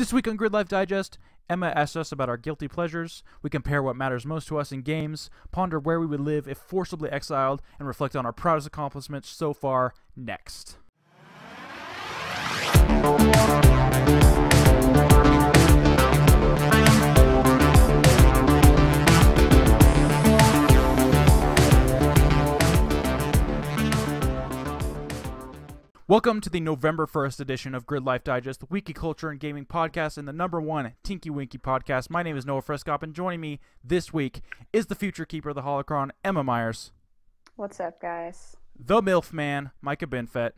This week on Gridlife Digest, Emma asks us about our guilty pleasures, we compare what matters most to us in games, ponder where we would live if forcibly exiled, and reflect on our proudest accomplishments so far. Next. Welcome to the November 1st edition of Gridlife Digest, the weekly culture and gaming podcast and the #1 Tinky Winky podcast. My name is Noah Frescop, and joining me this week is the future keeper of the holocron, Emma Myers. What's up, guys? The MILF man, Micah Benfett.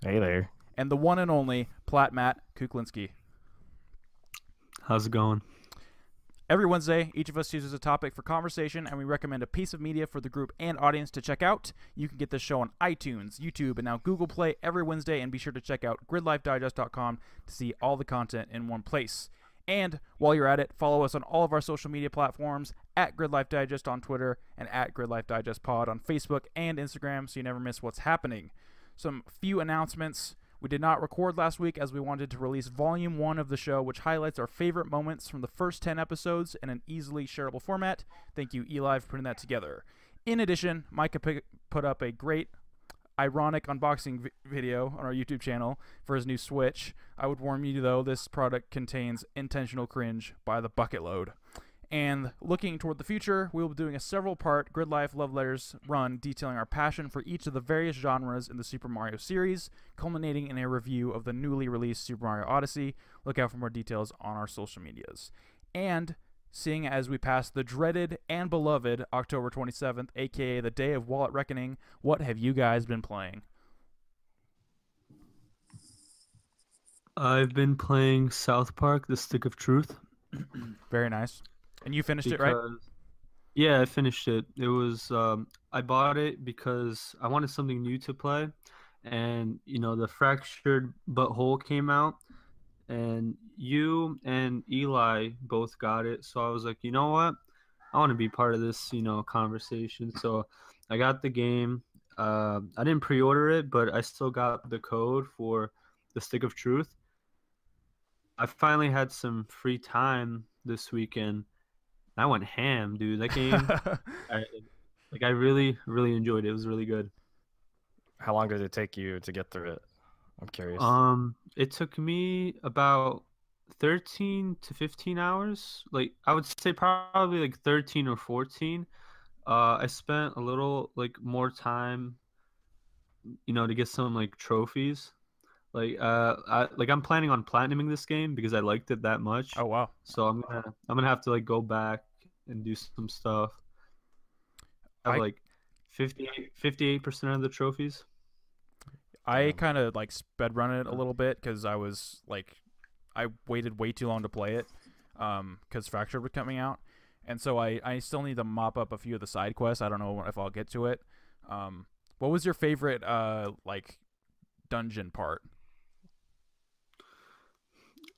Hey there. And the one and only Platt Matt Kuklinski. How's it going? Every Wednesday, each of us chooses a topic for conversation, and we recommend a piece of media for the group and audience to check out. You can get this show on iTunes, YouTube, and now Google Play every Wednesday, and be sure to check out gridlifedigest.com to see all the content in one place. And while you're at it, follow us on all of our social media platforms, at Gridlife Digest on Twitter, and at Gridlife Digest Pod on Facebook and Instagram, so you never miss what's happening. Some few announcements. We did not record last week as we wanted to release Volume 1 of the show, which highlights our favorite moments from the first 10 episodes in an easily shareable format. Thank you, Eli, for putting that together. In addition, Micah put up a great, ironic unboxing video on our YouTube channel for his new Switch. I would warn you, though, this product contains intentional cringe by the bucket load. And looking toward the future, we will be doing a several-part Gridlife Love Letters run detailing our passion for each of the various genres in the Super Mario series, culminating in a review of the newly released Super Mario Odyssey. Look out for more details on our social medias. And seeing as we pass the dreaded and beloved October 27th, aka the Day of Wallet Reckoning, what have you guys been playing? I've been playing South Park: The Stick of Truth. Very nice. And you finished it, right? Yeah, I finished it. It was I bought it because I wanted something new to play, and you know, the Fractured But Whole came out, and you and Eli both got it. So I was like, you know what, I want to be part of this, you know, conversation. So I got the game. I didn't pre-order it, but I still got the code for the Stick of Truth. I finally had some free time this weekend. I went ham, dude. That game, I really, really enjoyed it. It was really good. How long did it take you to get through it? I'm curious. It took me about 13 to 15 hours. Like, I would say probably like 13 or 14. I spent a little like more time, you know, to get some like trophies. Like I'm planning on platinuming this game because I liked it that much. Oh wow! So I'm gonna have to like go back and do some stuff. I have like 58% of the trophies. I kind of like sped run it a little bit because I was like, I waited way too long to play it, because Fractured was coming out, and so I still need to mop up a few of the side quests. I don't know if I'll get to it. What was your favorite like dungeon part?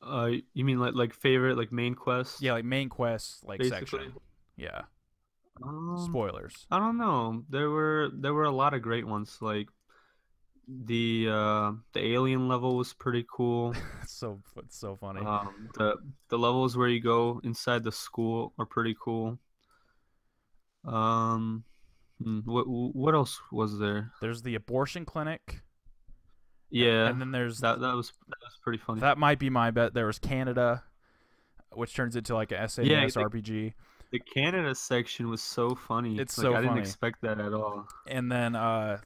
You mean like favorite like main quest? Yeah, like main quest, like basically. Section. Yeah. Spoilers. I don't know. There were a lot of great ones. Like the alien level was pretty cool. it's so funny. The levels where you go inside the school are pretty cool. What else was there? There's the abortion clinic. Yeah, and then there's that was pretty funny. That might be my bet. There was Canada, which turns into like an SAS RPG. The Canada section was so funny. It's like, so I didn't expect that at all. And then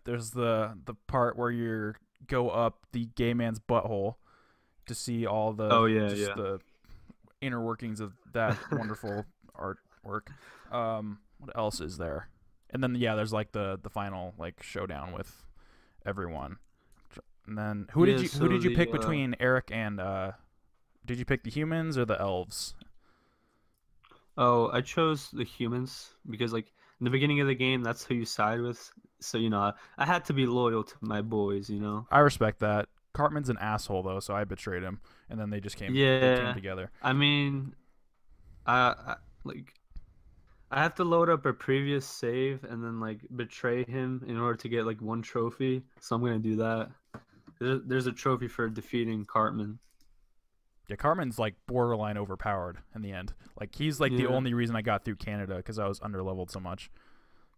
there's the part where you go up the gay man's butthole to see all the the inner workings of that wonderful artwork. What else is there? And then yeah, there's like the final like showdown with everyone. And then who did you pick between Eric and did you pick the humans or the elves? Oh, I chose the humans because like in the beginning of the game, that's who you side with. So you know, I had to be loyal to my boys. You know, I respect that. Cartman's an asshole though, so I betrayed him, and then they just came together. I mean, I have to load up a previous save and then like betray him in order to get like one trophy. So I'm gonna do that. There's a trophy for defeating Cartman. Yeah, Cartman's like borderline overpowered in the end. Like he's like the only reason I got through Canada because I was underleveled so much.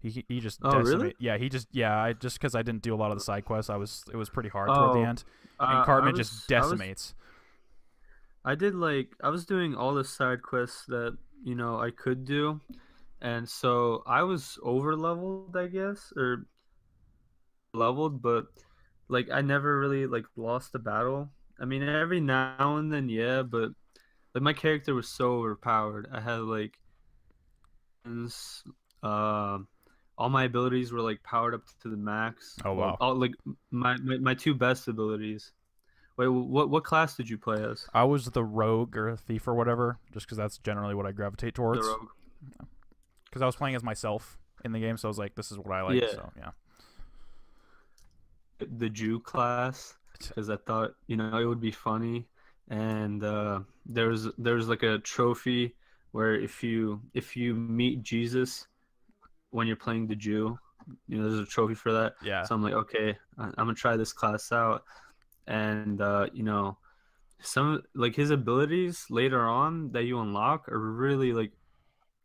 He just really? Yeah, he just I just because I didn't do a lot of the side quests, it was pretty hard toward the end. And Cartman just decimates. I was doing all the side quests that, you know, I could do. And so I was over leveled, I guess, or leveled, but like I never really like lost a battle. I mean, every now and then, yeah, but like my character was so overpowered. I had like all my abilities were like powered up to the max. Oh wow. All, like my two best abilities. Wait, what class did you play as? I was the rogue or thief or whatever, just because that's generally what I gravitate towards. The rogue. Because I was playing as myself in the game, so I was like, this is what I like. Yeah. So yeah. The Jew class, because I thought, you know, it would be funny, and there was like a trophy where if you meet Jesus when you're playing the Jew, you know, there's a trophy for that. Yeah. So I'm like, okay, I'm gonna try this class out. And you know, some like his abilities later on that you unlock are really like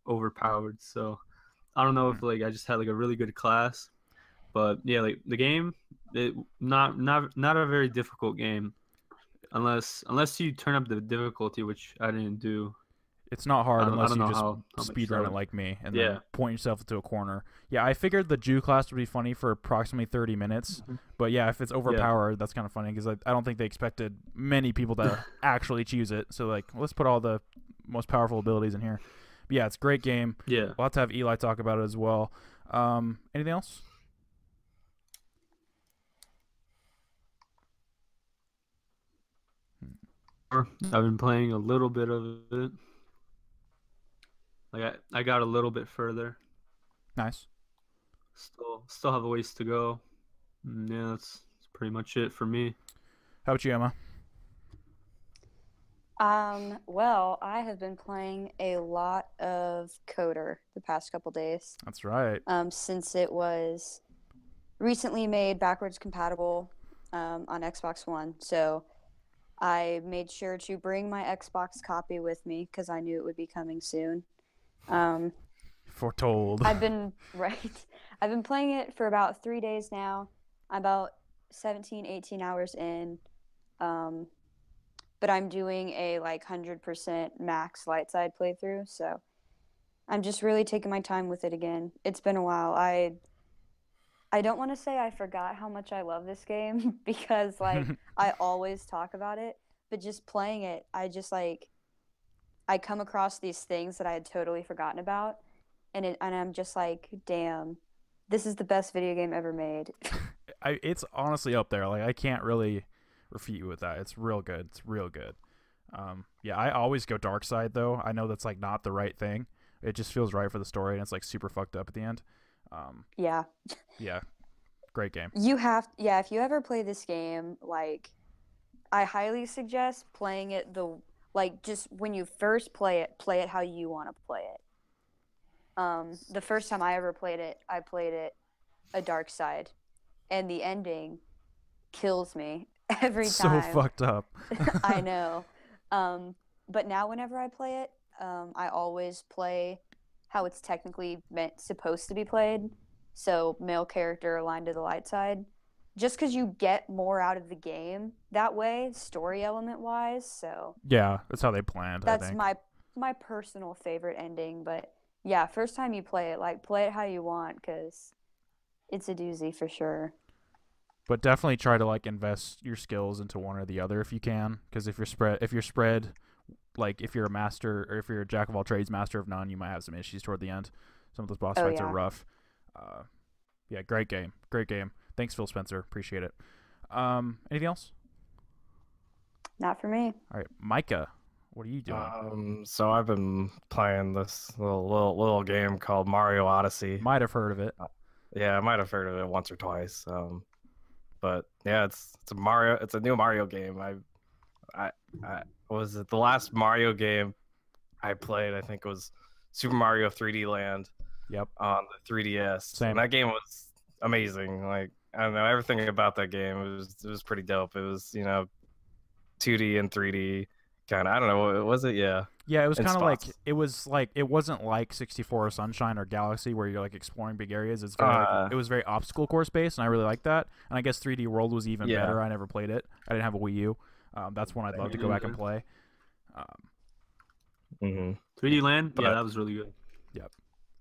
overpowered. So I don't know if like I just had like a really good class, but yeah, like the game, it not a very difficult game, unless you turn up the difficulty, which I didn't do. It's not hard unless you just speedrun it like me and then point yourself into a corner. Yeah, I figured the Jew class would be funny for approximately 30 minutes. But yeah, if it's overpowered, that's kind of funny because I don't think they expected many people to actually choose it. So like, let's put all the most powerful abilities in here. But yeah, it's a great game. Yeah. We'll have to have Eli talk about it as well. Anything else? I've been playing a little bit of it. Like I got a little bit further. Nice. Still have a ways to go. Yeah, that's pretty much it for me. How about you, Emma? Well, I have been playing a lot of KOTOR the past couple days. That's right. Since it was recently made backwards compatible on Xbox One, so I made sure to bring my Xbox copy with me because I knew it would be coming soon. Foretold. I've been playing it for about 3 days now. I'm about 17, 18 hours in. But I'm doing a like 100% max light side playthrough, so I'm just really taking my time with it again. It's been a while. I don't want to say I forgot how much I love this game because like I always talk about it, but just playing it, I come across these things that I had totally forgotten about, and I'm just like, damn, this is the best video game ever made. It's honestly up there. Like I can't really refute you with that. It's real good. It's real good. Yeah, I always go dark side though. I know that's like not the right thing. It just feels right for the story, and it's like super fucked up at the end. Yeah. Yeah. Great game. If you ever play this game, like I highly suggest playing it like just when you first play it how you want to play it. The first time I ever played it, I played it a dark side, and the ending kills me every time. So fucked up. I know. But now whenever I play it, I always play how it's technically supposed to be played. So male character aligned to the light side. Just because you get more out of the game that way, story element wise. So yeah, that's how they planned. That's my personal favorite ending, but yeah, first time you play it, like play it how you want, because it's a doozy for sure. But definitely try to like invest your skills into one or the other if you can, because if you're spread, like if you're a master or if you're a jack of all trades, master of none, you might have some issues toward the end. Some of those boss fights are rough. Yeah, great game, great game. Thanks, Phil Spencer. Appreciate it. Anything else? Not for me. All right, Micah, what are you doing? So I've been playing this little game called Mario Odyssey. Might have heard of it. Yeah, I might have heard of it once or twice. But yeah, it's a new Mario game. I was it the last Mario game I played? I think it was Super Mario 3D Land. Yep. On the 3DS. Same. And that game was amazing. Like I don't know, everything about that game, it was pretty dope. It was, you know, 2D and 3D, kind of, I don't know, was it? Yeah. Yeah, it was kind of like, it wasn't like 64 or Sunshine or Galaxy where you're like exploring big areas. It's very, like, it was very obstacle course based, and I really liked that. And I guess 3D World was even better. I never played it. I didn't have a Wii U. That's one I'd love to go back and play. 3D Land? But, yeah, that was really good. Yep.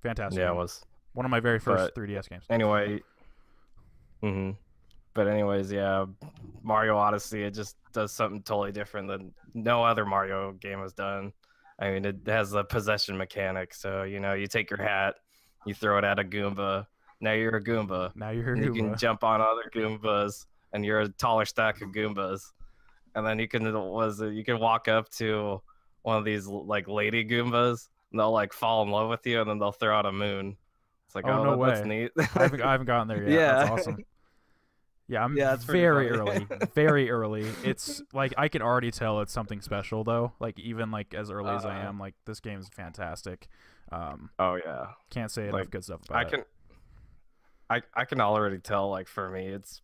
Fantastic. Yeah, it was. One of my very first 3DS games. Anyway. But anyways, yeah, Mario Odyssey, it just does something totally different than no other Mario game has done. I mean, it has a possession mechanic. So, you know, you take your hat, you throw it at a Goomba. Now you're a Goomba. Now you're a Goomba. You can jump on other Goombas, and you're a taller stack of Goombas. And then you can walk up to one of these, like, lady Goombas, and they'll, like, fall in love with you, and then they'll throw out a moon. It's like, oh, no way. That's neat. I haven't gotten there yet. Yeah. That's awesome. Yeah, it's very early. Very early. It's like I can already tell it's something special though. Like even like as early as I am, like this game is fantastic. Oh yeah. Can't say enough good stuff about it. I can already tell, like for me it's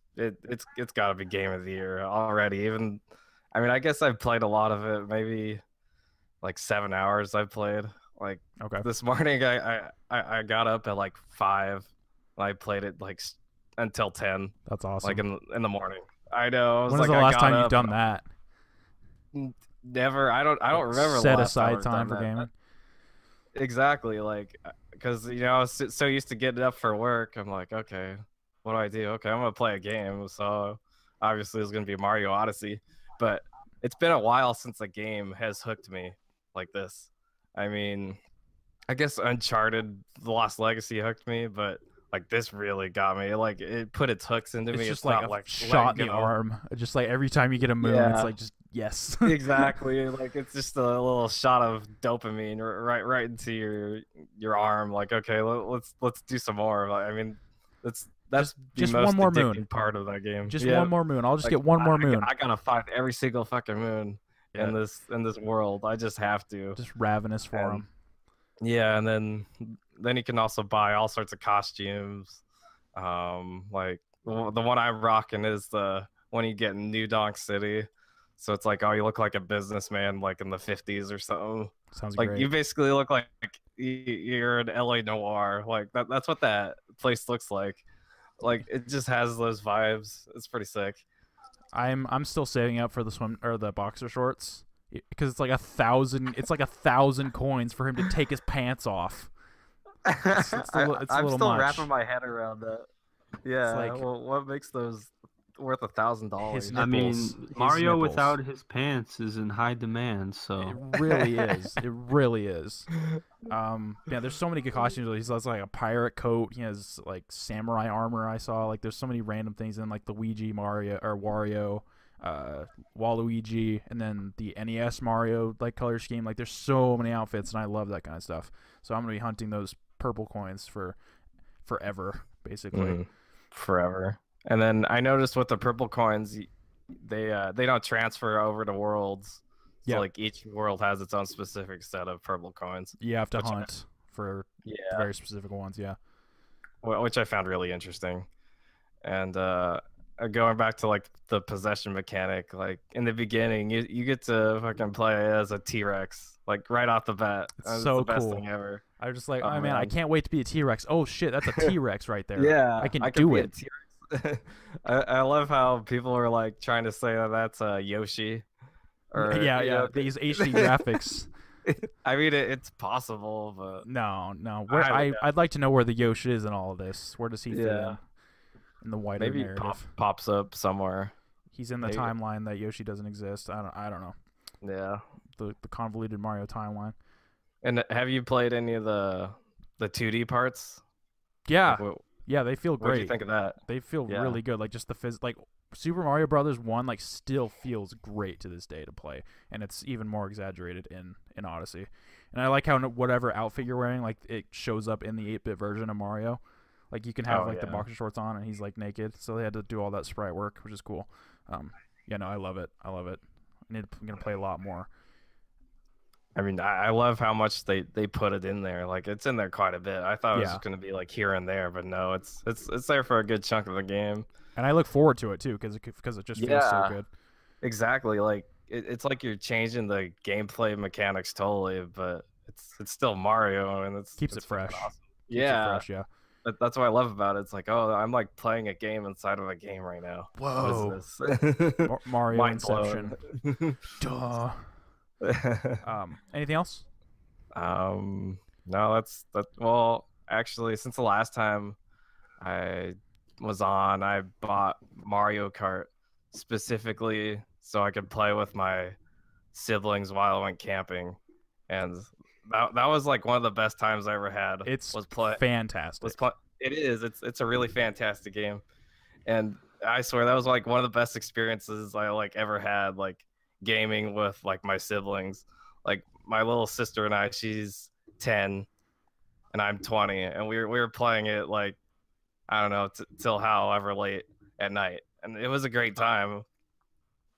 gotta be game of the year already. Even I mean I guess I've played a lot of it, maybe like 7 hours I've played. Like this morning I got up at like 5 and I played it like until 10. That's awesome. Like in the morning. I know. When was the last time you've done that? Never. I don't remember. Set aside time for gaming. Exactly. Like, because you know I was so used to getting up for work. I'm like, okay, what do I do? Okay, I'm gonna play a game. So obviously it's gonna be Mario Odyssey. But it's been a while since a game has hooked me like this. I mean, I guess Uncharted: The Lost Legacy hooked me, but. Like this really got me. Like it put its hooks into me. It's just like, a shot in the arm. Just like every time you get a move, it's like just yes. Exactly. Like it's just a little shot of dopamine right into your arm. Like okay, let's do some more. Like, I mean, that's just the most addicting part of that game. Just one more moon. I'll just get one more moon. I gotta find every single fucking moon in this world. I just have to. Just ravenous for them. Yeah, and then you can also buy all sorts of costumes. Like the one I'm rocking is the one you get in New Donk City. So it's like, oh, you look like a businessman, like in the 50s or something. Sounds like great. You basically look like you're in LA Noir. Like that's what that place looks like. Like it just has those vibes. It's pretty sick. I'm still saving up for the boxer shorts because it's like 1,000. It's like 1,000 coins for him to take his pants off. I'm still wrapping my head around that. Yeah, like, well, what makes those worth $1,000? I mean, Mario without his pants is in high demand, so it really is. It really is. Yeah, there's so many good costumes. He's like a pirate coat. He has like samurai armor. I saw like there's so many random things in like the Luigi, Mario, or Wario, Waluigi, and then the NES Mario like color scheme. Like there's so many outfits, and I love that kind of stuff. So I'm gonna be hunting those purple coins for forever, basically. Forever. And then I noticed with the purple coins, they don't transfer over to worlds. Yeah. So like each world has its own specific set of purple coins. You have to hunt for the very specific ones. Yeah. Which I found really interesting. And going back to like the possession mechanic, like in the beginning, you get to fucking play as a T-Rex, like right off the bat. It's so the best cool. Thing ever. I was just like, oh man, I can't wait to be a T-Rex. Oh shit, that's a T-Rex right there. Yeah, I can do it. I love how people are like trying to say that that's Yoshi. Or, yeah, these HD graphics. I mean, it's possible, but no. I'd like to know where the Yoshi is in all of this. Where does he fit in the wider narrative? Maybe pops up somewhere. He's in the timeline that Yoshi doesn't exist. I don't know. Yeah, the convoluted Mario timeline. And have you played any of the 2D parts? Yeah. Like, yeah, they feel great. What do you think of that? They feel really good. Like just the like Super Mario Brothers 1 like still feels great to this day to play, and it's even more exaggerated in Odyssey. And I like how whatever outfit you're wearing, like it shows up in the 8-bit version of Mario. Like you can have the boxer shorts on and he's like naked. So they had to do all that sprite work, which is cool. Yeah, no, I love it. I'm going to play a lot more. I mean, I love how much they put it in there. Like it's in there quite a bit. I thought it was just going to be like here and there, but no, it's there for a good chunk of the game. And I look forward to it too, because it just feels so good. Exactly. Like it's like you're changing the gameplay mechanics totally, but it's still Mario, and it's keeps it fresh. Awesome. Keeps it fresh, yeah. That's what I love about it. It's like, oh, I'm like playing a game inside of a game right now. Whoa. What is this? Mario Inception. Duh. Anything else? No, that's well, actually, since the last time I was on, I bought Mario Kart specifically so I could play with my siblings while I went camping, and that was like one of the best times I ever had. It is. It's a really fantastic game, and I swear that was like one of the best experiences I like ever had, like gaming with like my siblings. Like my little sister and I, she's 10 and I'm 20, and we were playing it like I don't know till however late at night, and it was a great time.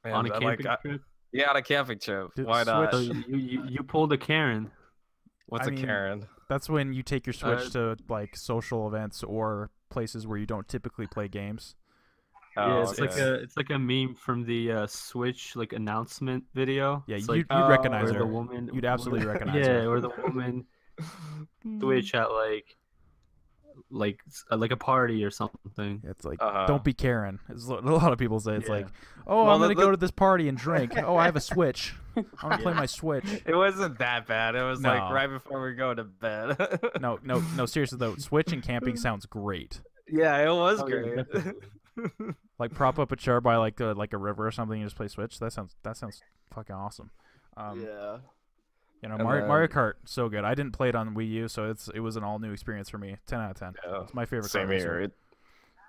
And on a camping trip. Yeah, on a camping trip. Why not? You pulled a Karen. What's a Karen? That's when you take your Switch to like social events or places where you don't typically play games. Yeah, it's like a meme from the Switch like announcement video. Yeah, you'd recognize her. The woman, you'd absolutely recognize her. Yeah, or the woman Switch at like a party or something. It's like don't be Karen. A lot of people say it's like, oh, well, I'm gonna go to this party and drink. Oh, I have a Switch. I'm gonna play my Switch. It wasn't that bad. It was like right before we go to bed. No, seriously though, Switch and camping sounds great. Yeah, it was great. Like prop up a chair by like a river or something and just play Switch. That sounds fucking awesome. Yeah. You know, Mario Kart, so good. I didn't play it on Wii U, so it was an all new experience for me. 10 out of 10. Yeah. It's my favorite. Same here.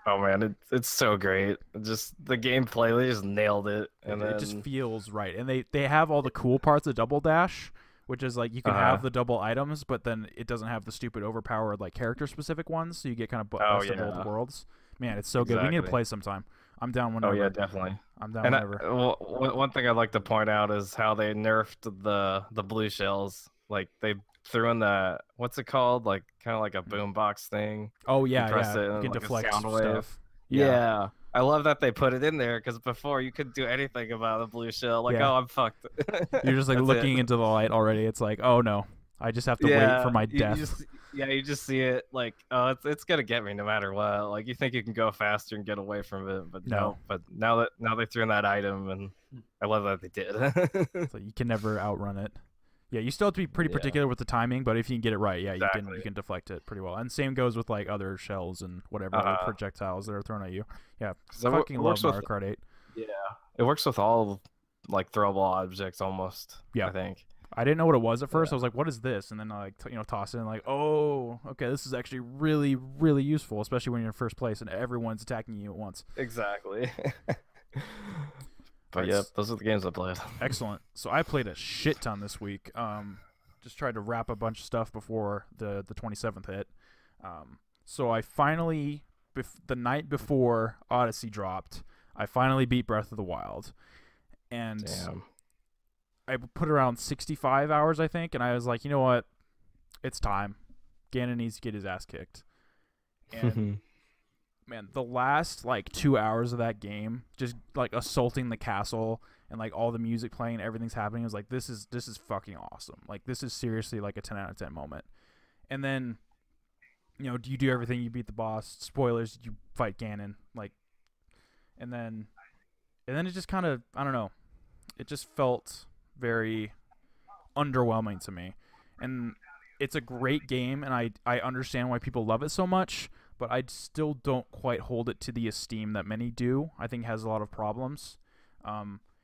Oh man, it's so great. Just the gameplay, they just nailed it, and it just feels right. And they have all the cool parts of Double Dash, which is like you can have the double items, but then it doesn't have the stupid overpowered like character specific ones, so you get kind of best of both worlds. Man, it's so good. We need to play sometime. I'm down whenever. Oh yeah, definitely. I'm down whenever. Well, one thing I'd like to point out is how they nerfed the blue shells. Like they threw in the what's it called? Like kind of like a boombox thing. Oh yeah, you can deflect stuff. Yeah. I love that they put it in there because before you couldn't do anything about the blue shell. Like oh, I'm fucked. You're just like looking into the light already. It's like oh no, I just have to wait for my death. You just see it like, oh, it's gonna get me no matter what. Like you think you can go faster and get away from it, but no. But now they threw in that item, and I love that they did. So you can never outrun it. Yeah, you still have to be pretty particular with the timing, but if you can get it right, yeah, you can deflect it pretty well. And same goes with like other shells and whatever other projectiles that are thrown at you. Yeah, I fucking love Mario Kart 8. Yeah, it works with all like throwable objects almost. Yeah, I think. I didn't know what it was at first. I was like, "What is this?" And then I like, toss it and like, "Oh, okay, this is actually really, really useful, especially when you're in first place and everyone's attacking you at once." Exactly. But yeah, those are the games I played. Excellent. So I played a shit ton this week. Just tried to wrap a bunch of stuff before the 27th hit. So I finally, the night before Odyssey dropped, I finally beat Breath of the Wild, and. Damn. I put around 65 hours, I think, and I was like, you know what? It's time. Ganon needs to get his ass kicked. And, man, the last, like, 2 hours of that game, just, like, assaulting the castle and, like, all the music playing, everything's happening. I was like, this is fucking awesome. Like, this is seriously, like, a 10 out of 10 moment. And then, you know, you do everything. You beat the boss. Spoilers, you fight Ganon. Like, and then it just kind of, I don't know. It just felt very underwhelming to me, and it's a great game, and I understand why people love it so much, but I still don't quite hold it to the esteem that many do. I think it has a lot of problems.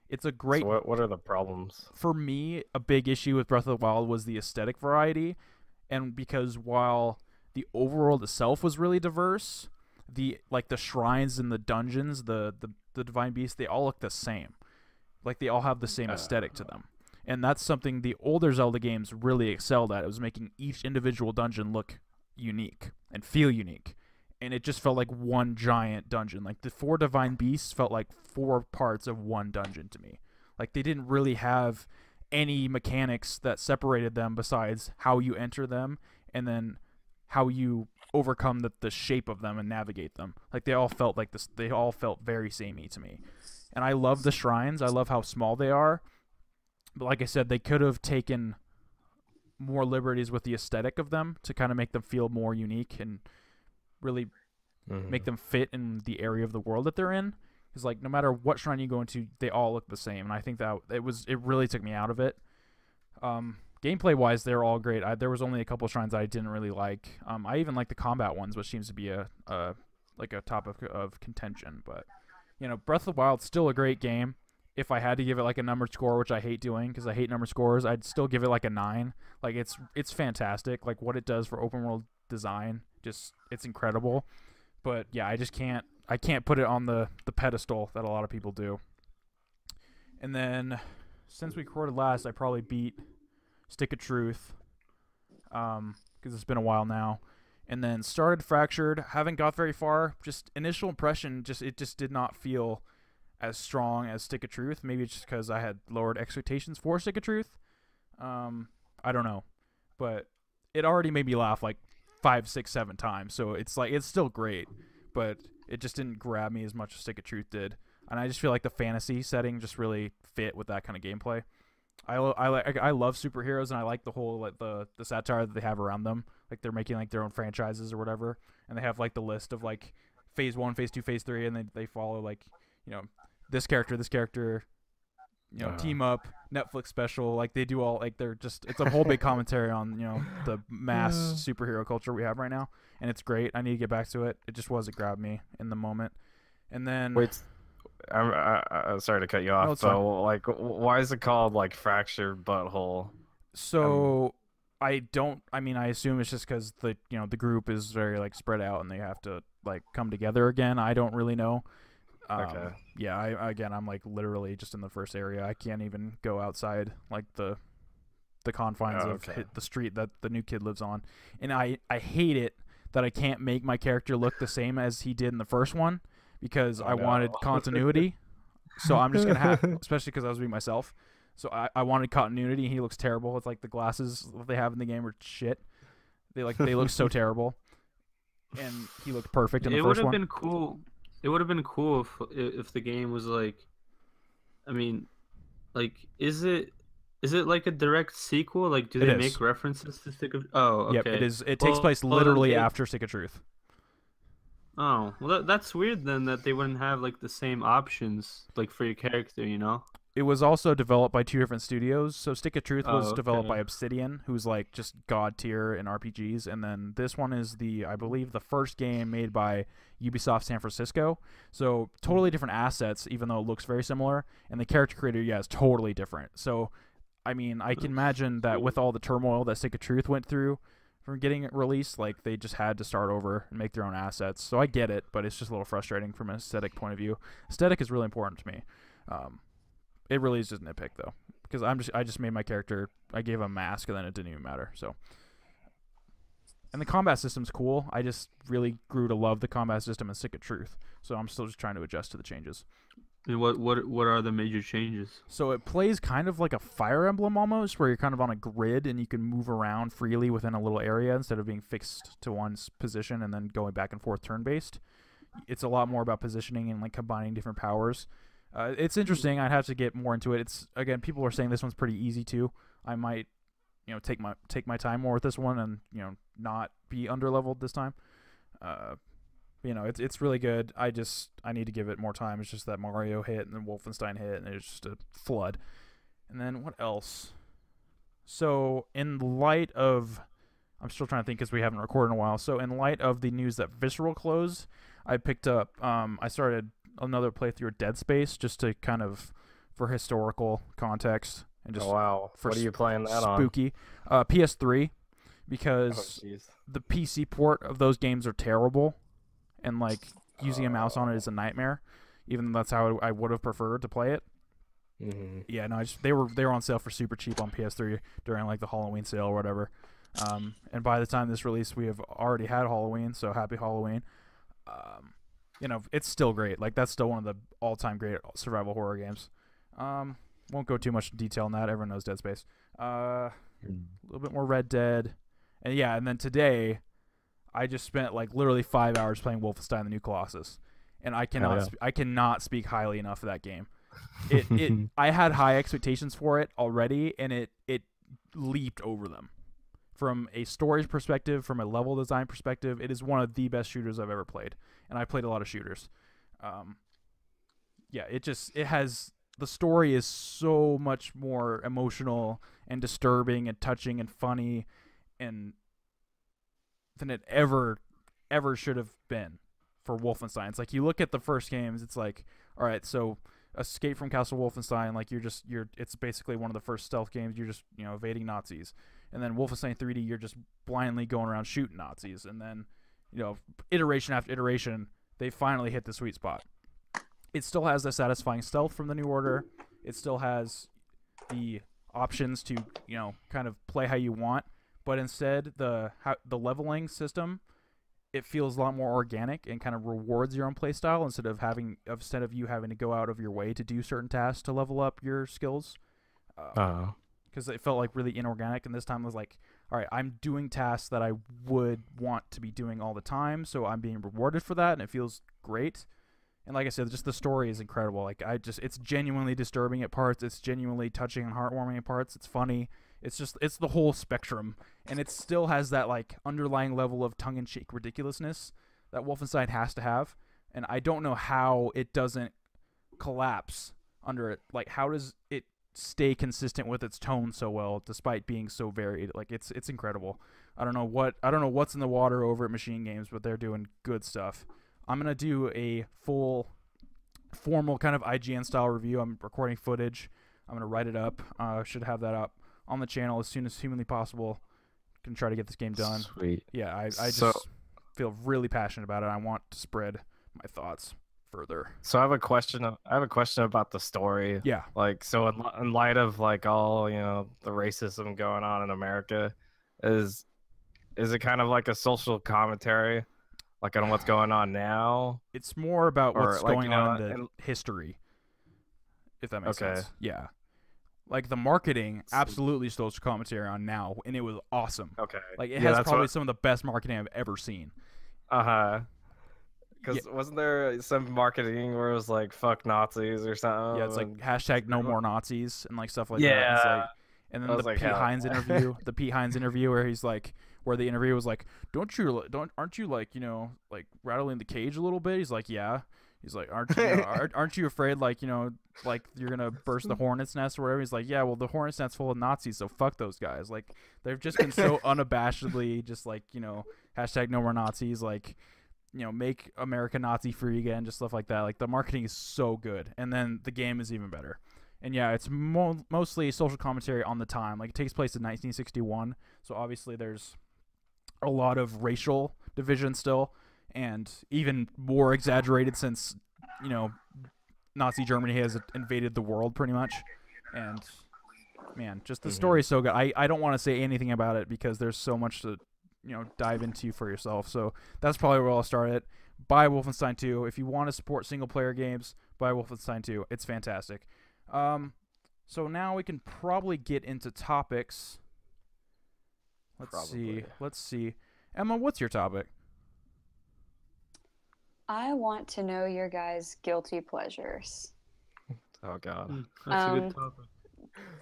It's a great. So what are the problems? For me, a big issue with Breath of the Wild was the aesthetic variety, and because while the overworld itself was really diverse, the shrines and the dungeons, the divine beasts, they all look the same. Like, they all have the same aesthetic to them. And that's something the older Zelda games really excelled at. It was making each individual dungeon look unique and feel unique. And it just felt like one giant dungeon. Like, the four divine beasts felt like four parts of one dungeon to me. Like, they didn't really have any mechanics that separated them besides how you enter them and then how you overcome the shape of them and navigate them. Like, they all felt like this. They all felt very samey to me. And I love the shrines. I love how small they are. But like I said, they could have taken more liberties with the aesthetic of them to kind of make them feel more unique and really make them fit in the area of the world that they're in. Because like no matter what shrine you go into, they all look the same, and I think that it really took me out of it. Gameplay wise, they're all great. There was only a couple shrines I didn't really like. I even like the combat ones, which seems to be a topic of contention. But you know, Breath of the Wild still a great game. If I had to give it like a numbered score, which I hate doing because I hate number scores, I'd still give it like a 9. Like it's fantastic. Like what it does for open world design, just it's incredible. But yeah, I just can't put it on the pedestal that a lot of people do. And then since we recorded last, I probably beat Stick of Truth because it's been a while now. And then started Fractured, haven't got very far. Just initial impression, it just did not feel as strong as Stick of Truth. Maybe it's just because I had lowered expectations for Stick of Truth. I don't know. But it already made me laugh like 5, 6, 7 times. So it's like it's still great, but it just didn't grab me as much as Stick of Truth did. And I just feel like the fantasy setting just really fit with that kind of gameplay. I love superheroes, and I like the whole like the satire that they have around them. Like they're making like their own franchises or whatever, and they have like the list of like phase 1, phase 2, phase 3, and they follow like, you know, this character, you know, team up, Netflix special, like they do all like it's a whole big commentary on, you know, the mass superhero culture we have right now, and it's great. I need to get back to it. It just wasn't grab me in the moment. And then wait, I'm sorry to cut you off. No, so fine. Like, why is it called like Fractured But Whole? So I assume it's just because the group is very like spread out and they have to like come together again. I don't really know. Okay. Yeah, I'm like literally just in the first area. I can't even go outside like the confines of the street that the new kid lives on. And I hate it that I can't make my character look the same as he did in the first one because I wanted continuity. So I'm just going to have, especially because I was being myself. So I wanted continuity, and he looks terrible. It's like the glasses that they have in the game are shit. They look so terrible. And he looked perfect in the first one. It would have been cool. It would have been cool if the game was like, I mean, like, is it like a direct sequel? Like, do they make references to Stick of? Oh, okay. Yep, it is. It takes place literally after Stick of Truth. Oh, well, that's weird then that they wouldn't have like the same options like for your character, you know. It was also developed by 2 different studios. So Stick of Truth was developed by Obsidian, who's like just god tier in RPGs, and then this one is I believe the first game made by Ubisoft San Francisco. So totally different assets, even though it looks very similar, and the character creator is totally different. So I mean, I can imagine that with all the turmoil that Stick of Truth went through from getting it released, like they just had to start over and make their own assets. So I get it, but it's just a little frustrating from an aesthetic point of view. Aesthetic is really important to me. It really is just a nitpick though, because I just made my character. I gave him a mask, and then it didn't even matter. So, and the combat system's cool. I just really grew to love the combat system and Stick of Truth. So I'm still just trying to adjust to the changes. And what are the major changes? So it plays kind of like a Fire Emblem almost, where you're kind of on a grid and you can move around freely within a little area instead of being fixed to one's position and then going back and forth turn based. It's a lot more about positioning and like combining different powers. It's interesting. I'd have to get more into it. It's, again, people are saying this one's pretty easy too. I might, you know, take my time more with this one and, you know, not be underleveled this time. You know, it's really good. I need to give it more time. It's just that Mario hit and then Wolfenstein hit, and it's just a flood. And then what else? So in light of, I'm still trying to think because we haven't recorded in a while. So in light of the news that Visceral closed, I picked up. I started another playthrough of Dead Space just to kind of for historical context and just what are you playing that spooky on? PS3, because the PC port of those games are terrible, and like using a mouse on it is a nightmare. Even that's how I would have preferred to play it. Yeah, no, they were on sale for super cheap on PS3 during like the Halloween sale or whatever. And by the time this released, we have already had Halloween, so happy Halloween. You know, it's still great. Like, that's still one of the all-time great survival horror games. Won't go too much detail on that. Everyone knows Dead Space. A little bit more Red Dead. And, yeah, and then today, I just spent, like, literally 5 hours playing Wolfenstein: The New Colossus. And I cannot speak highly enough of that game. I had high expectations for it already, and it leaped over them. From a story perspective, from a level design perspective, it is one of the best shooters I've ever played, and I've played a lot of shooters. Yeah, it has, the story is so much more emotional and disturbing and touching and funny and than it ever should have been for Wolfenstein. It's like, you look at the first games, it's like, all right, so Escape from Castle Wolfenstein, like it's basically one of the first stealth games, you're just, evading Nazis. And then Wolfenstein 3D, you're just blindly going around shooting Nazis. And then, iteration after iteration, they finally hit the sweet spot. It still has the satisfying stealth from the New Order. It still has the options to, kind of play how you want. But instead, the leveling system, it feels a lot more organic and kind of rewards your own playstyle instead of you having to go out of your way to do certain tasks to level up your skills. Because it felt like really inorganic, and this time I was like, all right, I'm doing tasks that I would want to be doing all the time, so I'm being rewarded for that, and it feels great. And like I said, just the story is incredible. Like, it's genuinely disturbing at parts, it's genuinely touching and heartwarming at parts, it's funny, it's the whole spectrum, and it still has that like underlying level of tongue-in-cheek ridiculousness that Wolfenstein has to have, and I don't know how it doesn't collapse under it. Like, how does it stay consistent with its tone so well despite being so varied? Like, it's incredible. I don't know what's in the water over at Machine Games, but they're doing good stuff. I'm gonna do a full formal kind of IGN style review. I'm recording footage, I'm gonna write it up. Should have that up on the channel as soon as humanly possible. Can try to get this game done. Sweet. Yeah, I just feel really passionate about it. I want to spread my thoughts further. So I have a question about the story. Yeah, like, so in light of like all the racism going on in America, is it kind of like a social commentary like on what's going on now? It's more about what's going on in history, if that makes sense. Yeah, like the marketing absolutely social commentary on now, and it was awesome. Like, it has probably some of the best marketing I've ever seen. Because wasn't there some marketing where it was like, fuck Nazis or something? Yeah, it's like # no more Nazis and like stuff like that. It's like, and then the Pete Hines interview where he's like, where the interviewer was like, aren't you like, like rattling the cage a little bit? He's like, yeah. He's like, aren't you afraid, like, like you're gonna burst the hornet's nest or whatever? He's like, yeah, well, the hornet's nest's full of Nazis, so fuck those guys. Like, they've just been so unabashedly just like, # no more Nazis, like, make America Nazi free again, just stuff like that. Like, the marketing is so good, and then the game is even better. And yeah, it's mostly social commentary on the time. Like, it takes place in 1961, so obviously there's a lot of racial division still, and even more exaggerated since Nazi Germany has invaded the world pretty much. And man, just the story is so good. I don't want to say anything about it because there's so much to dive into for yourself. So that's probably where I'll start it. Buy Wolfenstein 2 if you want to support single player games. Buy Wolfenstein 2, it's fantastic. So now we can probably get into topics. Let's see. Emma, what's your topic? I want to know your guys' guilty pleasures. Oh god, that's a good topic.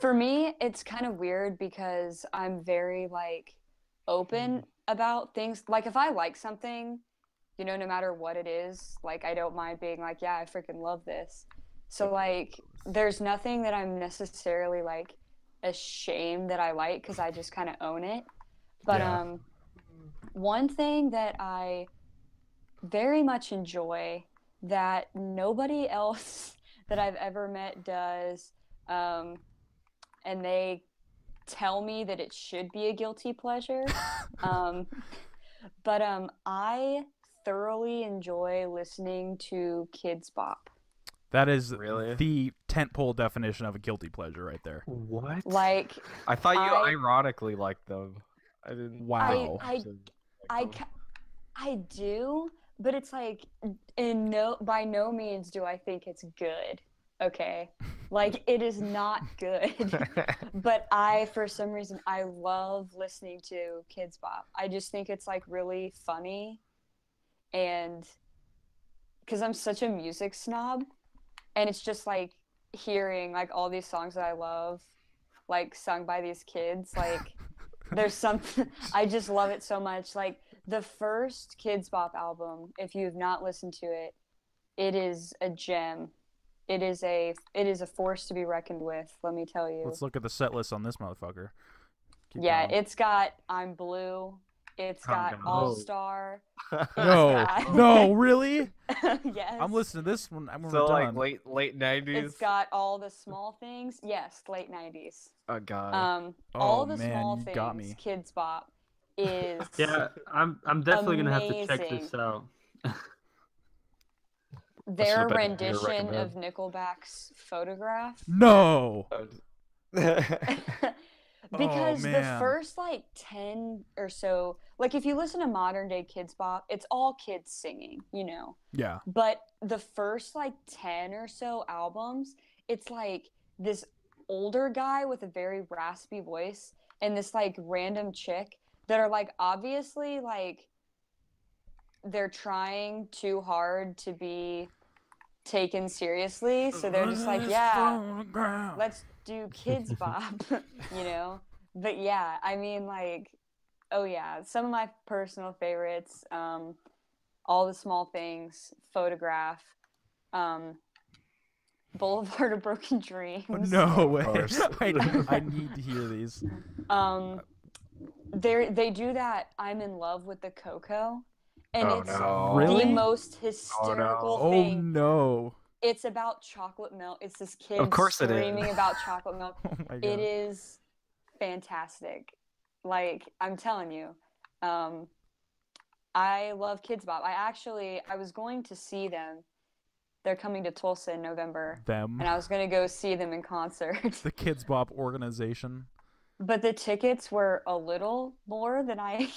For me, it's kind of weird because I'm very like open about things. Like, if I like something, no matter what it is, like, I don't mind being like, yeah, I freaking love this. So like, there's nothing that I'm necessarily like ashamed that I like, because I just kind of own it. But one thing that I very much enjoy that nobody else that I've ever met does, and they tell me that it should be a guilty pleasure, but I thoroughly enjoy listening to Kidz Bop. That is really the tentpole definition of a guilty pleasure right there. What? Like, I thought you ironically liked them. I didn't. Wow. I do, but it's like, by no means do I think it's good. Okay. Like, it is not good, but for some reason, I love listening to Kidz Bop. I just think it's like really funny, and because I'm such a music snob, and it's just like, hearing like all these songs that I love, like sung by these kids. Like there's something, I just love it so much. Like the first Kidz Bop album, if you've not listened to it, it is a gem. It is a force to be reckoned with, let me tell you. Let's look at the set list on this motherfucker. Keep going. It's got I'm Blue. It's got All Star. No, really? Yes. I'm listening to this one. So like late 90s. It's got All the Small Things. Yes, late 90s. Oh God. All the small things. Got me. Kidz Bop is. Yeah, I'm definitely amazing. Gonna have to check this out. Their rendition of Nickelback's Photograph. No. Because the first, like, 10 or so, like, if you listen to modern-day Kidz Bop, it's all kids singing, you know? Yeah. But the first, like, 10 or so albums, it's, like, this older guy with a very raspy voice and this, like, random chick that are, like, obviously, like, they're trying too hard to be taken seriously, so they're just like, yeah, let's do Kidz Bop, you know? But yeah, I mean, like, oh yeah, some of my personal favorites, All the Small Things, Photograph, Boulevard of Broken Dreams. No way. I need to hear these. They do that I'm in love with the Coco, and it's the most hysterical thing. Oh no. It's about chocolate milk. It's this kid screaming about chocolate milk. Oh it is fantastic. Like, I'm telling you, I love Kidz Bop. I was going to see them. They're coming to Tulsa in November. And I was going to go see them in concert. The Kidz Bop organization. But the tickets were a little more than I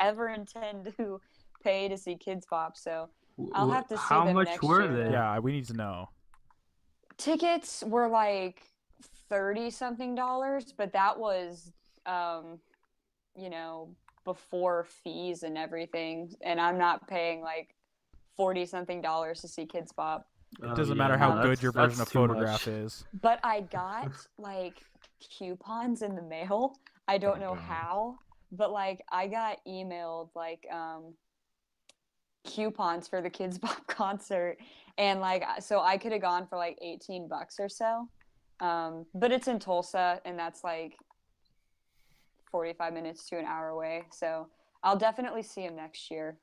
ever intend to pay to see Kidz Bop, so I'll have to see them next year. How much were they? Yeah, we need to know. Tickets were like $30-something, but that was, you know, before fees and everything. And I'm not paying like $40-something to see Kidz Bop. It doesn't matter how good your version of Photograph is. But I got like coupons in the mail. I don't know how, but like I got emailed like coupons for the Kidz Bop concert, and like so I could have gone for like $18 or so, but it's in Tulsa and that's like 45 minutes to an hour away, so I'll definitely see him next year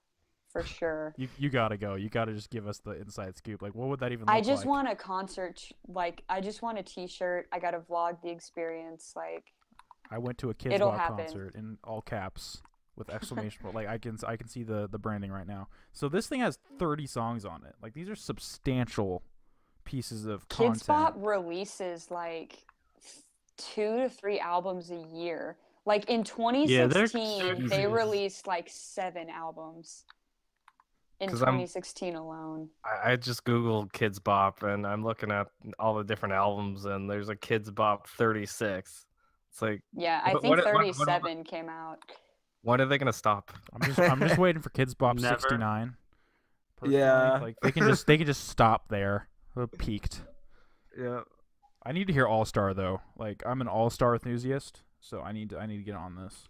for sure. You gotta go. You gotta just give us the inside scoop, like what would that even look like? I just want a concert, like I just want a t-shirt. I gotta vlog the experience. Like I went to a Kidz Bop concert in all caps with exclamation point. Like I can see the branding right now. So this thing has 30 songs on it. Like these are substantial pieces of content. Kidz Bop releases like 2 to 3 albums a year. Like in 2016, they released like 7 albums in 2016 alone. I just Googled Kidz Bop and I'm looking at all the different albums and there's a Kidz Bop 36. It's like, yeah, I think 37 came out. When are they gonna stop? I'm just waiting for Kidz Bop 69. Yeah, like they can just stop there. They're peaked. Yeah. I need to hear All Star though. Like I'm an All Star enthusiast, so I need to get on this.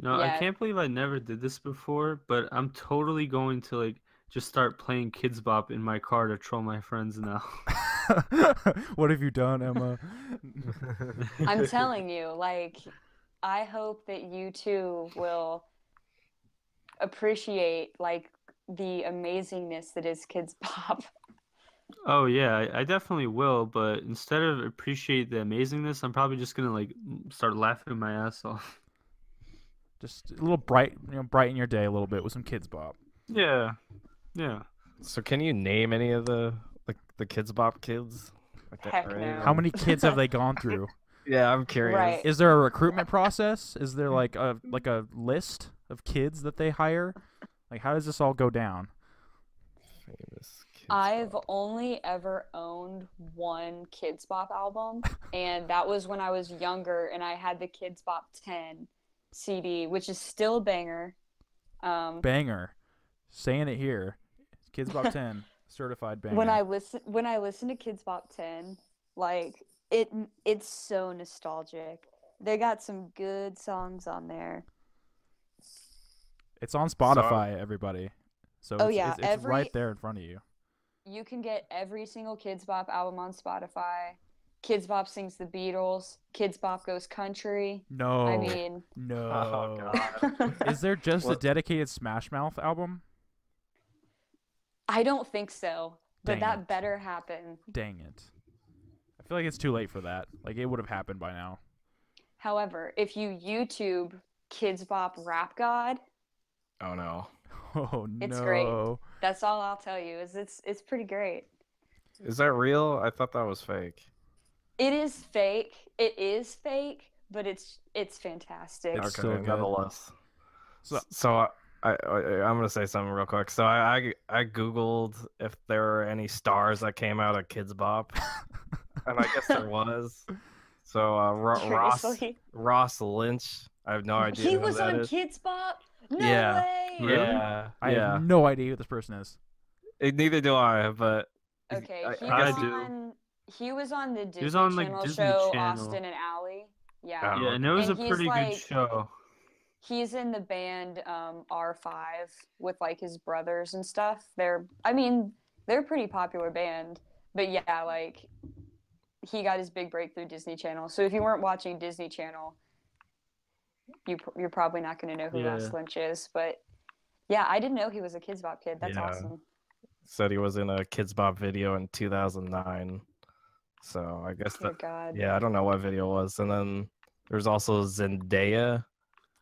No, yeah. I can't believe I never did this before, but I'm totally going to like just start playing Kidz Bop in my car to troll my friends now. What have you done, Emma? I'm telling you, like. I hope that you too will appreciate like the amazingness that is Kidz Bop. Oh yeah, I definitely will. But instead of appreciate the amazingness, I'm probably just gonna like start laughing my ass off. Just a little brighten your day a little bit with some Kidz Bop. Yeah, yeah. So can you name any of the Kidz Bop kids? Like heck no. How many kids have they gone through? Yeah, I'm curious. Right. Is there a recruitment process? Is there like a list of kids that they hire? Like, how does this all go down? Famous Kidz Bop. Only ever owned one Kidz Bop album, and that was when I was younger, and I had the Kidz Bop 10 CD, which is still a banger. Banger, saying it here, Kidz Bop 10. Certified banger. When I listen to Kidz Bop 10, like it's so nostalgic. They got some good songs on there. It's on Spotify, everybody. So it's right there in front of you. You can get every single Kidz Bop album on Spotify. Kidz Bop sings the Beatles. Kidz Bop goes country. No. I mean. No. Oh, God. Is there just a dedicated Smash Mouth album? I don't think so. But that better happen. Dang it. I feel like it's too late for that. Like, it would have happened by now. However, if you YouTube Kidz Bop Rap God. Oh, no. Oh, no. It's great. That's all I'll tell you is it's pretty great. Is that real? I thought that was fake. It is fake. It is fake, but it's fantastic. It's okay, nonetheless. So I'm gonna say something real quick. So I googled if there were any stars that came out of Kidz Bop, and I guess there was. So Ross Lynch. I have no idea. He was on Kidz Bop. No way. Really? Yeah. I have no idea who this person is. Neither do I. But okay, he was on the Disney Channel show Austin and Alley. Yeah. Yeah, and it was a pretty good show. He's in the band R5 with like his brothers and stuff. They're a pretty popular band. But yeah, like he got his big break through Disney Channel. So if you weren't watching Disney Channel, you're probably not going to know who Ross Lynch is. But yeah, I didn't know he was a Kidz Bop kid. That's awesome. Said he was in a Kidz Bop video in 2009. So I guess I don't know what video it was. And then there's also Zendaya.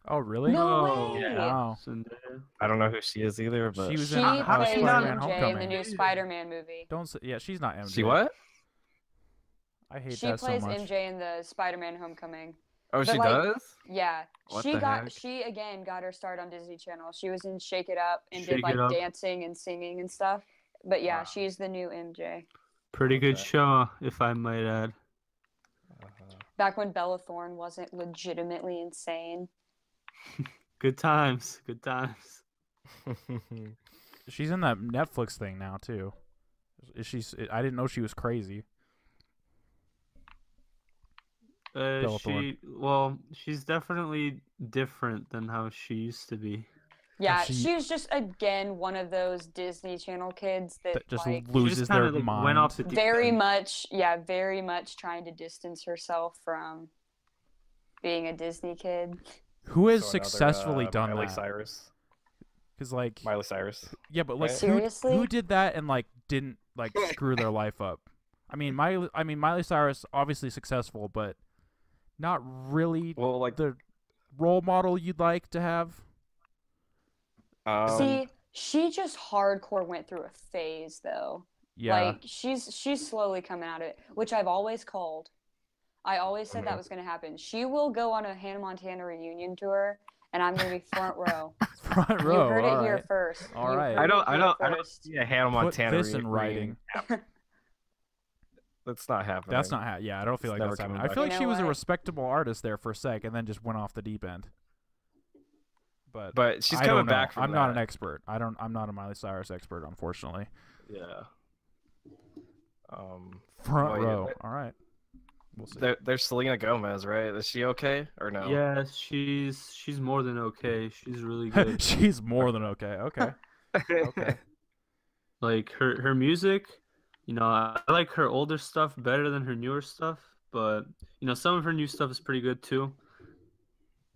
Oh, really? No way. Yeah. Wow. Zendaya. I don't know who she is either, but she was in MJ in the new Spider-Man movie. She's not MJ. She what? I hate that so much. She plays MJ in the Spider-Man Homecoming. Oh, but she does? Yeah. She again got her start on Disney Channel. She was in Shake It Up and dancing and singing and stuff. But yeah, she's the new MJ. Pretty good show, if I might add. Back when Bella Thorne wasn't legitimately insane. Good times. She's in that Netflix thing now too. I didn't know she was crazy. She's definitely different than how she used to be. Yeah, she's just again one of those Disney Channel kids that just like, loses their mind. Went off the deep end. Very much trying to distance herself from being a Disney kid. Who has successfully done that? Miley Cyrus. Because like Miley Cyrus. Yeah, but like who did that and like didn't like screw their life up? I mean Miley Cyrus obviously successful, but not really the role model you'd like to have. See, she just hardcore went through a phase though. Yeah. Like she's slowly coming out of it, which I've always called. I always said that was going to happen. She will go on a Hannah Montana reunion tour, and I'm going to be front row. Front row. You heard it here first. All right. I don't see a Hannah Montana reunion. That's not happening. That's not happening. Yeah, I don't feel like that's happening. I feel like she was a respectable artist there for a sec, and then just went off the deep end. But she's coming back from that. I'm not an expert. I'm not a Miley Cyrus expert, unfortunately. Yeah. Front row. All right. We'll see. There's Selena Gomez, right? Is she okay or no? Yeah, she's more than okay. She's really good. She's more than okay. Okay. Okay. Like her music, you know, I like her older stuff better than her newer stuff, but you know, some of her new stuff is pretty good too.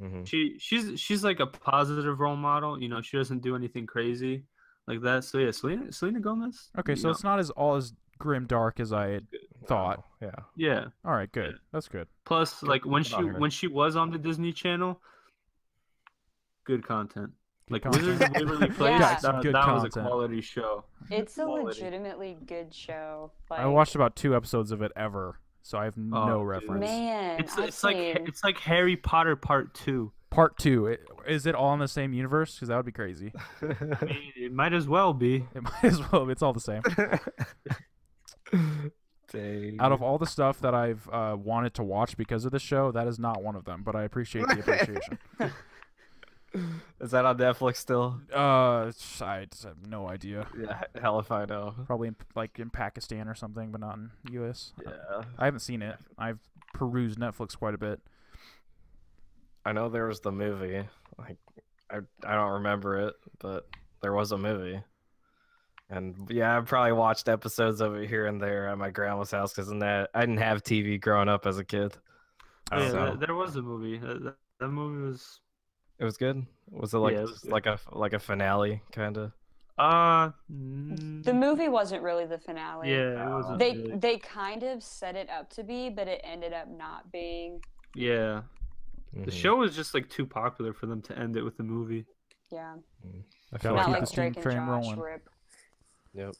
Mm-hmm. She's like a positive role model. You know, she doesn't do anything crazy like that. So yeah, Selena Gomez. Okay, so it's not as grim dark as I had thought. Yeah. All right, good. Yeah. That's good. Plus, like when she was on the Disney Channel, good content. Like Wizards of Waverly Place, that was a quality show. It's a legitimately good show. Like, I watched about 2 episodes of it ever, so I have no reference. Man, it's like Harry Potter Part 2. Part 2. Is it all in the same universe? Because that would be crazy. I mean, it might as well be. It's all the same. Dang. Out of all the stuff that I've wanted to watch because of the show, that is not one of them, but I appreciate the appreciation. Is that on Netflix still? I have no idea. Yeah, hell if I know. Probably in, like in Pakistan or something, but not in U.S. Yeah. I haven't seen it. I've perused Netflix quite a bit. I know there was the movie. Like, I don't remember it, but there was a movie. And yeah, I probably watched episodes of it here and there at my grandma's house because I didn't have TV growing up as a kid. Yeah, there was a movie. That movie was. It was good. Was it like a finale kind of? The movie wasn't really the finale. Yeah, it wasn't. They kind of set it up to be, but it ended up not being. Yeah, the show was just like too popular for them to end it with a movie. Yeah, I feel not like Drake and Josh. Rip. Yep.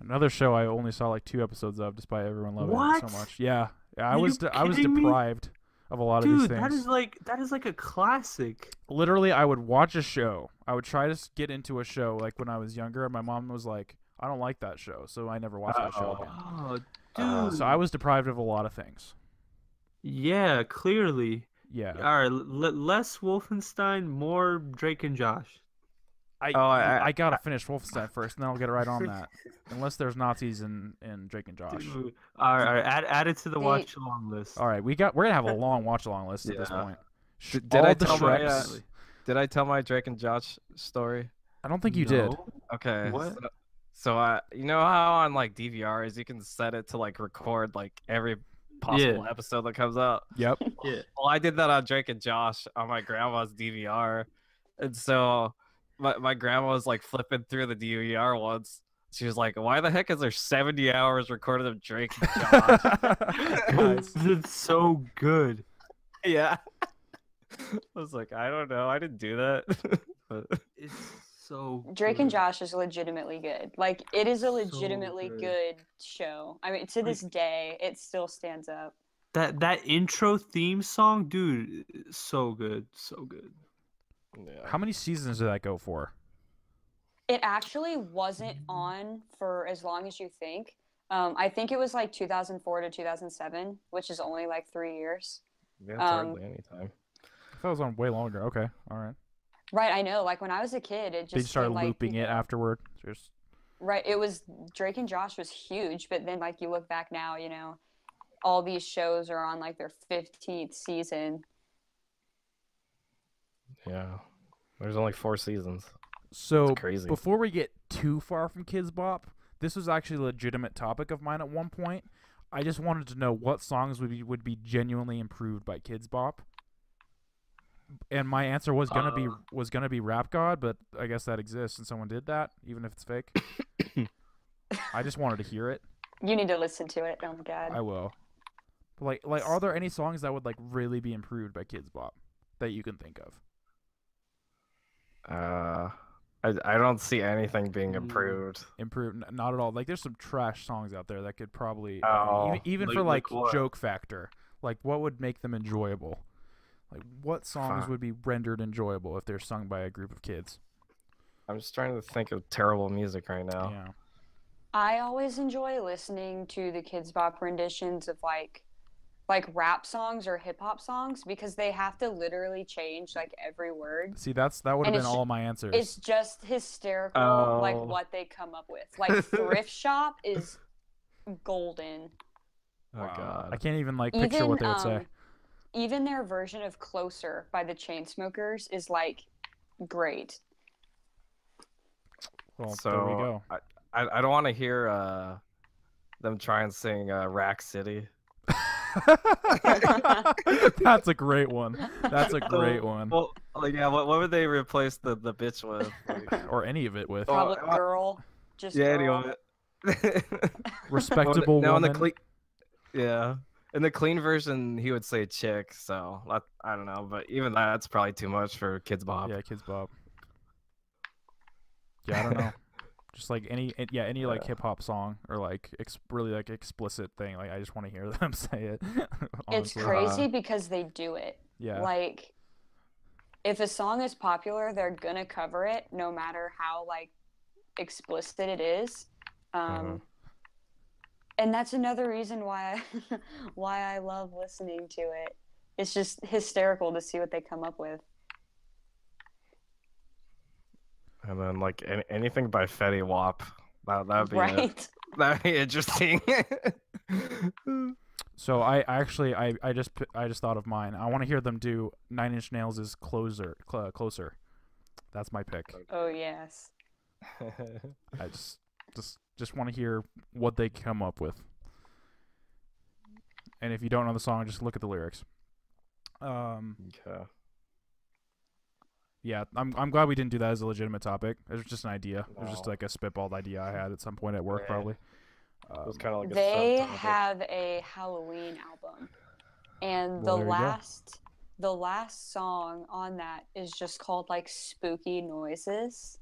Another show I only saw like 2 episodes of, despite everyone loving it so much. Yeah, I was deprived. Me? Of a lot of these things. Dude, that is like a classic. Literally, I would watch a show. I would try to get into a show like when I was younger, and my mom was like, "I don't like that show," so I never watched that show again. Oh, dude. So I was deprived of a lot of things. Yeah, clearly. Yeah. All right, less Wolfenstein, more Drake and Josh. I gotta finish Wolfenstein first, and then I'll get right on that. Unless there's Nazis in Drake and Josh. Dude, all right, add it to the watch along list. All right, we're gonna have a long watch along list at this point. Did I tell my Drake and Josh story? I don't think you did. Okay. What? So I, you know how on like DVRs you can set it to like record like every possible episode that comes out. Yep. Yeah. Well, I did that on Drake and Josh on my grandma's DVR, and so. My grandma was like flipping through the DVR once. She was like, "Why the heck is there 70 hours recorded of Drake and Josh?" It's so good. Yeah. I was like, I don't know. I didn't do that. But it's so Drake and Josh is legitimately good. Like, it is a legitimately good show. I mean, to this day, it still stands up. That intro theme song, dude, so good. So good. Yeah. How many seasons did that go for? It actually wasn't on for as long as you think. I think it was like 2004 to 2007, which is only like 3 years. Yeah, that's hardly any time. I thought it was on way longer. Okay, all right. Right, I know. Like when I was a kid, it just started like, looping it afterward. Just... Right, it was Drake and Josh was huge, but then like you look back now, you know, all these shows are on like their 15th season. Yeah, there's only 4 seasons. So crazy. Before we get too far from Kidz Bop, this was actually a legitimate topic of mine at one point. I just wanted to know what songs would be genuinely improved by Kidz Bop, and my answer was gonna be Rap God, but I guess that exists and someone did that, even if it's fake. I just wanted to hear it. You need to listen to it. Oh my god, I will. But like, are there any songs that would like really be improved by Kidz Bop that you can think of? I don't see anything being improved. Not at all. Like, there's some trash songs out there that could probably even for like joke factor. Like, what would make them enjoyable? Like, what songs would be rendered enjoyable if they're sung by a group of kids? I'm just trying to think of terrible music right now. Yeah. I always enjoy listening to the Kidz Bop renditions of like rap songs or hip hop songs, because they have to literally change like every word. See, that would have been all my answers. It's just hysterical, like what they come up with. Like Thrift Shop is golden. Oh god, I can't even like picture what they would say. Even their version of "Closer" by the Chainsmokers is like great. Well, so there we go. I don't want to hear them try and sing "Rack City." That's a great one. That's a great one. Well, yeah. What would they replace the bitch with, like, or any of it with? Probably girl. Just yeah, girl. Any of it. Respectable woman. No, in the clean version, he would say chick. So I don't know, but even that's probably too much for Kidz Bop. Yeah, Kidz Bop. Yeah, I don't know. Just like any like hip hop song or like really like explicit thing. Like I just want to hear them say it. It's crazy because they do it. Yeah. Like if a song is popular, they're gonna cover it no matter how like explicit it is. And that's another reason why I love listening to it. It's just hysterical to see what they come up with. And then like anything by Fetty Wap. That'd be right. That'd be interesting. So I just thought of mine. I want to hear them do Nine Inch Nails' Closer. That's my pick. Oh yes. I just want to hear what they come up with. And if you don't know the song, just look at the lyrics. Okay. Yeah, I'm glad we didn't do that as a legitimate topic. It was just an idea. Wow. It was just like a spitballed idea I had at some point at work, probably. It was kind of like a subtopic. Have a Halloween album, and the last song on that is just called like Spooky Noises.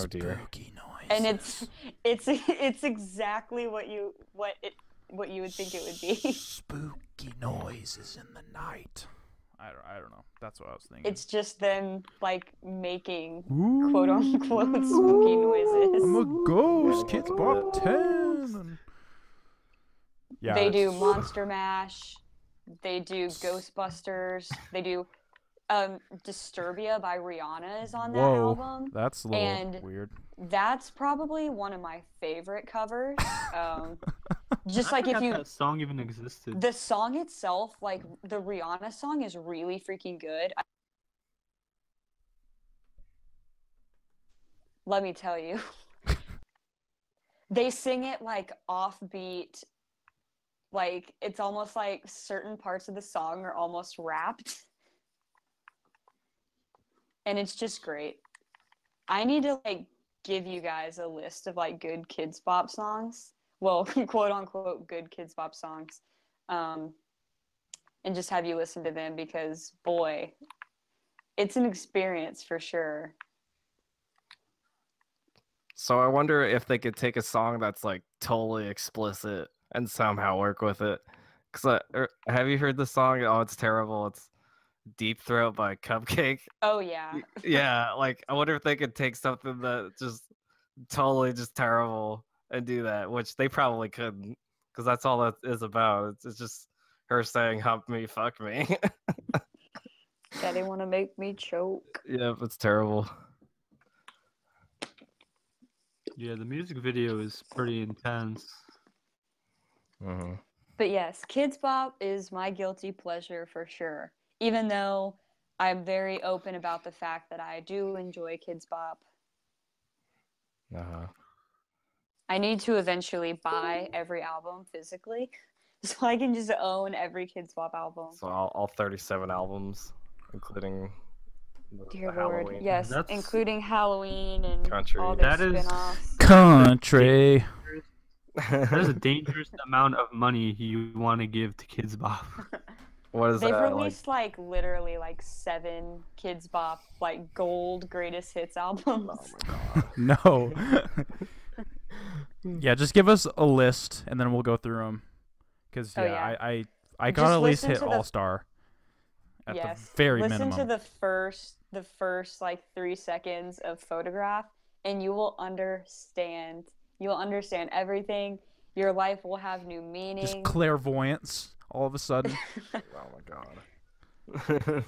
Oh, dear. Spooky Noises. And it's exactly what you would think it would be. Spooky noises in the night. I don't know. That's what I was thinking. It's just them like making quote unquote spooky noises. I'm a ghost. Kidz Bop 10. Yeah, they do Monster Mash. They do Ghostbusters. They do Disturbia by Rihanna is on that album. That's a little weird. That's probably one of my favorite covers. Just like if you that song even existed. The song itself, like the Rihanna song, is really freaking good. Let me tell you, they sing it like offbeat, like it's almost like certain parts of the song are almost rapped, and it's just great. I need to like give you guys a list of like good Kidz Bop songs. Well, quote unquote, good Kidz Bop songs, and just have you listen to them because, boy, it's an experience for sure. So I wonder if they could take a song that's like totally explicit and somehow work with it. Cause have you heard the song? Oh, it's terrible. It's Deep Throat by Cupcake. Oh yeah. Yeah, like I wonder if they could take something that just totally just terrible and do that, which they probably couldn't, because that's all that is about. It's just her saying, hump me, fuck me. Daddy want to make me choke. Yeah, it's terrible. Yeah, the music video is pretty intense. Mm-hmm. But yes, Kidz Bop is my guilty pleasure for sure, even though I'm very open about the fact that I do enjoy Kidz Bop. Uh-huh. I need to eventually buy every album physically so I can just own every Kidz Bop album. So all 37 albums, including Dear Lord, Halloween. Yes, that's... including Halloween and Country. All their spin-offs. Country. There's a dangerous amount of money you want to give to Kidz Bop. What is They've released like literally like 7 Kidz Bop like gold greatest hits albums. Oh my god. No. Yeah, just give us a list and then we'll go through them. Because I got at least hit All Star. At the very minimum. Listen to the first like 3 seconds of Photograph, and you will understand. You'll understand everything. Your life will have new meaning. Just clairvoyance all of a sudden. Oh my god.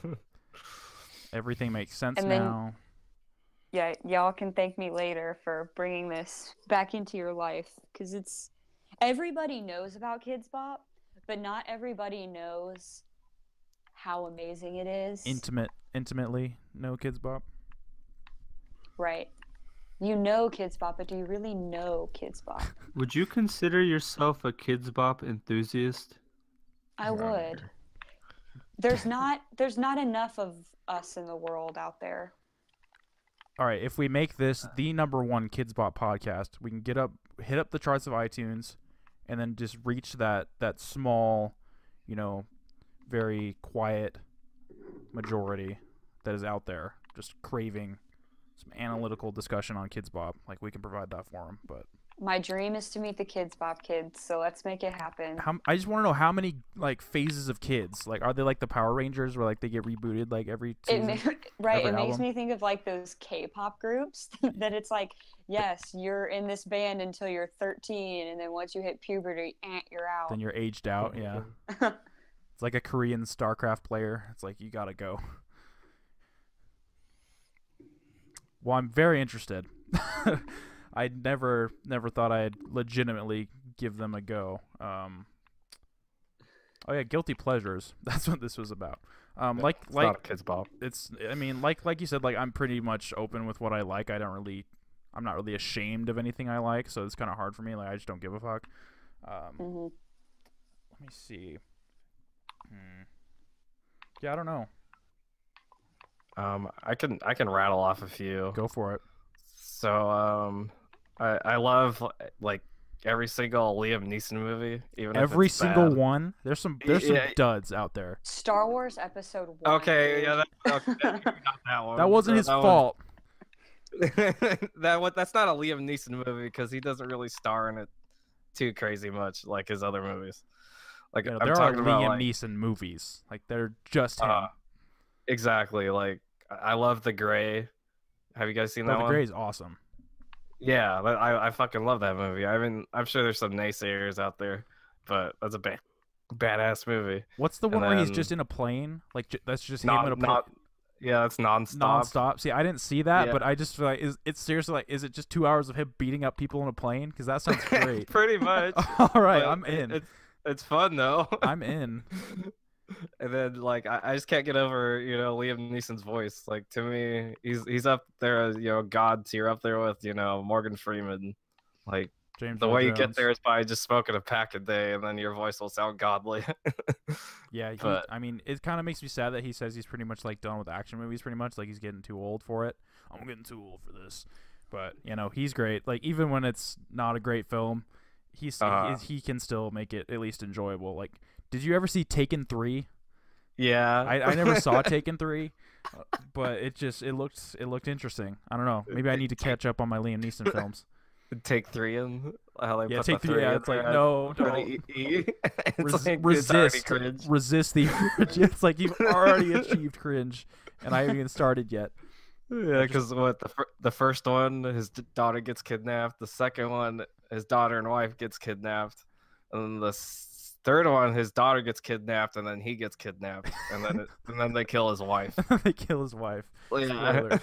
Everything makes sense now. Yeah, y'all can thank me later for bringing this back into your life, because it's everybody knows about Kidz Bop, but not everybody knows how amazing it is. Intimately know Kidz Bop. Right. You know Kidz Bop, but do you really know Kidz Bop? Would you consider yourself a Kidz Bop enthusiast? I would. There's not enough of us in the world out there. All right, if we make this the #1 Kidz Bop podcast, we can hit up the charts of iTunes, and then just reach that small, very quiet majority that is out there, just craving some analytical discussion on Kidz Bop. Like we can provide that for them. But my dream is to meet the Kidz Bop kids, so let's make it happen. I just want to know how many like phases of kids. Like, are they like the Power Rangers, where like they get rebooted like every season, It makes me think of like those K-pop groups that it's like, yes, you're in this band until you're 13, and then once you hit puberty, you're out. Then you're aged out. Yeah, it's like a Korean StarCraft player. It's like you gotta go. Well, I'm very interested. I never thought I'd legitimately give them a go. Oh yeah, guilty pleasures. That's what this was about. Yeah, it's not a Kidz Bop. It's, I mean, like you said, like, I'm pretty much open with what I like. I'm not really ashamed of anything I like, so it's kind of hard for me. Like, I just don't give a fuck. Let me see. Yeah, I don't know. I can rattle off a few. Go for it. So I love like every single Liam Neeson movie, even every if it's single bad. One. There's some duds out there. Star Wars Episode 1. Okay, yeah, that one. That wasn't his fault. That's not a Liam Neeson movie because he doesn't really star in it too crazy much like his other movies. Like, yeah, there are Liam Neeson movies. Like, they're just him. Exactly. Like, I love The Gray. Have you guys seen that one? The Gray is awesome. Yeah, I fucking love that movie. I mean, I'm sure there's some naysayers out there, but that's a badass movie. What's the one where he's just in a plane? Like, that's just him in a plane. Yeah, that's nonstop. Nonstop. See, I didn't see that, but I just feel like it's seriously like, is it just 2 hours of him beating up people in a plane? Because that sounds great. Pretty much. All right, I'm in. It's fun though. I'm in. And then, like, I just can't get over, you know, Liam Neeson's voice. Like, to me, he's up there as, you know, God tier, up there with, you know, Morgan Freeman. Like, James the L. way Jones. You get there is by just smoking a pack a day, and then your voice will sound godly. Yeah, but I mean, it kind of makes me sad that he says he's pretty much like done with action movies. Pretty much like he's getting too old for it. I'm getting too old for this. But, you know, he's great. Like, even when it's not a great film, he can still make it at least enjoyable. Like, did you ever see Taken 3? Yeah, I never saw Taken 3, but it looked interesting. I don't know. Maybe I need to catch up on my Liam Neeson films. Take 3 and how they put Take 3. Yeah, it's like, no, don't. Resist the urge. It's like you've already achieved cringe, and I haven't even started yet. Yeah, because the first one, his daughter gets kidnapped. The second one, his daughter and wife gets kidnapped, and the third one, his daughter gets kidnapped, and then he gets kidnapped, and then they kill his wife. They kill his wife. Yeah.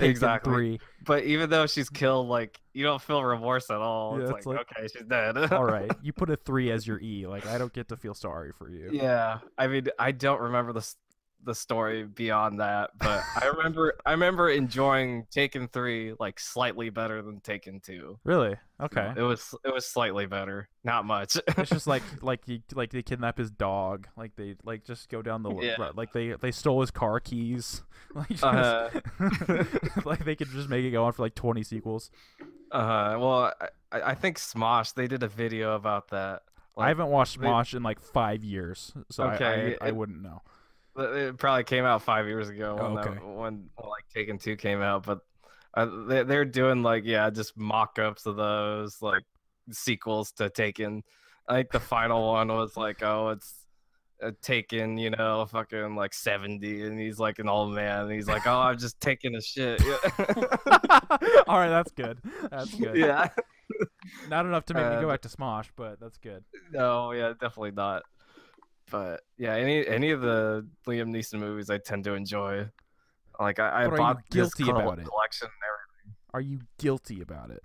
Exactly. Three. But even though she's killed, like, you don't feel remorse at all. Yeah, it's like, okay, she's dead. All right, you put a 3 as your E. Like, I don't get to feel sorry for you. Yeah, I mean, I don't remember the story beyond that, but I remember enjoying Taken 3 like slightly better than Taken 2. Really? Okay. Yeah, it was slightly better, not much. It's just like they kidnap his dog, like they like just go down the like they stole his car keys, like, just, like they could just make it go on for like 20 sequels. Well, I think Smosh, they did a video about that. Like, I haven't watched Smosh in like 5 years, so okay, I wouldn't know. It probably came out 5 years ago when like Taken 2 came out, but they're doing like just mock-ups of those like sequels to Taken. I think the final one was like, oh, it's Taken, you know, fucking like 70, and he's like an old man, and he's like, oh, I'm just taking a shit. All right, that's good. That's good. Yeah, not enough to make me go back to Smosh, but that's good. No, yeah, definitely not. But yeah, any of the Liam Neeson movies I tend to enjoy. Like, I bought this collection and everything. Are you guilty about it?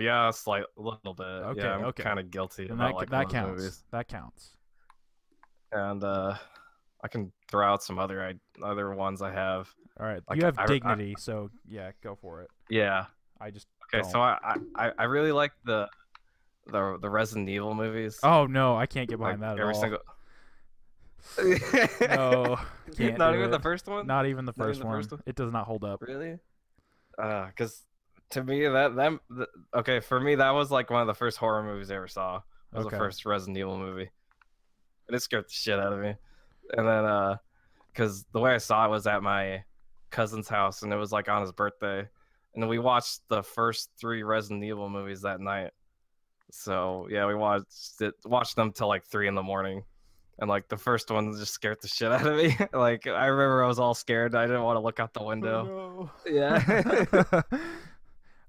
Yeah, it's like a little bit. Okay, yeah, I'm kind of guilty about like that counts. Movies. That counts. And I can throw out some other ones I have. All right, like, you have dignity, so yeah, go for it. Yeah, I just don't. So I really like the Resident Evil movies. Oh no, I can't get behind like, that at all. No, can't. Not even the first one. Not even the first one. It does not hold up. Really? Because to me for me that was like one of the first horror movies I ever saw. It was the first Resident Evil movie, and it scared the shit out of me. And then because the way I saw it was at my cousin's house, and it was like on his birthday, and then we watched the first 3 Resident Evil movies that night. So yeah, we watched them till like 3 in the morning, and like the first one just scared the shit out of me. Like, I remember I was all scared. I didn't want to look out the window. Oh, no. Yeah.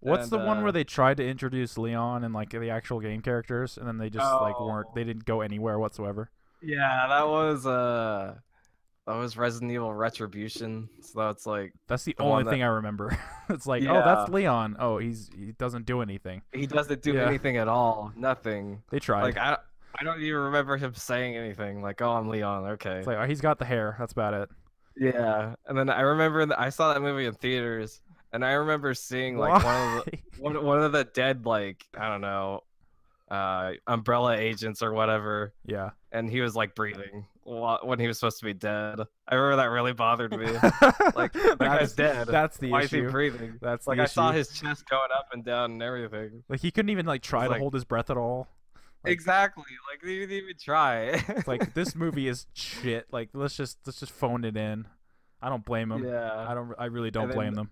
What's the one where they tried to introduce Leon and like the actual game characters, and then they just like weren't. They didn't go anywhere whatsoever. Yeah, that was That was Resident Evil Retribution. So that's like that's the only thing I remember. It's like, yeah. Oh, that's Leon. Oh, he doesn't do anything. He doesn't do anything at all. Nothing. They tried. Like I don't even remember him saying anything. Like, oh, I'm Leon. Okay. It's like, oh, he's got the hair. That's about it. Yeah. And then I remember I saw that movie in theaters, and I remember seeing like one of the dead, like, I don't know, umbrella agents or whatever. Yeah. And he was like breathing when he was supposed to be dead. I remember that really bothered me. Like, that guy's dead. That's the issue. Why is he breathing? That's like I saw his chest going up and down and everything. Like he couldn't even like try to hold his breath at all. Like, exactly. Like they didn't even try. Like this movie is shit. Like let's just phone it in. I don't blame them. Yeah. I really don't blame them.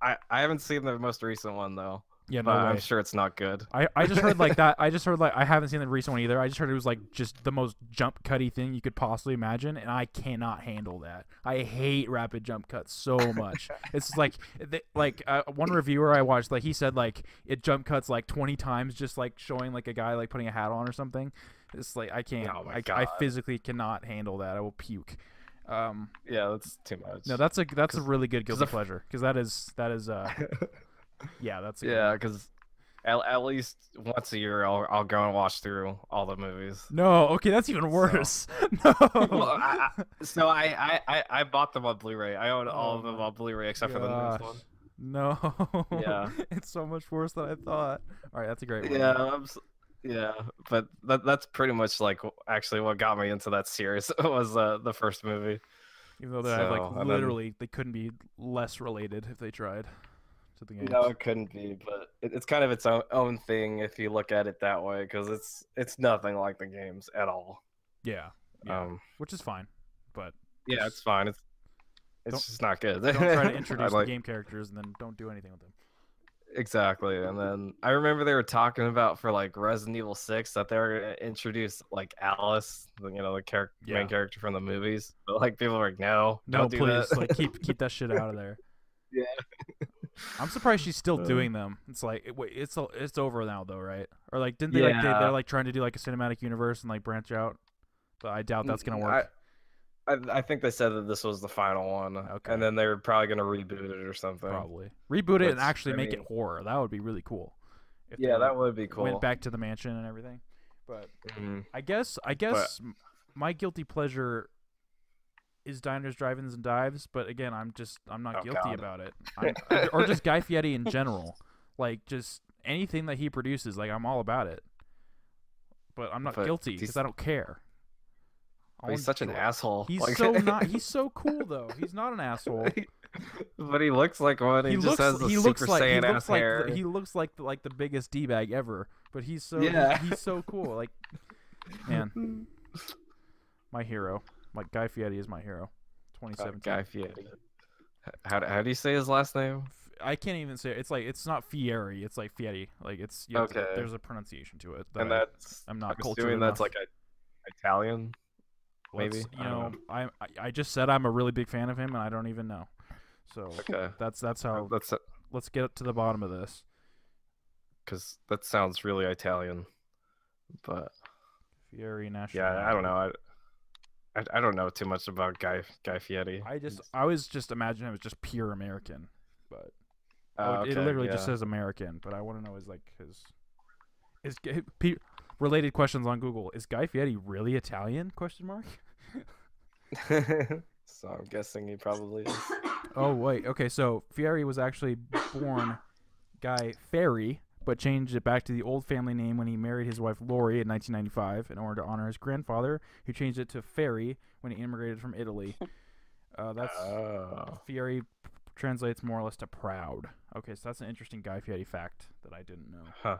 I haven't seen the most recent one though. Yeah, no, I'm sure it's not good. I just heard like that. I just heard like I haven't seen the recent one either. I just heard it was like just the most jump cutty thing you could possibly imagine, and I cannot handle that. I hate rapid jump cuts so much. It's like one reviewer I watched, like he said like it jump cuts like 20 times, just like showing like a guy like putting a hat on or something. It's like I can't. Oh my God. I physically cannot handle that. I will puke. Yeah, that's too much. No, that's a really good guilty pleasure because that is. Yeah, that's a good one. Because at least once a year I'll go and watch through all the movies. No, okay, that's even worse. So, no, well, I bought them on Blu-ray. I own all of them on Blu-ray except for the newest one. No, yeah, it's so much worse than I thought. All right, that's a great one. Yeah, yeah, but that's pretty much like actually what got me into that series was the first movie. Even though they're like literally they couldn't be less related if they tried. No, it couldn't be, but it's kind of its own thing if you look at it that way, because it's nothing like the games at all. Yeah, which is fine, but yeah, it's fine. It's just not good. Don't try to introduce the game characters and then don't do anything with them. Exactly, and then I remember they were talking about for like Resident Evil 6 that they were going to introduce like Alice, you know, the main character from the movies, but like people were like, no, please, do that. Like keep that shit out of there. Yeah. I'm surprised she's still doing them. It's like wait, it's over now though, right? Or like didn't they like they're like trying to do like a cinematic universe and like branch out? But I doubt that's gonna work. I think they said that this was the final one, and then they were probably gonna reboot it or something. Probably reboot it and actually make it horror. That would be really cool. If yeah, that would be cool. Went back to the mansion and everything, but I guess my guilty pleasure is Diners, Drive-Ins, and Dives, but again, I'm not guilty about it. Or just Guy Fieri in general. Like, just anything that he produces, like, I'm all about it. But I'm not guilty, because I don't care. He's such an asshole. He's like... he's so cool, though. He's not an asshole. But he looks like one. He just has the Super Saiyan ass hair. He looks like the biggest D-bag ever, but he's so cool. Like, man. My hero. Like Guy Fieri is my hero. 2017. Guy Fieri. How do you say his last name? I can't even say it. It's like it's not Fieri. It's like Fieri. Like it's there's a pronunciation to it. And that's I'm not cultured enough. That's like Italian. Maybe I just said I'm a really big fan of him and I don't even know. So that's how. Let's get to the bottom of this. Because that sounds really Italian, but Fieri national. Yeah, I don't know. I don't know too much about Guy Fieri. I was just imagining it was just pure American, but it literally just says American. But I want to know his related questions on Google. Is Guy Fieri really Italian? Question mark. So I'm guessing he probably is. Oh wait, okay. So Fieri was actually born Guy Fieri, but changed it back to the old family name when he married his wife Lori in 1995 in order to honor his grandfather, who changed it to Fieri when he immigrated from Italy. Fieri translates more or less to proud. Okay, so that's an interesting Guy Fieri fact that I didn't know. Huh.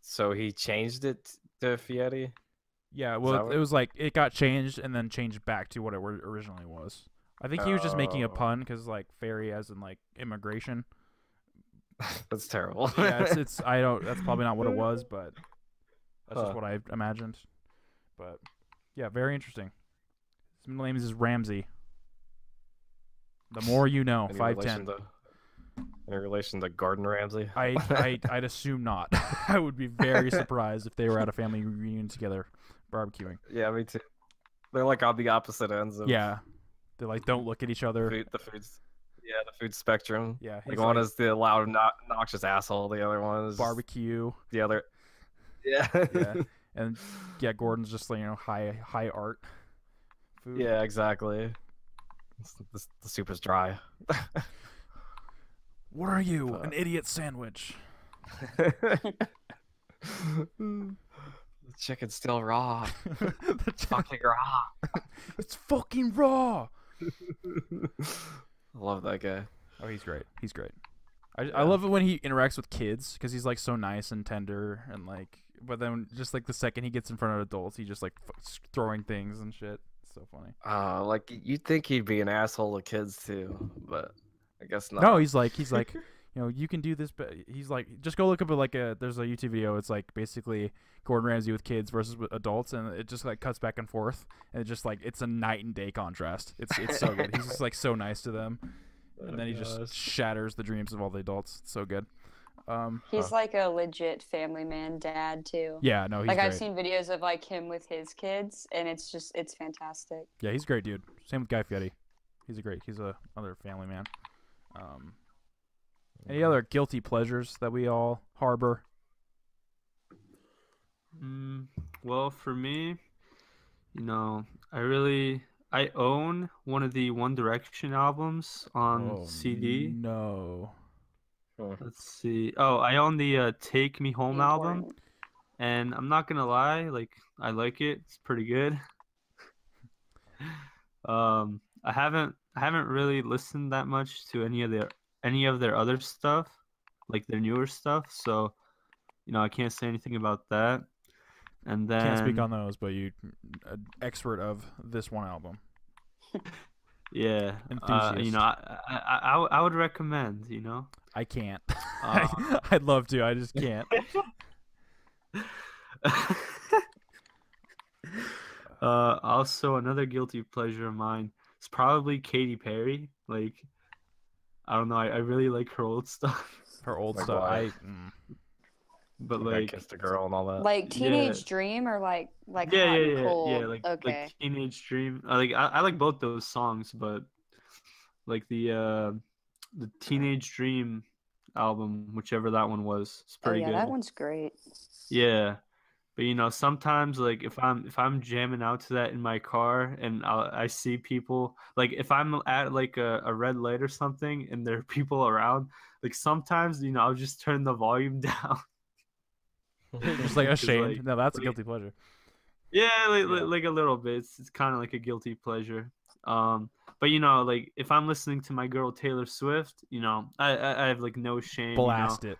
So he changed it to Fieri? Yeah, well, it was like it got changed and then changed back to what it originally was. I think he was just making a pun because like Fieri as in like immigration. That's terrible. Yeah, it's I don't. That's probably not what it was, but that's just what I imagined. But yeah, very interesting. His middle name is Ramsey. The more you know. 5'10". In relation to Gordon Ramsay. I'd assume not. I would be very surprised if they were at a family reunion together, barbecuing. Yeah, me too. They're like on the opposite ends of they like don't look at each other. The food spectrum. Yeah, like one is the loud, noxious asshole. The other one is barbecue. The other, and Gordon's just like, you know, high art food. Yeah, exactly. The soup is dry. What are you, an idiot sandwich? The chicken's still raw. It's fucking raw. It's fucking raw. I love that guy. Oh, he's great. He's great. I love it when he interacts with kids because he's like so nice and tender and like. But then just like the second he gets in front of adults, he's just like throwing things and shit. It's so funny. Like you'd think he'd be an asshole to kids too, but I guess not. No, he's like, you know, you can do this, but he's like, just go look up there's a YouTube video. It's like basically Gordon Ramsay with kids versus with adults, and it just like cuts back and forth, and it just like it's a night and day contrast. It's so good. He's just like so nice to them, and then he just shatters the dreams of all the adults. It's so good. He's like a legit family man dad too. Yeah, no, he's like great. I've seen videos of like him with his kids, and it's fantastic. Yeah, he's a great dude. Same with Guy Fieri. He's another family man. Any other guilty pleasures that we all harbor? Well, for me, you know, I own one of the One Direction albums on CD. No. Let's see. Oh, I own the Take Me Home album, and I'm not gonna lie, like I like it. It's pretty good. I haven't really listened that much to any of their other stuff, like their newer stuff. So, you know, I can't say anything about that. And then can't speak on those, but you're an expert of this one album. Yeah, you know, I would recommend. You know, I can't. I'd love to. I just can't. Also, another guilty pleasure of mine is probably Katy Perry. Like, I don't know. I really like her old stuff. But like I Kissed a Girl and all that. Like Teenage Dream or like Hot and Cold. Yeah, like Teenage Dream. I like both those songs, but like the Teenage Dream album, whichever that one was, it's pretty good. Yeah, that one's great. Yeah, but you know, sometimes like if I'm jamming out to that in my car and I see people, like if I'm at like a red light or something and there are people around, like sometimes, you know, I'll just turn the volume down. Just like ashamed. Like, no, that's a guilty pleasure. Yeah, like a little bit. It's kind of like a guilty pleasure. But you know, like if I'm listening to my girl Taylor Swift, you know, I have like no shame. Blast it.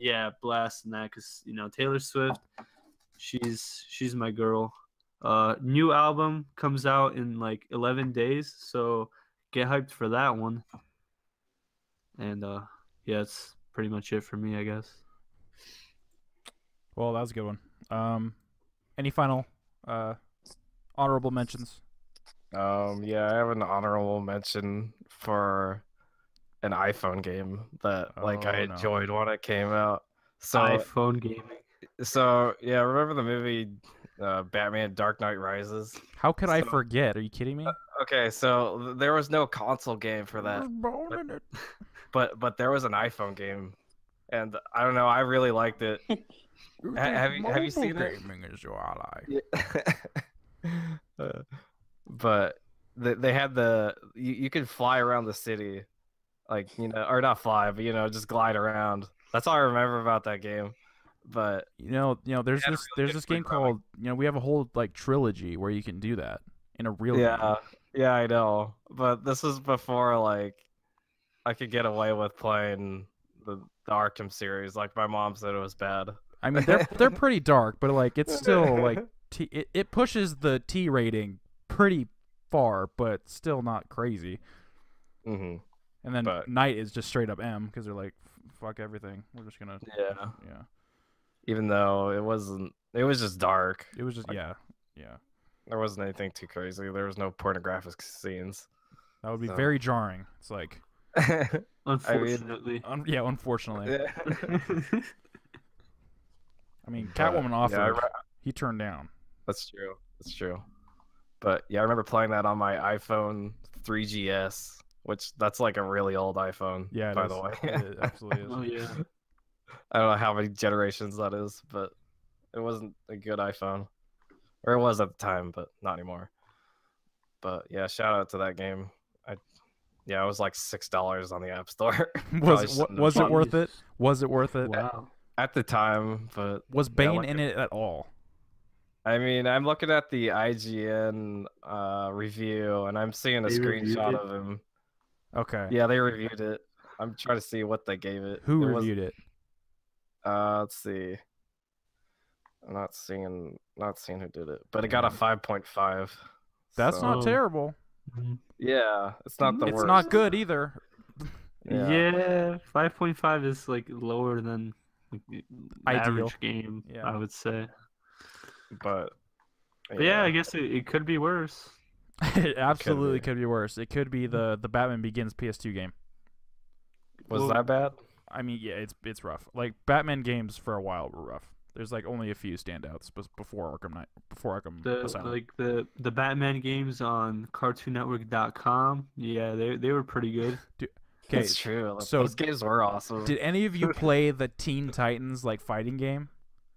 Yeah, blasting that, because you know Taylor Swift, she's my girl. New album comes out in like 11 days, so get hyped for that one. And yeah, it's pretty much it for me, I guess. Well, that was a good one. Any final honorable mentions? Yeah, I have an honorable mention for an iPhone game that I enjoyed when it came out. So iPhone gaming. So yeah, remember the movie Batman: Dark Knight Rises? How could I forget? Are you kidding me? Okay, so there was no console game for that. I was born in it. But there was an iPhone game, and I don't know. I really liked it. Have you seen it? Gaming is your ally. Yeah. But they had you could fly around the city, like, you know, or not fly, but you know, just glide around. That's all I remember about that game. But you know, there's this game called, you know, we have a whole like trilogy where you can do that in a real game. Yeah, I know. But this was before like I could get away with playing the Arkham series. Like my mom said, it was bad. I mean, they're pretty dark, but like it's still like it pushes the T rating pretty far, but still not crazy. Mm-hmm. And then Night is just straight up M, because they're like, fuck everything. We're just gonna Even though it was just dark. It was just like, yeah. There wasn't anything too crazy. There was no pornographic scenes. That would be very jarring. It's like, unfortunately, I mean, unfortunately. Yeah. I mean, Catwoman offered. He turned down. That's true. But yeah, I remember playing that on my iPhone 3GS, which that's like a really old iPhone, yeah, by the way. It absolutely is. Oh, yeah. I don't know how many generations that is, but it wasn't a good iPhone. Or it was at the time, but not anymore. But yeah, shout out to that game. Yeah, it was like $6 on the App Store. was it worth it? Was it worth it? Wow. At the time, but... Was Bane in it at all? I mean, I'm looking at the IGN review, and I'm seeing a screenshot of him. Okay. Yeah, they reviewed it. I'm trying to see what they gave it. Who reviewed it? Let's see. I'm not seeing who did it, but it got a 5.5. That's not terrible. Yeah, it's not the worst. It's not good either. Yeah, 5.5 is like lower than the average game, yeah. I would say. But yeah, I guess it could be worse. It absolutely could be worse. It could be the Batman Begins PS2 game. Was that bad? I mean, yeah, it's rough. Like Batman games for a while were rough. There's like only a few standouts before Arkham Knight, before Arkham Asylum. Like the Batman games on CartoonNetwork.com. Yeah, they were pretty good. Dude, okay, that's true. Like, so those games were awesome. Did any of you play the Teen Titans like fighting game?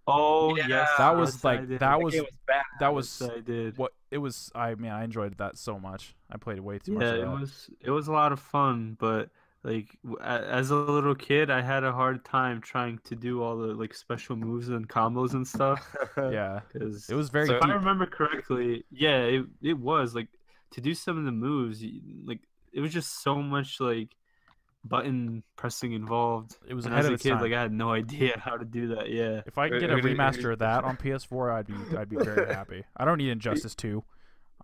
Oh yeah, yes. That was like that was bad. I mean, I enjoyed that so much. I played way too much. Yeah, it was a lot of fun, but. Like as a little kid, I had a hard time trying to do all the like special moves and combos and stuff. Yeah, because it was very. So if I remember correctly, yeah, it was like to do some of the moves, like it was just so much like button pressing involved. It was ahead of its time. Like I had no idea how to do that. Yeah. If I could get a remaster of that on PS4, I'd be very happy. I don't need Injustice 2.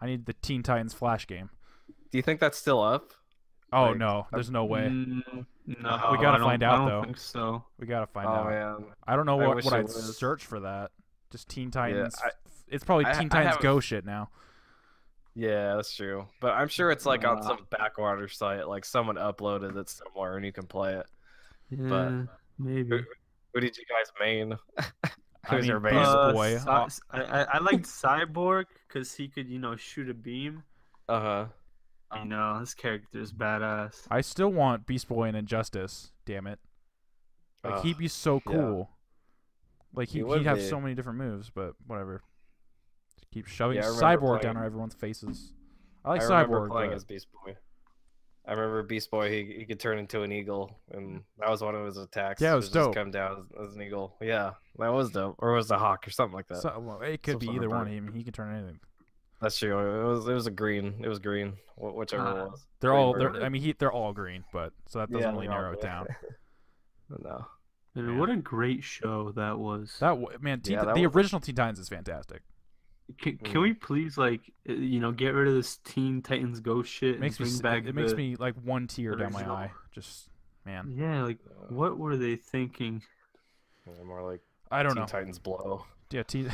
I need the Teen Titans Flash game. Do you think that's still up? Oh like, no, there's no way. No, we gotta find out though. I don't think so. We gotta find out. Man. I don't know what I'd search for that. Just Teen Titans. Yeah, it's probably Teen Titans Go shit now. Yeah, that's true. But I'm sure it's like on some backwater site, like someone uploaded it somewhere and you can play it. Yeah, but maybe. Who did you guys main? Who's your main boy? I liked Cyborg because he could, you know, shoot a beam. Uh huh. I know, this character's badass. I still want Beast Boy and Injustice, damn it. Like, he'd be so cool. Yeah. Like, he'd have so many different moves, but whatever. Just keep shoving Cyborg down on everyone's faces. I like Cyborg. I remember playing as Beast Boy. I remember Beast Boy, he could turn into an eagle, and that was one of his attacks. Yeah, it was dope. Just come down as an eagle. Yeah, that was dope. Or was a hawk or something like that. So, well, it could be either one. I mean, he could turn anything. That's true. It was a green. It was green. Whichever it was. They're all green, but so that doesn't really narrow it down. No. Man, what a great show that was. The original Teen Titans is fantastic. Can we please get rid of this Teen Titans Go shit? It makes me like one tear down my eye. Just man. Yeah, like what were they thinking? More like I don't know. Teen Titans Blow. Yeah, Teen.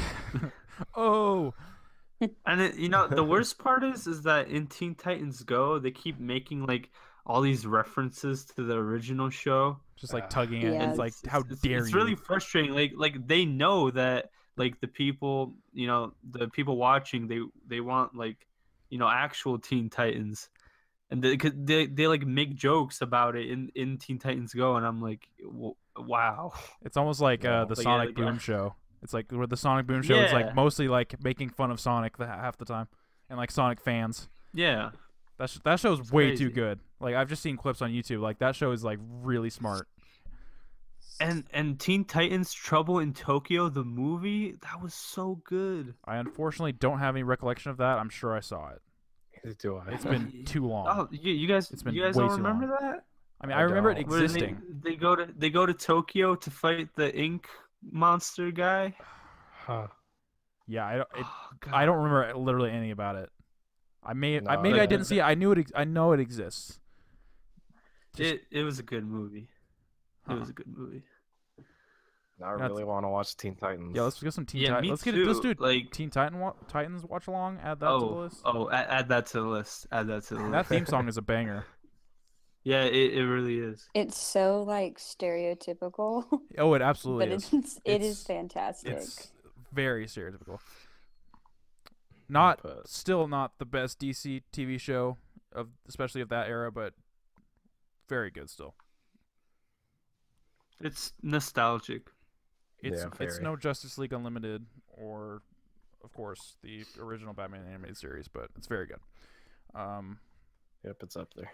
Oh. And it, you know, the worst part is that in Teen Titans Go, they keep making like all these references to the original show, just like tugging it. Yeah. It's like, how dare you? It's really frustrating. Like they know that like the people, you know, the people watching, they want like, you know, actual Teen Titans, and they like make jokes about it in Teen Titans Go, and I'm like, wow. It's almost like the Sonic Boom show. It's like where the Sonic Boom show is like mostly like making fun of Sonic half the time, and like Sonic fans. Yeah, that show is way too good. Like I've just seen clips on YouTube. Like that show is like really smart. And Teen Titans Trouble in Tokyo, the movie, that was so good. I unfortunately don't have any recollection of that. I'm sure I saw it. Do I? It's been too long. Oh, you guys! It's been way don't remember too long. That? I mean, I remember it existing. They go to Tokyo to fight the ink monster guy. Huh. Yeah, I don't remember literally anything about it. I didn't see it. I know it exists. It was a good movie. It was a good movie. Now I really want to watch Teen Titans. Yeah, let's get some Teen Titans. Let's do like Teen Titans watch along. Add that to the list. Oh, add that to the list. That theme song is a banger. Yeah, it really is. It's so like stereotypical. Oh, it absolutely is. But it is fantastic. It's very stereotypical. Still not the best DC TV show, especially of that era, but very good still. It's nostalgic. It's no Justice League Unlimited or, of course, the original Batman animated series, but it's very good. Yep, it's up there.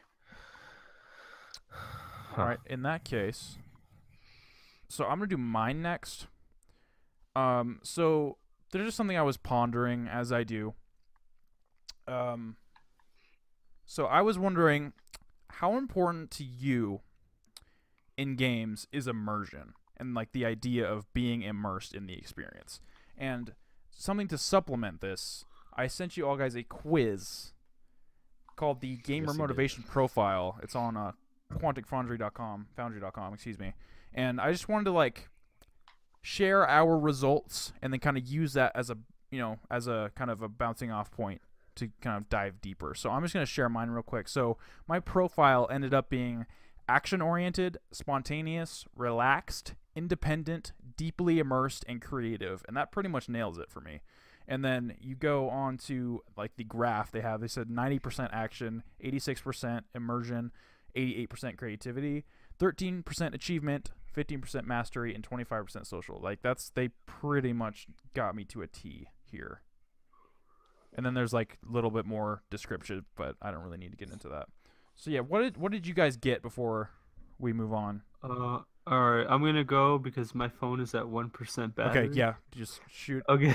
All right, in that case, so I'm going to do mine next. So there's just something I was pondering, as I do. So I was wondering, how important to you in games is immersion and like the idea of being immersed in the experience? And something to supplement this, I sent you all guys a quiz called the Gamer Motivation Profile. It's on quanticfoundry.com, And I just wanted to like share our results and then kind of use that as a, you know, as a kind of a bouncing off point to kind of dive deeper. So I'm just going to share mine real quick. So my profile ended up being action-oriented, spontaneous, relaxed, independent, deeply immersed, and creative. And that pretty much nails it for me. And then you go on to like the graph they have. They said 90% action, 86% immersion, 88% creativity, 13% achievement, 15% mastery, and 25% social. Like they pretty much got me to a T here. And then there's like a little bit more description, but I don't really need to get into that. So yeah, what did you guys get before we move on? All right, I'm gonna go because my phone is at 1% battery. Okay, yeah, just shoot. Okay,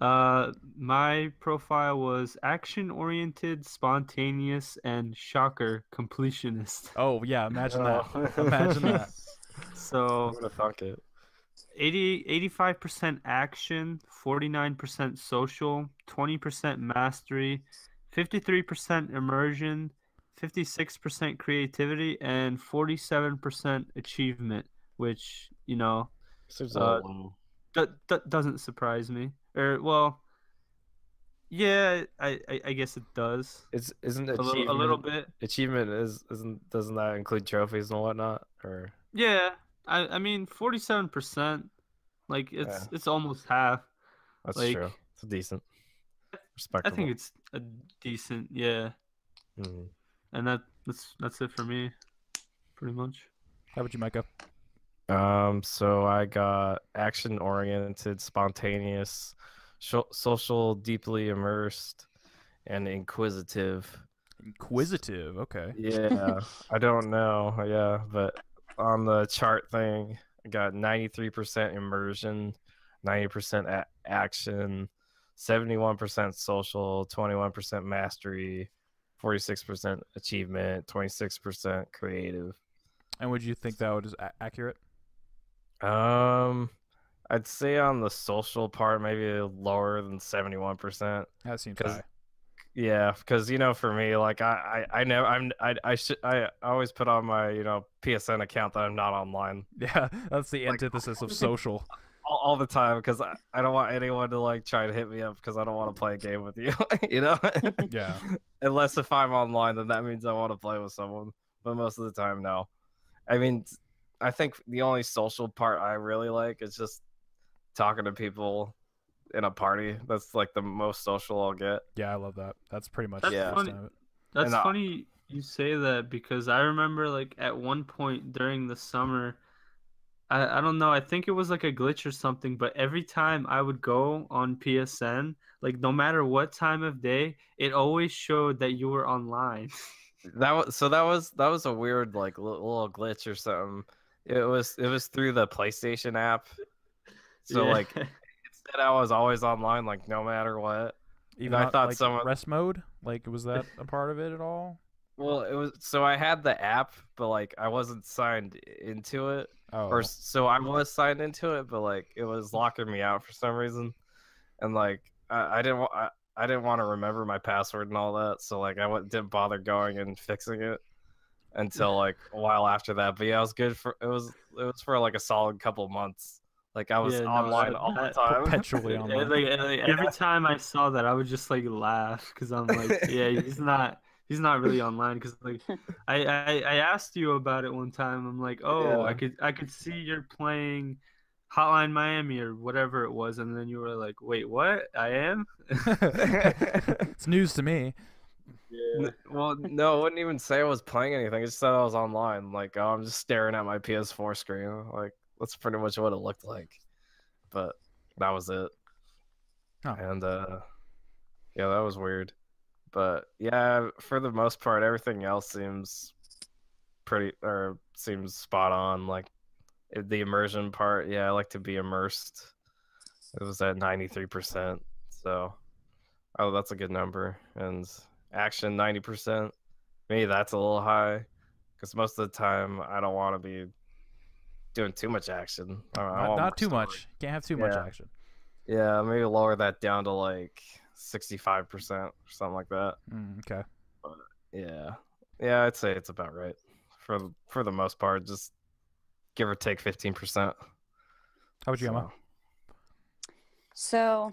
my profile was action-oriented, spontaneous, and shocker completionist. Oh yeah, imagine that. Imagine that. So I'm gonna fuck it. 85% action, 49% social, 20% mastery, 53% immersion, 56% creativity, and 47% achievement, which, you know, doesn't surprise me. Or, well, yeah, I guess it does. Isn't it a little bit? Achievement doesn't that include trophies and whatnot? Or yeah, I mean 47%, like it's almost half. That's like, true. It's decent. Respectable. I think it's a decent, yeah. Mm-hmm. And that's it for me, pretty much. How about you, Micah? So I got action-oriented, spontaneous, social, deeply immersed, and inquisitive. Inquisitive, okay. Yeah, I don't know, yeah, but on the chart thing, I got 93% immersion, 90% action, 71% social, 21% mastery, 46% achievement, 26% creative. And would you think that was accurate? I'd say on the social part, maybe lower than 71%. That seems high. Yeah, because you know, for me, like I always put on my PSN account that I'm not online. Yeah, that's the antithesis of social. All the time, because I don't want anyone to like try to hit me up because I don't want to play a game with you, you know? Yeah. Unless if I'm online, then that means I want to play with someone. But most of the time, no. I mean, I think the only social part I really like is just talking to people in a party. That's like the most social I'll get. Yeah, I love that. That's pretty much That's funny you say that, because I remember like at one point during the summer, I don't know. I think it was like a glitch or something, but every time I would go on PSN, like no matter what time of day, it always showed that you were online. That was a weird like little glitch or something. It was through the PlayStation app. So yeah. Like instead I was always online, like no matter what. Even I thought like someone rest mode, like was that a part of it at all? Well, it was. So I had the app, but like I wasn't signed into it. Oh. Or so I was signed into it, but like it was locking me out for some reason, and like I didn't want to remember my password and all that, so like I didn't bother going and fixing it until like a while after that. But yeah, I was good for it was for like a solid couple months. Like I was online all the time, perpetually online. Like, every time I saw that, I would just like laugh because I'm like, yeah, he's not really online, because like I asked you about it one time. I'm like, oh, yeah. I could see you're playing Hotline Miami or whatever it was, and then you were like, wait, what? I am? It's news to me. Yeah. Well, no, I wouldn't even say I was playing anything. I just said I was online. Like, oh, I'm just staring at my PS4 screen. Like, that's pretty much what it looked like. But that was it. Oh. And, yeah, that was weird. But, yeah, for the most part, everything else seems pretty, or seems spot on. Like, the immersion part, yeah, I like to be immersed. It was at 93%, so that's a good number. And action, 90%. Maybe that's a little high, because most of the time I don't want to be doing too much action. Not too much. Can't have too much action. Yeah, maybe lower that down to like 65% or something like that. Okay. But yeah, I'd say it's about right for the most part. Just give or take 15%. How would you, Emma? So,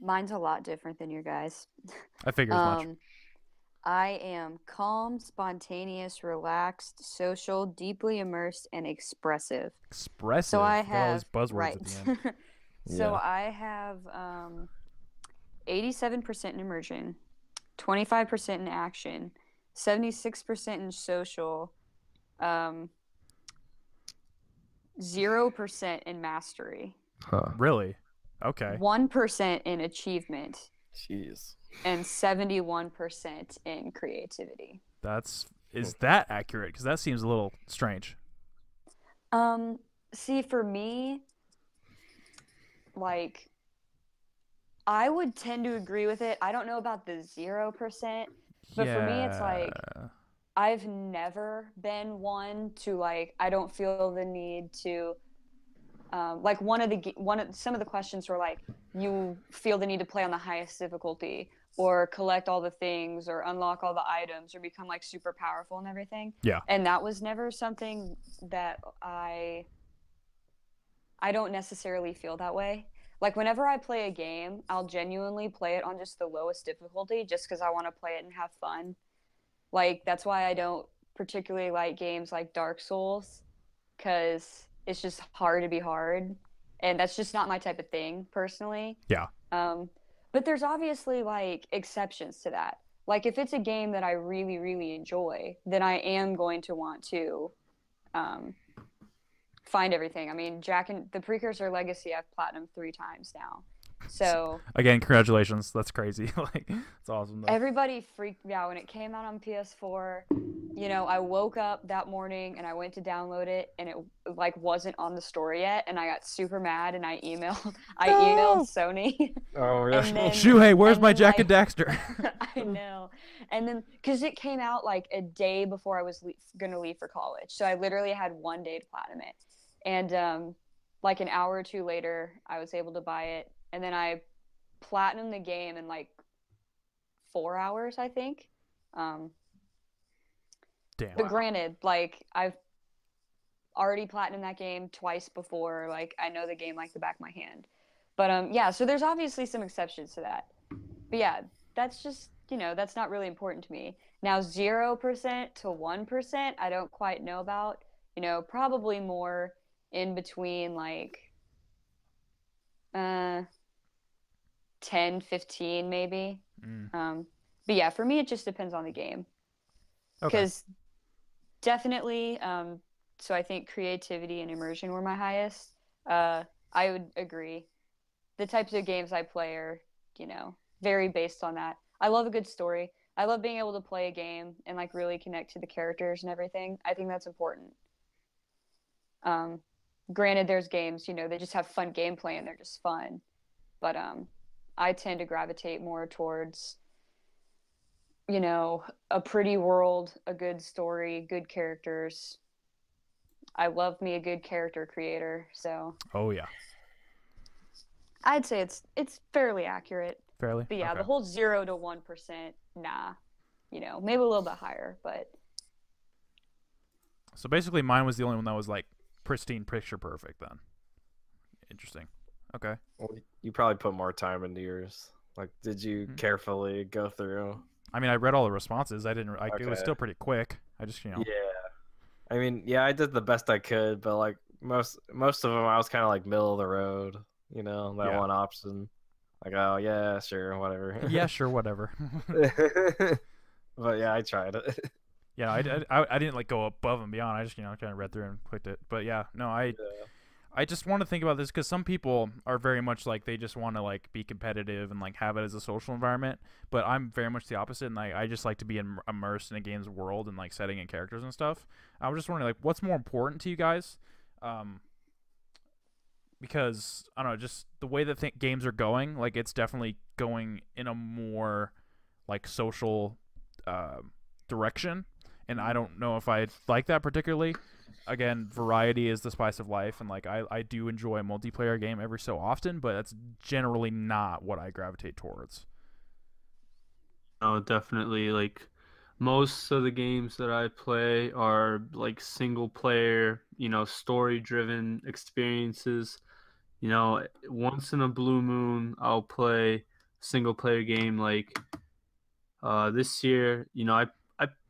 mine's a lot different than your guys. I figure as much. I am calm, spontaneous, relaxed, social, deeply immersed, and expressive. Expressive. So I have buzzwords at the end. So I have 87% in immersion, 25% in action, 76% in social, 0% in mastery. Huh. Really? Okay. 1% in achievement. Jeez. And 71% in creativity. Is that accurate? Because that seems a little strange. See, for me, like, I would tend to agree with it. I don't know about the 0%, but for me, it's like, I've never been one to, like, I don't feel the need to, like, some of the questions were like, you feel the need to play on the highest difficulty or collect all the things or unlock all the items or become, like, super powerful and everything. Yeah. And that was never something that I don't necessarily feel that way. Like, whenever I play a game, I'll genuinely play it on just the lowest difficulty just because I want to play it and have fun. Like, that's why I don't particularly like games like Dark Souls, because it's just hard to be hard. And that's just not my type of thing, personally. Yeah. But there's obviously, like, exceptions to that. Like, if it's a game that I really, really enjoy, then I am going to want to find everything. I mean, the Precursor Legacy, I've platinumed 3 times now. So again, congratulations. That's crazy. Like, it's awesome though. Everybody freaked me out when it came out on PS4. You know, I woke up that morning and I went to download it and it like wasn't on the store yet, and I got super mad and I emailed Sony. Oh really? Shuhei, where's my Jack and Daxter? I know. And then because it came out like a day before I was gonna leave for college, so I literally had 1 day to platinum it, and like an hour or two later, I was able to buy it. And then I platinumed the game in like 4 hours, I think. Damn. But granted, like, I've already platinumed that game twice before. Like, I know the game like the back of my hand. But yeah, so there's obviously some exceptions to that. But yeah, that's just, you know, that's not really important to me. Now, 0% to 1%, I don't quite know about. You know, probably more in between, like, 10, 15 maybe. But yeah, for me it just depends on the game. Because definitely, so I think creativity and immersion were my highest. I would agree. The types of games I play are, you know, very based on that. I love a good story. I love being able to play a game and like really connect to the characters and everything. I think that's important. Granted, there's games, you know, they just have fun gameplay and they're just fun. But I tend to gravitate more towards, you know, a pretty world, a good story, good characters. I love me a good character creator, so. Oh, yeah. I'd say it's fairly accurate. Fairly? But yeah, the whole 0 to 1%, nah. You know, maybe a little bit higher, but. So basically mine was the only one that was like, pristine, picture perfect then. Interesting. Okay. Well, you probably put more time into yours. Like, did you carefully go through? I mean, I read all the responses. I didn't. It was still pretty quick. I just, you know. Yeah. I mean, yeah, I did the best I could, but like most of them I was kind of like middle of the road, you know, that one option. Like, oh yeah, sure, whatever. Yeah, sure, whatever. But yeah, I tried it. Yeah, I didn't like go above and beyond. I just, you know, kind of read through and clicked it. But yeah, no, I just want to think about this because some people are very much like they just want to like be competitive and like have it as a social environment. But I'm very much the opposite, and like I just like to be immersed in a game's world and like setting and characters and stuff. I was just wondering like what's more important to you guys, because I don't know, just the way that games are going. Like it's definitely going in a more like social direction, and I don't know if I like that particularly. Again, variety is the spice of life, and like I do enjoy a multiplayer game every so often, but that's generally not what I gravitate towards. Oh, definitely. Like most of the games that I play are like single player, you know, story driven experiences. You know, once in a blue moon I'll play a single player game. Like this year, you know, I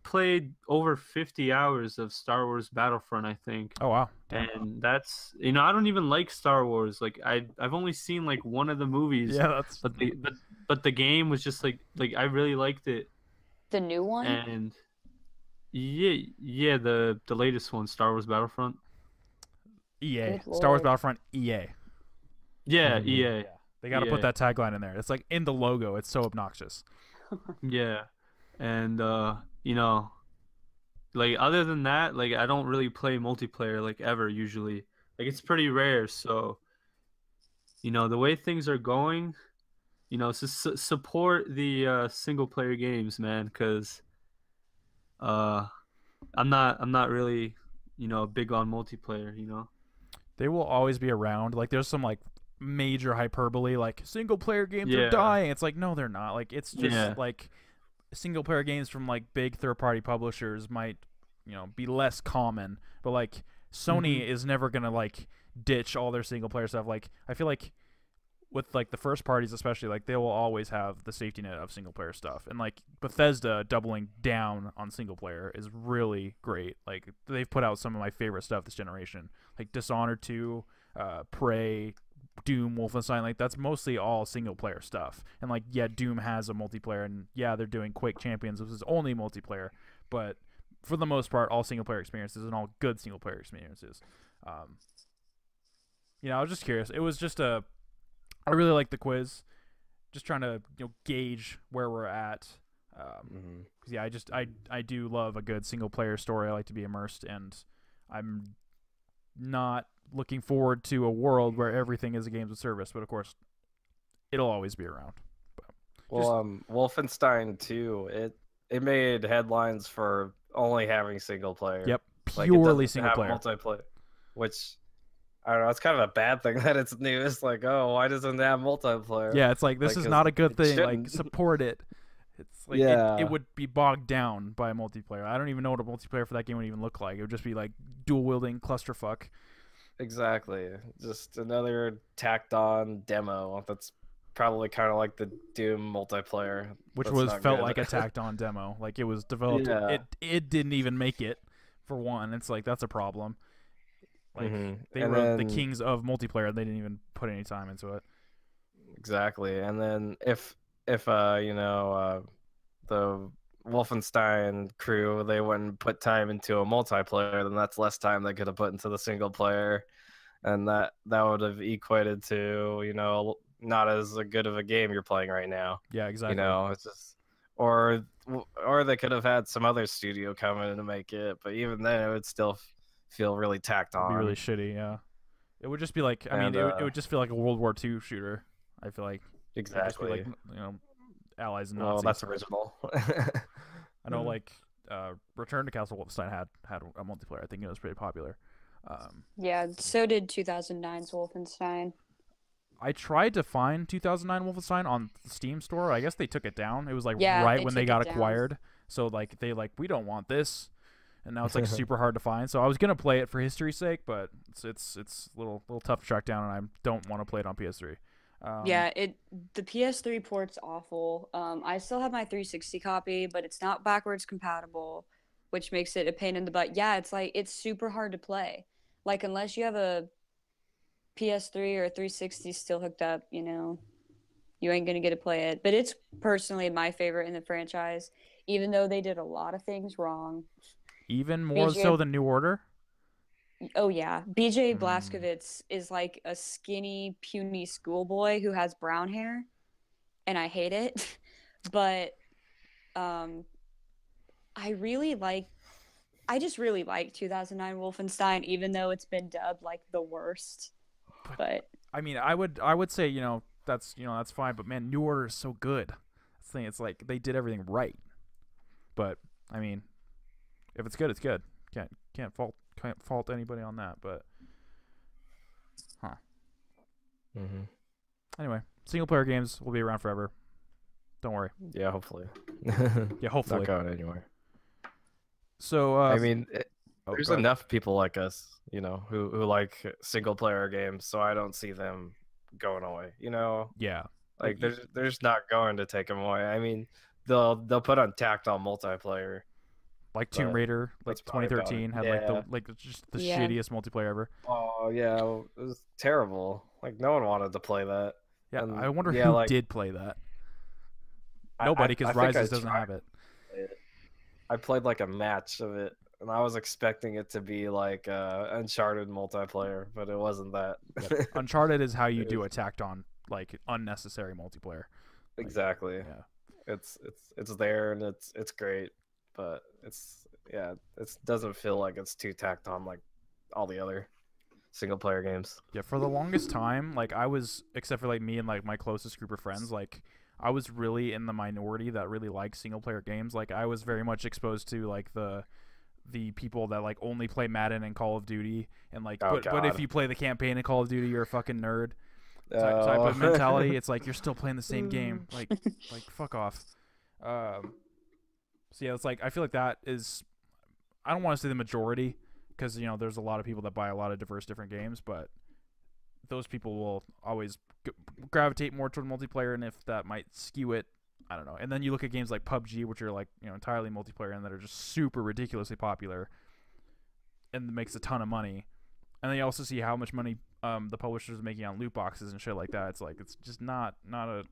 played over 50 hours of Star Wars Battlefront, I think. Oh, wow. Damn. And that's, you know, I don't even like Star Wars. Like, I've only seen, like, one of the movies. Yeah, that's... But the game was just, like I really liked it. The new one? And, yeah, the latest one, Star Wars Battlefront. EA. Star Wars Battlefront, EA. Yeah, mm-hmm. EA. Yeah. They gotta put that tagline in there. It's, like, in the logo. It's so obnoxious. Yeah. And, you know, like other than that, like I don't really play multiplayer like ever usually. Like it's pretty rare. So, you know, the way things are going, you know, support the single player games, man, because I'm not really, you know, big on multiplayer. You know, they will always be around. Like there's some like major hyperbole, like single player games are dying. It's like no, they're not. Like it's just like. Single player games from like big third party publishers might, you know, be less common, but like Sony is never gonna like ditch all their single player stuff. Like I feel like with like the first parties especially, like they will always have the safety net of single player stuff, and like Bethesda doubling down on single player is really great. Like they've put out some of my favorite stuff this generation, like Dishonored 2, Prey, Doom, Wolfenstein, like that's mostly all single player stuff. And like yeah, Doom has a multiplayer, and yeah, they're doing Quake Champions, which is only multiplayer, but for the most part all single player experiences, and all good single player experiences. You know, I was just curious. It was just I really like the quiz, just trying to, you know, gauge where we're at. 'Cause yeah, I do love a good single player story. I like to be immersed, and I'm not looking forward to a world where everything is a games of service, but of course it'll always be around. But well, Wolfenstein 2, it made headlines for only having single player. Yep, purely like single player, multiplayer, which I don't know, it's kind of a bad thing that it's new. It's like, oh, why doesn't it have multiplayer? Yeah, it's like this is not a good thing. Like support it. It's like it would be bogged down by a multiplayer. I don't even know what a multiplayer for that game would even look like. It would just be like dual wielding clusterfuck. Exactly, just another tacked on demo that's probably kind of like the Doom multiplayer, which felt like a tacked on demo. Like it was developed, it didn't even make it, for one. It's like that's a problem. Like they wrote the kings of multiplayer, and they didn't even put any time into it. Exactly. And then if you know, the Wolfenstein crew, they wouldn't put time into a multiplayer, then that's less time they could have put into the single player, and that would have equated to, you know, not as good of a game you're playing right now. Yeah, exactly. You know, it's just or they could have had some other studio come in to make it, but even then it would still feel really tacked on. It'd be really shitty. Yeah, it would just be like, it would just feel like a World War II shooter. I feel like exactly, like, you know, Allies and Nazis. Oh, that's original. I know, like Return to Castle Wolfenstein had a multiplayer. I think it was pretty popular. Yeah, so did 2009's Wolfenstein. I tried to find 2009 Wolfenstein on the Steam store. I guess they took it down. It was like right when they got acquired. So like they like, we don't want this, and now it's like super hard to find. So I was gonna play it for history's sake, but it's a little tough to track down, and I don't want to play it on PS3. Yeah, the PS3 port's awful. I still have my 360 copy, but it's not backwards compatible, which makes it a pain in the butt. Yeah, it's like it's super hard to play. Like, unless you have a PS3 or a 360 still hooked up, you know, you ain't gonna get to play it. But it's personally my favorite in the franchise, even though they did a lot of things wrong. Even more so than New Order? Oh, yeah. BJ Blazkowicz is like a skinny, puny schoolboy who has brown hair, and I hate it. But I just really like 2009 Wolfenstein, even though it's been dubbed like the worst. But I mean, I would say, you know, that's fine, but man, New Order is so good. It's like they did everything right. But I mean, if it's good, it's good. Can't fault anybody on that, but Anyway, single player games will be around forever. Don't worry. Yeah, hopefully. Yeah, hopefully. Not going anywhere. So I mean, there's enough people like us, you know, who like single player games, so I don't see them going away, you know. Yeah. Like they're just not going to take them away. I mean, they'll put on tactile multiplayer. Like Tomb Raider, like 2013 had like the shittiest multiplayer ever. Oh yeah, it was terrible. Like no one wanted to play that. Yeah, and I wonder who did play that. Nobody, because Rises doesn't have it. I played like a match of it, and I was expecting it to be like Uncharted multiplayer, but it wasn't that. Yep. Uncharted is how you do attacked on like unnecessary multiplayer. Like, exactly. Yeah. It's there and it's great, but it doesn't feel like it's too tacked on like all the other single player games. Yeah, for the longest time, like I was, except for like me and like my closest group of friends, like I was really in the minority that really liked single player games. Like I was very much exposed to like the people that like only play Madden and Call of Duty, and like but if you play the campaign in Call of Duty, you're a fucking nerd type of mentality. It's like you're still playing the same game. Like fuck off. So yeah, it's like I feel like that is, I don't want to say the majority, because you know there's a lot of people that buy a lot of diverse different games, but those people will always gravitate more toward multiplayer, and if that might skew it, I don't know. And then you look at games like PUBG, which are like, you know, entirely multiplayer and that are just super ridiculously popular and makes a ton of money. And then you also see how much money the publishers are making on loot boxes and shit like that. It's like, it's just not a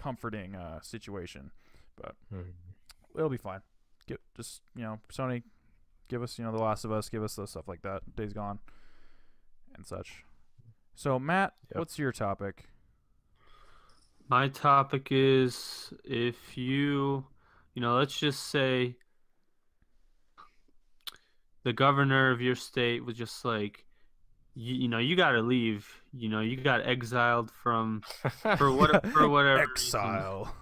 comforting situation, but it'll be fine. Just, you know, Sony, give us, you know, The Last of Us, give us the stuff like that, Days Gone and such. So, Matt, what's your topic? My topic is, if you know, let's just say the governor of your state was just like, you know, you got to leave. You know, you got exiled for whatever exile.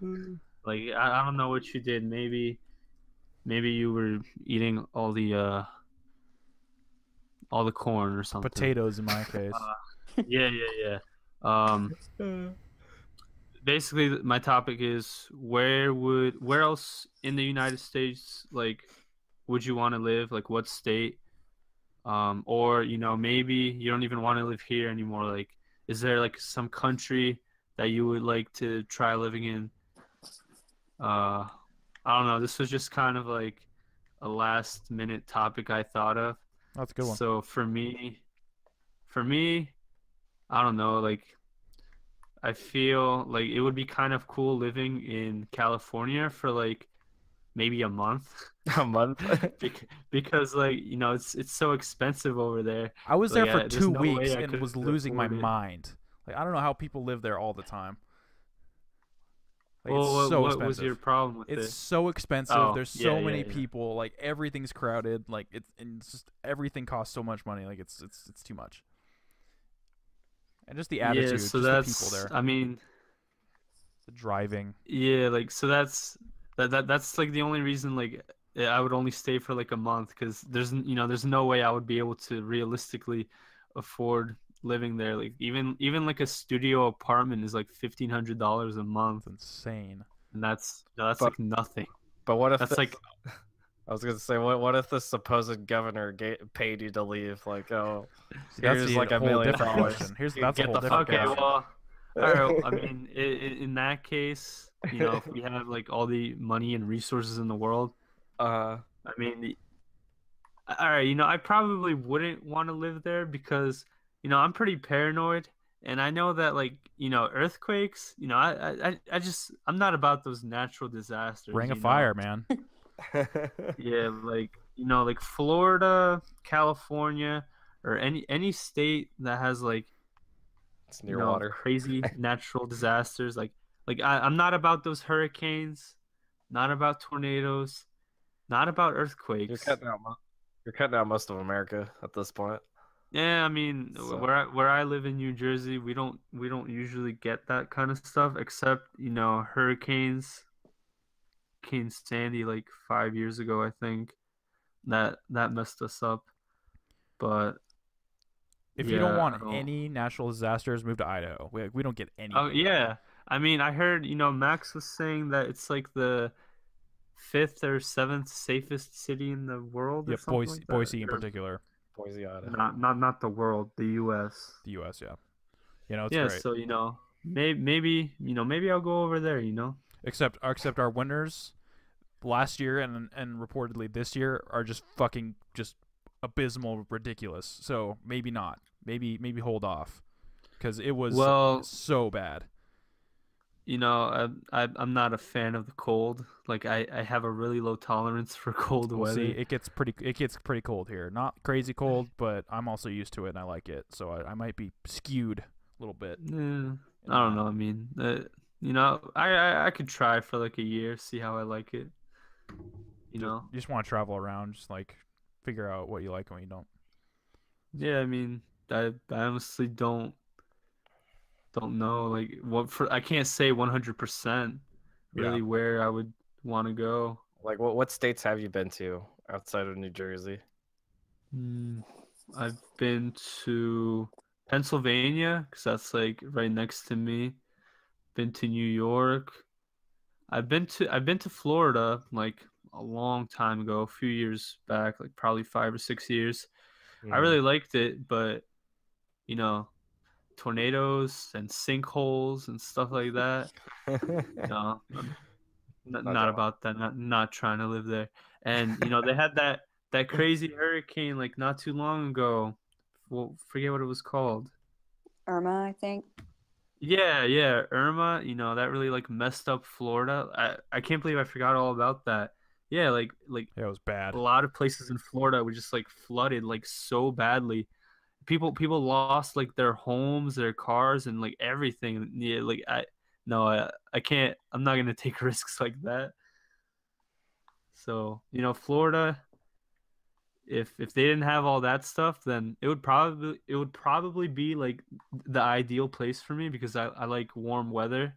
Reason. Like, I don't know what you did. Maybe you were eating all the corn or something. Potatoes in my case. Yeah. Basically, my topic is where else in the United States like would you want to live? Like what state? Or you know, maybe you don't even want to live here anymore. Like, is there like some country that you would like to try living in? I don't know. This was just kind of like a last minute topic I thought of. That's a good one. So for me, I don't know, like I feel like it would be kind of cool living in California for like maybe a month. A month? Because like, you know, it's so expensive over there. I was there for 2 weeks and was losing my mind. Like, I don't know how people live there all the time. Like, well, it's so what was your problem with it? It's so expensive. Oh, there's so many people. Like everything's crowded. Like it's just everything costs so much money. Like it's too much. And just the attitude, so just the people there. I mean, the driving. Yeah, like so that's like the only reason like I would only stay for like a month, because there's no way I would be able to realistically afford living there. Like even like a studio apartment is like $1,500 a month. That's insane. And that's like nothing. But what if that's like, I was gonna say, what if the supposed governor paid you to leave? Like, oh, see, here's like $1 million. Here's that's a whole different question. Okay, well, all right, I mean, in that case, you know, if we have like all the money and resources in the world, I mean, all right, you know, I probably wouldn't want to live there because, you know, I'm pretty paranoid. And I know that, like, you know, earthquakes, you know, I just, I'm not about those natural disasters. Ring of fire, man. Yeah, like, you know, like Florida, California, or any state that has, like, it's near water, crazy natural disasters. Like I'm not about those hurricanes, not about tornadoes, not about earthquakes. You're cutting out most of America at this point. Yeah, I mean, so, where I live in New Jersey, we don't usually get that kind of stuff, except, you know, hurricanes. Hurricane Sandy, like 5 years ago, I think, that messed us up. But if you don't want any natural disasters, move to Idaho. We don't get any. Oh yeah, I mean, I heard, you know, Max was saying that it's like the 5th or 7th safest city in the world. Yeah, Boise in particular. Boise, Idaho. Not the world, the U.S. The U.S., yeah. You know, it's great. So, you know, maybe I'll go over there, you know. Except our winners last year and reportedly this year are just fucking just abysmal, ridiculous. So maybe not. Maybe hold off, because it was so bad. You know, I'm not a fan of the cold. Like, I have a really low tolerance for cold weather. See, it gets pretty cold here. Not crazy cold, but I'm also used to it and I like it. So I might be skewed a little bit. Yeah, I don't know. I mean, you know, I could try for like a year, see how I like it. You know, you just want to travel around, just like figure out what you like and what you don't. Yeah, I mean, I honestly don't know, like, what for. I can't say 100% really where I would want to go. Like, what states have you been to outside of New Jersey? I've been to Pennsylvania, because that's like right next to me. Been to New York. I've been to Florida like a long time ago, a few years back, like probably 5 or 6 years. I really liked it, but, you know, tornadoes and sinkholes and stuff like that. No, I'm not about that. Not trying to live there. And, you know, they had that crazy hurricane like not too long ago. Well, forget what it was called. Irma, I think. Yeah, Irma. You know, that really like messed up Florida. I can't believe I forgot all about that. Yeah, like it was bad. A lot of places in Florida were just like flooded like so badly. People lost like their homes, their cars, and like everything. Yeah, like I can't. I'm not gonna take risks like that. So, you know, Florida. If they didn't have all that stuff, then it would probably be like the ideal place for me, because I like warm weather,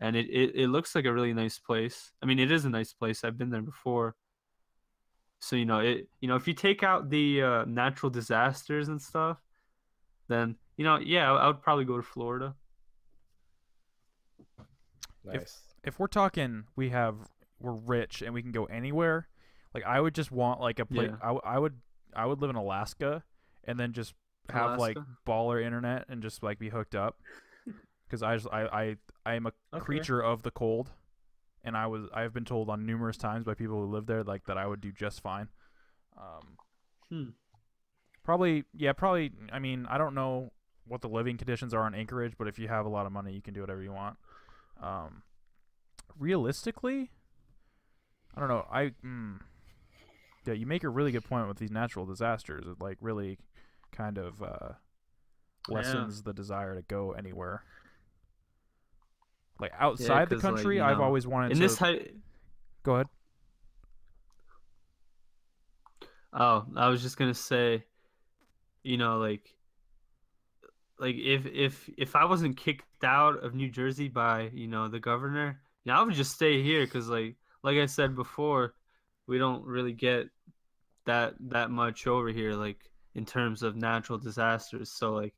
and it looks like a really nice place. I mean, it is a nice place. I've been there before. So, you know, if you take out the natural disasters and stuff, then, you know, yeah, I would probably go to Florida. Nice. If we're talking, we're rich and we can go anywhere. Like, I would just want like a place. Yeah. I would live in Alaska, and then just have like baller internet and just like be hooked up, because I am a creature of the cold. And I've been told on numerous times by people who live there, like, that I would do just fine. Probably. I mean, I don't know what the living conditions are in Anchorage, but if you have a lot of money, you can do whatever you want. Realistically, I don't know. Yeah, you make a really good point with these natural disasters. It like really kind of lessens the desire to go anywhere. Like, outside the country, like, I've always wanted to. Go ahead. Oh, I was just gonna say, you know, like if I wasn't kicked out of New Jersey by, you know, the governor, you know, I would just stay here, because like I said before, we don't really get that much over here, like, in terms of natural disasters. So, like,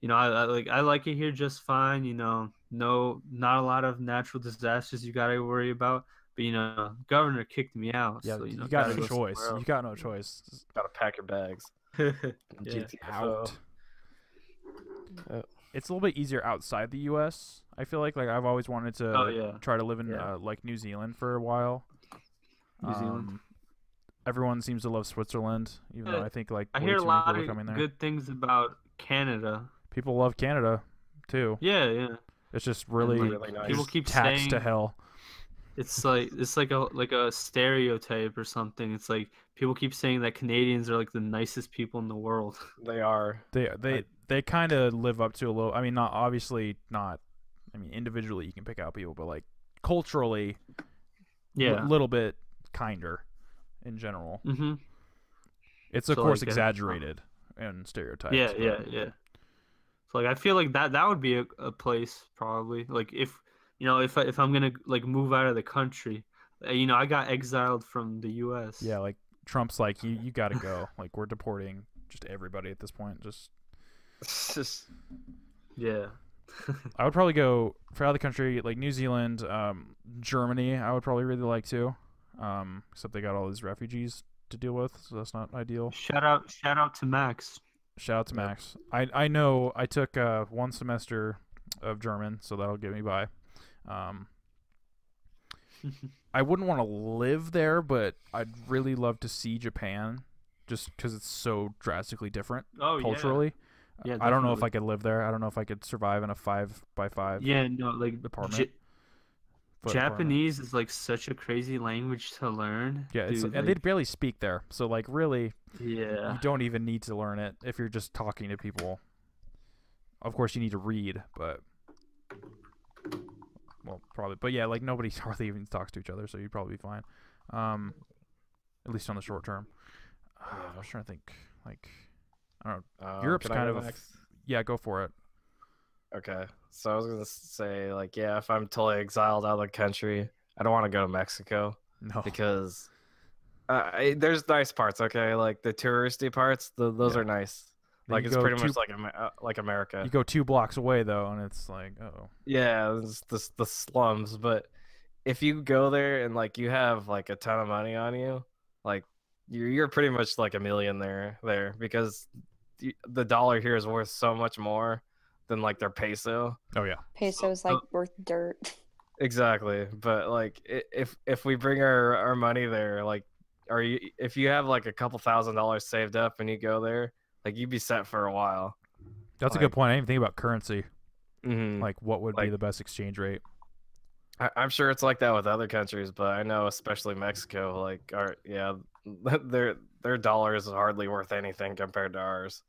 you know, I like it here just fine. You know, not a lot of natural disasters you gotta worry about. But, you know, governor kicked me out. Yeah, so, you know, you got no choice. You got no choice. Gotta pack your bags. Get out. It's a little bit easier outside the U.S. I feel like I've always wanted to try to live in like New Zealand for a while. New Zealand. everyone seems to love Switzerland, even though I think like I hear a lot of good things about Canada. People love Canada too. Yeah, yeah. It's just really nice. People keep taxed saying, to hell. It's like a stereotype or something. It's like people keep saying that Canadians are like the nicest people in the world. They are. They kind of live up to a little. I mean, not obviously not. I mean, individually you can pick out people, but like culturally, yeah, a little bit kinder in general. Mm-hmm. It's of course like exaggerated and stereotyped. Yeah, yeah, yeah. So like I feel like that would be a place probably like if. You know, if I'm gonna like move out of the country, you know, I got exiled from the U.S. Yeah, like Trump's like you gotta go. Like we're deporting just everybody at this point. Just yeah. I would probably go for out of the country, like New Zealand, Germany. I would probably really like to, except they got all these refugees to deal with, so that's not ideal. Shout out to Max. Shout out to Max. I know I took one semester of German, so that'll get me by. I wouldn't want to live there, but I'd really love to see Japan just because it's so drastically different culturally. Yeah, I don't know if I could live there. I don't know if I could survive in a 5x5 apartment. Japanese is like such a crazy language to learn. Yeah, dude, and they barely speak there. So like really, yeah, you don't even need to learn it if you're just talking to people. Of course you need to read, but well, probably, but yeah, like nobody hardly even talks to each other, so you'd probably be fine, at least on the short term. I was trying to think, like, I don't know. Europe's kind of next? Yeah, go for it. Okay, so I was gonna say, like, yeah, if I'm totally exiled out of the country, I don't want to go to Mexico. No, because there's nice parts, okay, like the touristy parts. Those are nice. Like it's pretty much like America. You go 2 blocks away though, and it's like, uh-oh. Yeah, it's the slums. But if you go there and like you have like a ton of money on you, like you're pretty much like a millionaire there because the dollar here is worth so much more than like their peso. Oh yeah, peso is like worth dirt. Exactly, but like if we bring our money there, like, are you if you have like a couple $1,000 saved up and you go there. Like, you'd be set for a while. That's a good point. I didn't even think about currency. Mm-hmm. Like, what would be the best exchange rate? I'm sure it's like that with other countries, but I know especially Mexico, like, their dollar is hardly worth anything compared to ours.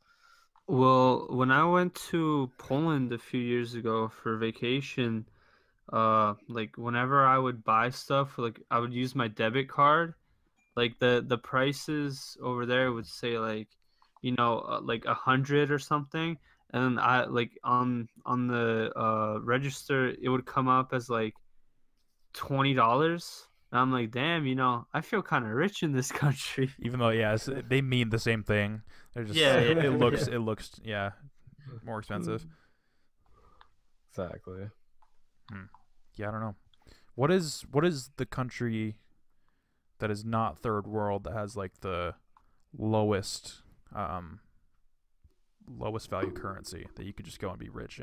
Well, when I went to Poland a few years ago for vacation, like, whenever I would buy stuff, like, I would use my debit card. Like, the prices over there would say, like, you know, like 100 or something, and I like on the register it would come up as like $20, and I'm like, damn, you know, I feel kind of rich in this country. Even though, yeah, they mean the same thing. They're just it looks more expensive. Exactly. Yeah, I don't know. What is the country that is not third world that has like the lowest value currency that you could just go and be rich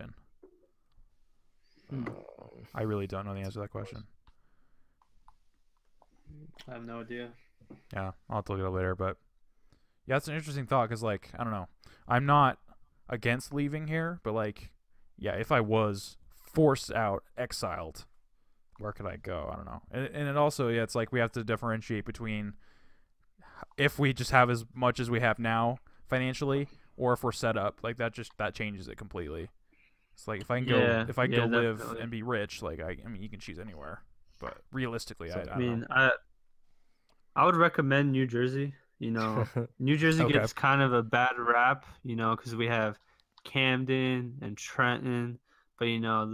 in? I really don't know the answer to that question. I have no idea. Yeah, I'll have to look it up later, but yeah, it's an interesting thought because, like, I don't know. I'm not against leaving here, but, like, yeah, if I was forced out, exiled, where could I go? I don't know. And it also, yeah, it's like we have to differentiate between if we just have as much as we have now financially, or if we're set up like that, that changes it completely. It's like if I can go live and be rich, like I mean, you can choose anywhere, but realistically, I would recommend New Jersey. You know, New Jersey gets kind of a bad rap, you know, because we have Camden and Trenton, but you know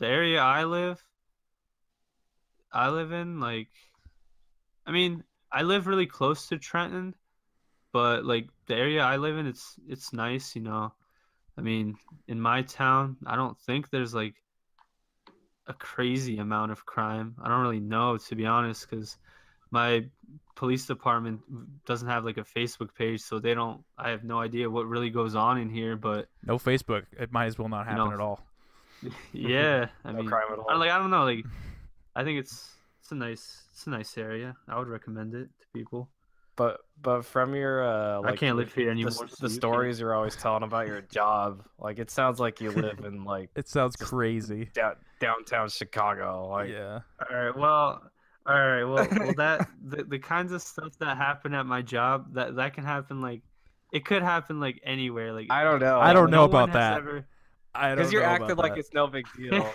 the area I live in, like, I mean, I live really close to Trenton, but like the area I live in, it's nice, you know. I mean, in my town, I don't think there's like a crazy amount of crime. I don't really know, to be honest, because my police department doesn't have like a Facebook page, so they don't. I have no idea what really goes on in here, but no Facebook, it might as well not happen at all. Yeah, I mean, crime at all. I don't know. Like, I think it's a nice area. I would recommend it to people. But from your like, I can't live here anymore. The stories you're always telling about your job, like it sounds like you live in like it sounds crazy downtown Chicago. Like, yeah. All right, well, that the kinds of stuff that happen at my job that can happen like it could happen like anywhere. Like I don't know about that. Because you're acting like it's no big deal.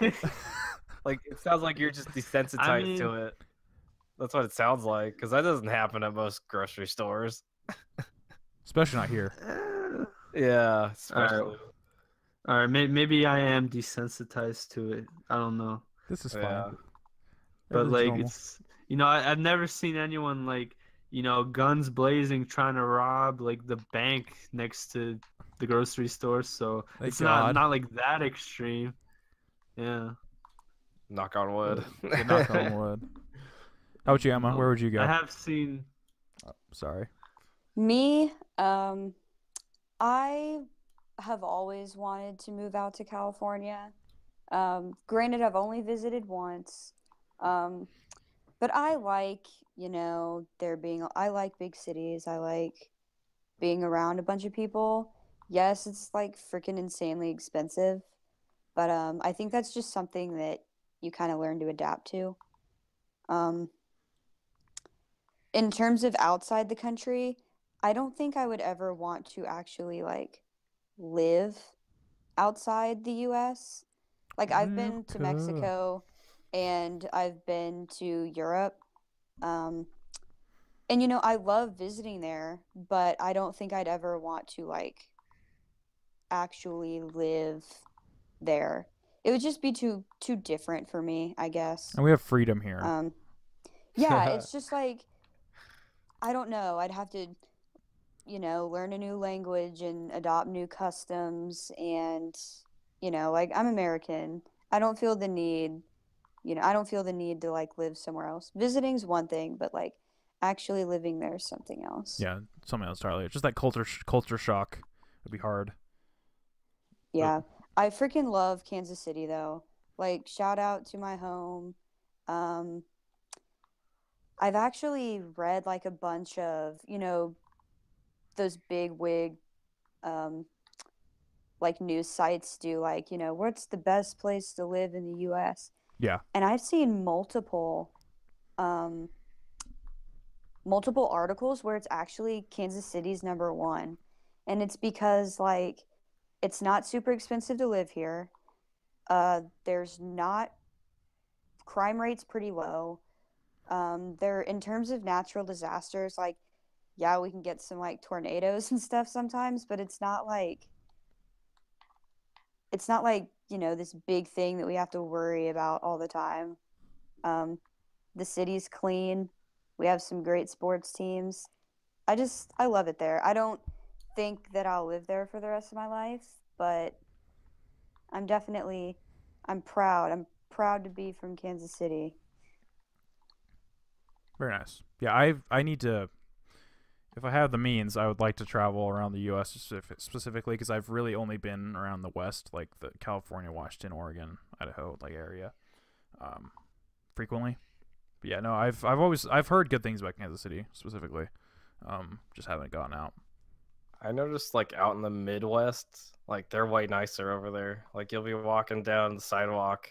Like it sounds like you're just desensitized to it. That's what it sounds like, because that doesn't happen at most grocery stores. Especially not here. Yeah. Especially. All right. Maybe I am desensitized to it. I don't know. This is fine. Yeah. But, like, normal. It's, you know, I've never seen anyone, like, you know, guns blazing trying to rob, like, the bank next to the grocery store. So it's not like, that extreme. Yeah. Knock on wood. Knock on wood. How about you, Emma? Where would you go? I have seen... Oh, sorry. Me? I have always wanted to move out to California. Granted, I've only visited once. But I like, you know, I like big cities. I like being around a bunch of people. Yes, it's, like, freaking insanely expensive. But I think that's just something that you kind of learn to adapt to. In terms of outside the country, I don't think I would ever want to actually, like, live outside the U.S. Like, I've been to Mexico, and I've been to Europe. And, you know, I love visiting there, but I don't think I'd ever want to, like, actually live there. It would just be too different for me, I guess. And we have freedom here. Yeah, it's just, like... I don't know. I'd have to, you know, learn a new language and adopt new customs. And, you know, like, I'm American. I don't feel the need, you know, I don't feel the need to, like, live somewhere else. Visiting's one thing, but, like, actually living there is something else. Yeah, something else entirely. It's just that culture shock would be hard. Yeah. I freaking love Kansas City, though. Like, shout out to my home. I've actually read, like, a bunch of, you know, those big wig, like, news sites do, like, you know, what's the best place to live in the U.S.? Yeah. And I've seen multiple articles where it's actually Kansas City's #1. And it's because, like, it's not super expensive to live here. Crime rate's pretty low. They're in terms of natural disasters, like, yeah, we can get some like tornadoes and stuff sometimes, but it's not like, you know, this big thing that we have to worry about all the time. The city's clean. We have some great sports teams. I love it there. I don't think that I'll live there for the rest of my life, but I'm proud. I'm proud to be from Kansas City. Very nice. Yeah, I need to, if I have the means, I would like to travel around the U.S. specifically because I've really only been around the West, like the California, Washington, Oregon, Idaho, like area, frequently. But yeah, no, I've heard good things about Kansas City specifically, just haven't gotten out. I noticed like out in the Midwest, like they're way nicer over there. Like you'll be walking down the sidewalk,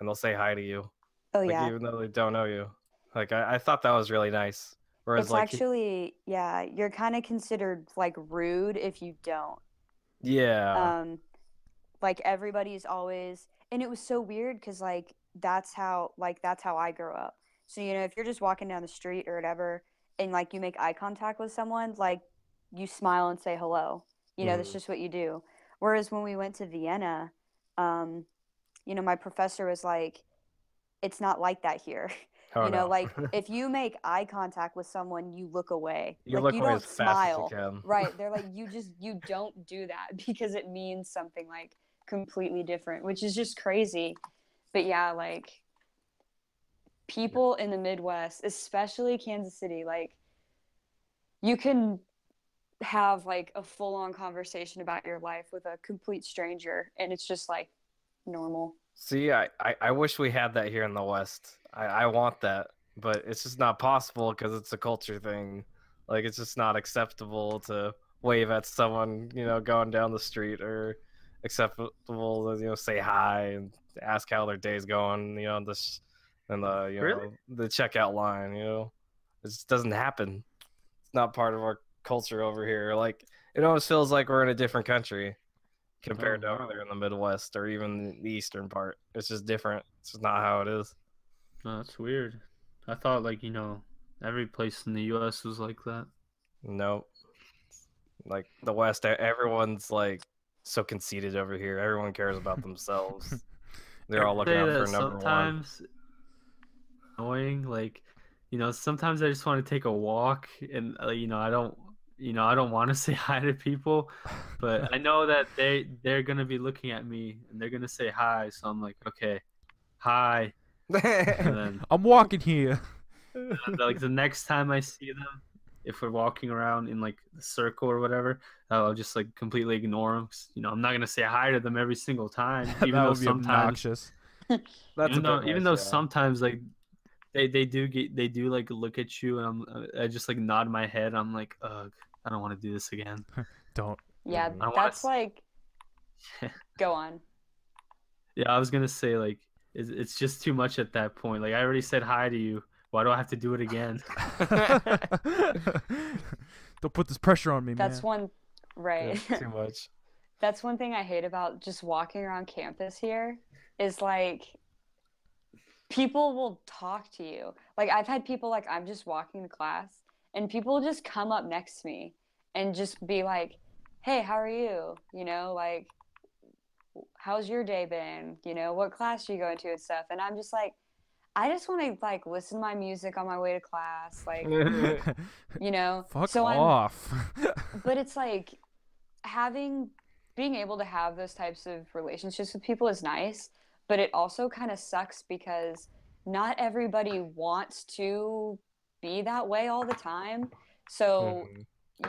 and they'll say hi to you. Oh like, yeah. Even though they don't know you. Like, I thought that was really nice. Whereas, it's like, actually, yeah, you're kind of considered, like, rude if you don't. Yeah. Like, everybody's always... And it was so weird because, like, that's how I grew up. So, you know, if you're just walking down the street or whatever and, like, you make eye contact with someone, like, you smile and say hello. You know, that's just what you do. Whereas when we went to Vienna, you know, my professor was like, it's not like that here. Oh, you know, no. Like if you make eye contact with someone, you look away. You like, look you away don't as smile, fast as you can. Right? They're like, you don't do that because it means something like completely different, which is just crazy. But yeah, like people in the Midwest, especially Kansas City, like you can have like a full-on conversation about your life with a complete stranger, and it's just like normal. See, I wish we had that here in the West. I want that but it's just not possible because it's a culture thing. Like, it's just not acceptable to wave at someone, you know, going down the street, or acceptable to, you know, say hi and ask how their day's going, you know, this and the, you know, really? The checkout line, you know, it just doesn't happen. It's not part of our culture over here. Like, it almost feels like we're in a different country compared to over there in the Midwest or even the eastern part. It's just different. It's just not how it is. No, that's weird. I thought, like, you know, every place in the U.S. was like that. Nope. Like, the West, everyone's, like, so conceited over here. Everyone cares about themselves. They're all looking out for number one. Annoying, like, you know, sometimes I just want to take a walk, and, you know, I don't want to say hi to people, but I know that they're gonna be looking at me and they're gonna say hi, so I'm like, okay, hi. Then, I'm walking here. Like, the next time I see them, if we're walking around in, like, the circle or whatever, I'll just, like, completely ignore them. You know, I'm not gonna say hi to them every single time, even that would be obnoxious. Even though sometimes, like, they do like look at you, and I just, like, nod my head. I'm like, ugh, I don't want to do this again. Don't. Yeah, that's like. Go on. Yeah, I was gonna say, like, it's just too much at that point. Like, I already said hi to you. Why do I have to do it again? Don't put this pressure on me, man. Right. Yeah, too much. That's one thing I hate about just walking around campus here is, like, people will talk to you. Like, I've had people, like, I'm just walking to class, and people will just come up next to me and just be like, hey, how are you? You know, like, how's your day been? You know, what class are you going to and stuff? And I'm just like, I just want to, like, listen to my music on my way to class. Like, you know. Fuck off. But it's like being able to have those types of relationships with people is nice. But it also kind of sucks because not everybody wants to be that way all the time. So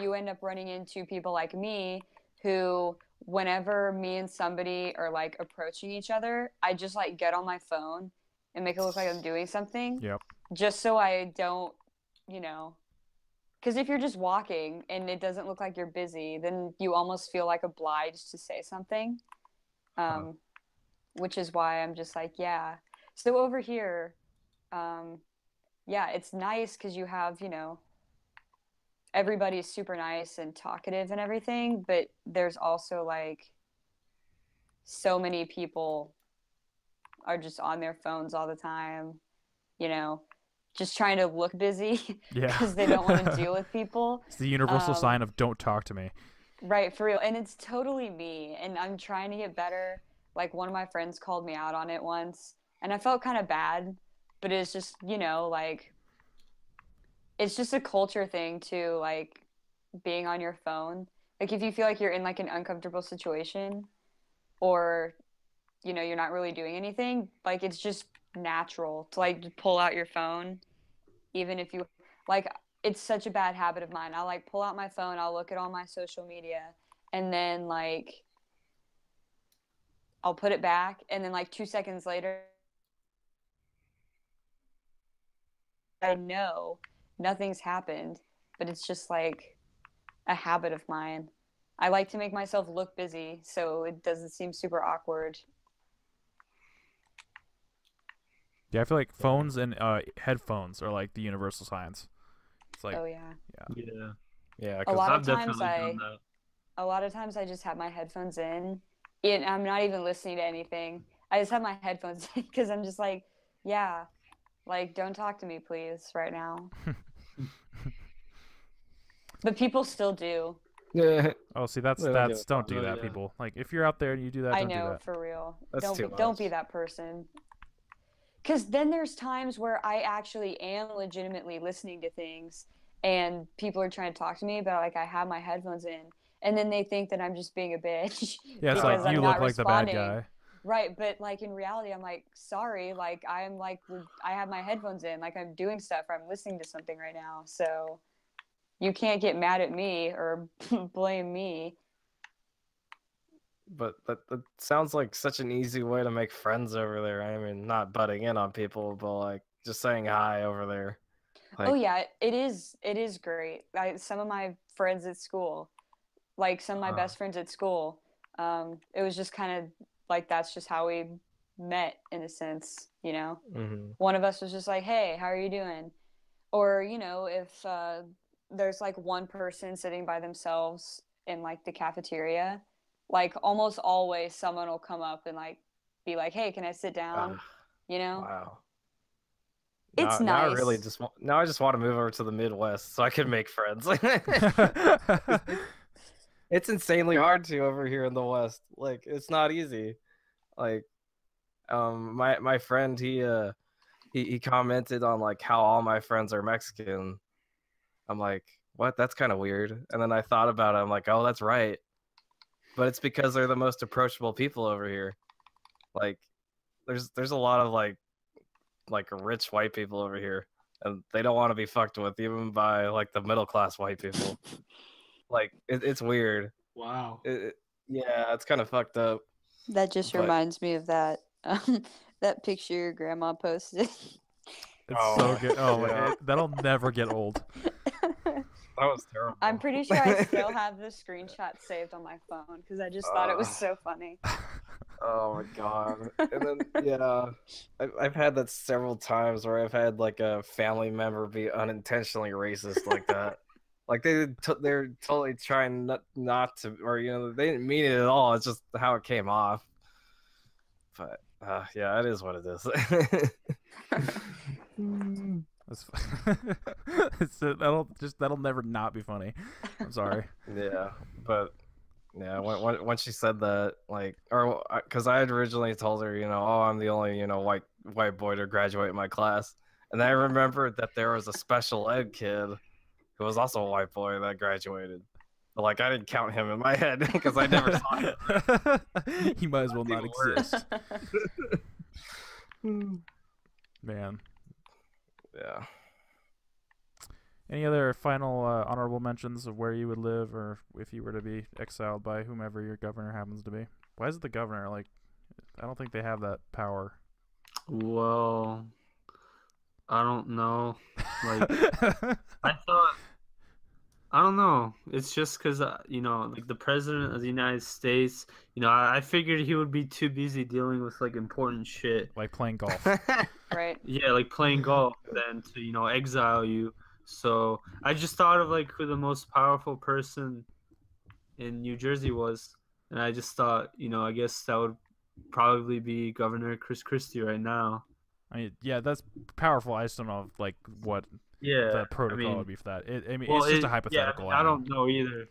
you end up running into people like me who, whenever me and somebody are, like, approaching each other, I just, like, get on my phone and make it look like I'm doing something. Yep. Just so I don't, you know. Because if you're just walking and it doesn't look like you're busy, then you almost feel, like, obliged to say something. Which is why I'm just like, yeah. So over here, yeah, it's nice because you have, you know, everybody's super nice and talkative and everything, but there's also, like, so many people are just on their phones all the time, you know, just trying to look busy because they don't want to deal with people. It's the universal sign of don't talk to me. Right, for real. And it's totally me, and I'm trying to get better. Like, one of my friends called me out on it once, and I felt kind of bad, but it's just, you know, like, it's just a culture thing too, like, being on your phone. Like, if you feel like you're in, like, an uncomfortable situation, or, you know, you're not really doing anything, like, it's just natural to, like, pull out your phone, even if you, like, it's such a bad habit of mine. I'll, like, pull out my phone, I'll look at all my social media, and then, like, I'll put it back, and then, like, 2 seconds later, I know nothing's happened, but it's just, like, a habit of mine. I like to make myself look busy, so it doesn't seem super awkward. Yeah, I feel like phones and headphones are, like, the universal signs. It's like, oh, yeah. Yeah. Yeah. Yeah, 'cause I've definitely done that. A lot of times I just have my headphones in. And I'm not even listening to anything. I just have my headphones in because I'm just like, yeah, like, don't talk to me, please, right now. But people still do. Yeah. Oh, see, that's don't do that, people. Like, if you're out there and you do that, don't do that. I know, for real. Don't be that person. Because then there's times where I actually am legitimately listening to things, and people are trying to talk to me, but, like, I have my headphones in. And then they think that I'm just being a bitch. Yeah, it's like, you look like the bad guy. Right, but, like, in reality, I'm like, sorry, like, I'm like, I have my headphones in, like, I'm doing stuff, or I'm listening to something right now, so you can't get mad at me or blame me. But that sounds like such an easy way to make friends over there. I mean, not butting in on people, but, like, just saying hi over there. Like, oh yeah, it is. It is great. Some of my friends at school, like some of my best friends at school, it was just kind of like that's just how we met in a sense, you know. Mm-hmm. One of us was just like, "Hey, how are you doing?" Or you know, if there's like one person sitting by themselves in like the cafeteria, like almost always someone will come up and like be like, "Hey, can I sit down?" You know. Wow. It's nice. Now I just want to move over to the Midwest so I can make friends. It's insanely hard to over here in the West. Like, it's not easy. Like, my friend, he commented on like how all my friends are Mexican. I'm like, what? That's kind of weird. And then I thought about it. I'm like, oh, that's right. But it's because they're the most approachable people over here. Like, there's a lot of like rich white people over here, and they don't want to be fucked with, even by like the middle class white people. Like it's weird. Wow. Yeah, it's kind of fucked up. That just reminds me of that that picture your grandma posted. It's so good. Oh yeah. That'll never get old. That was terrible. I'm pretty sure I still have the screenshot saved on my phone because I just thought it was so funny. Oh my god. And then yeah, I've had that several times where I've had like a family member be unintentionally racist like that. Like they're totally trying not to, or you know, they didn't mean it at all. It's just how it came off. But yeah, it is what it is. So that'll never not be funny. I'm sorry. Yeah, but. Yeah, when she said that, like, or because I had originally told her, you know, oh, I'm the only, you know, white boy to graduate my class, and I remembered that there was a special ed kid who was also a white boy that graduated, but like I didn't count him in my head because I never saw him. He might as well not exist. Man. Yeah. Any other final honorable mentions of where you would live, or if you were to be exiled by whomever your governor happens to be? Why is it the governor? Like, I don't think they have that power. Well, I don't know. Like, I don't know. It's just because, you know, like the president of the United States, you know, I figured he would be too busy dealing with like important shit. Like playing golf. Right. Yeah, like playing golf then to, you know, exile you. So I just thought of like who the most powerful person in New Jersey was, and I just thought, you know, I guess that would probably be Governor Chris Christie right now. I mean, yeah, that's powerful. I just don't know like what the protocol would be for that. Well, it's just a hypothetical. Yeah, I don't know either.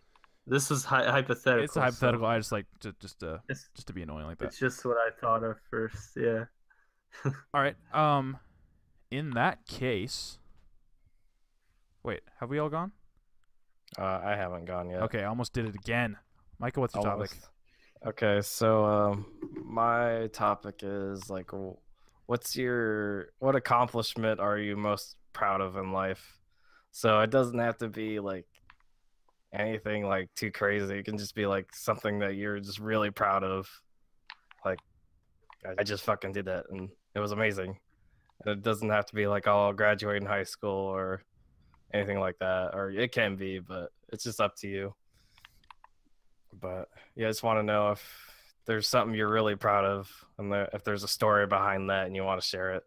This was hypothetical. It's a hypothetical. So I just like just to be annoying like that. It's just what I thought of first. Yeah. All right. In that case. Wait, have we all gone? I haven't gone yet. Okay, I almost did it again. Michael, what's your topic? Okay, so my topic is like, what accomplishment are you most proud of in life? So it doesn't have to be like anything like too crazy. It can just be like something that you're just really proud of. Like, I just fucking did that, and it was amazing. And it doesn't have to be like, oh, I'll graduate in high school or anything like that, or it can be, but it's just up to you. But yeah, I just want to know if there's something you're really proud of, and if there's a story behind that and you want to share it.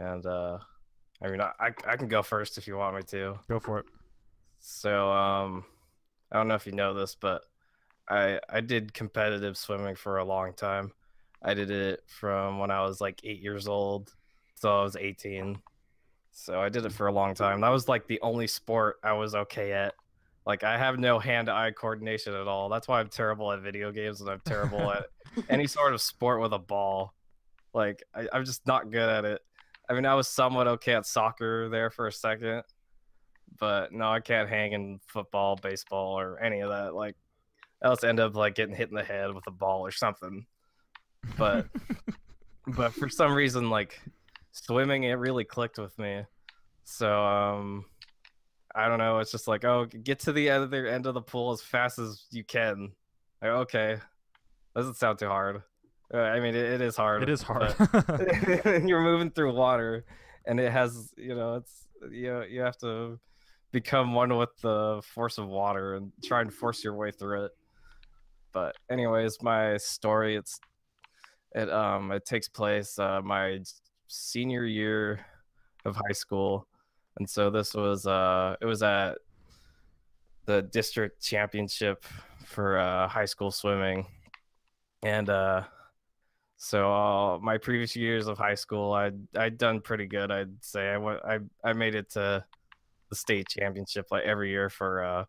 And I mean, I can go first if you want me to. Go for it. So I don't know if you know this, but I did competitive swimming for a long time. I did it from when I was like 8 years old till I was 18. So I did it for a long time. That was like the only sport I was okay at. Like, I have no hand-eye coordination at all. That's why I'm terrible at video games, and I'm terrible at any sort of sport with a ball. Like, I'm just not good at it. I mean, I was somewhat okay at soccer there for a second, but no, I can't hang in football, baseball, or any of that. Like, I just end up like getting hit in the head with a ball or something. But but for some reason, like, swimming, it really clicked with me. So I don't know, it's just like, oh, get to the other end of the pool as fast as you can. Like, okay, doesn't sound too hard. I mean, it is hard. It is hard. You're moving through water, and it has, you know, it's, you have to become one with the force of water and try and force your way through it. But anyways, my story, it takes place my senior year of high school, and so this was it was at the district championship for high school swimming, and so my previous years of high school, I'd done pretty good, I'd say. I made it to the state championship like every year for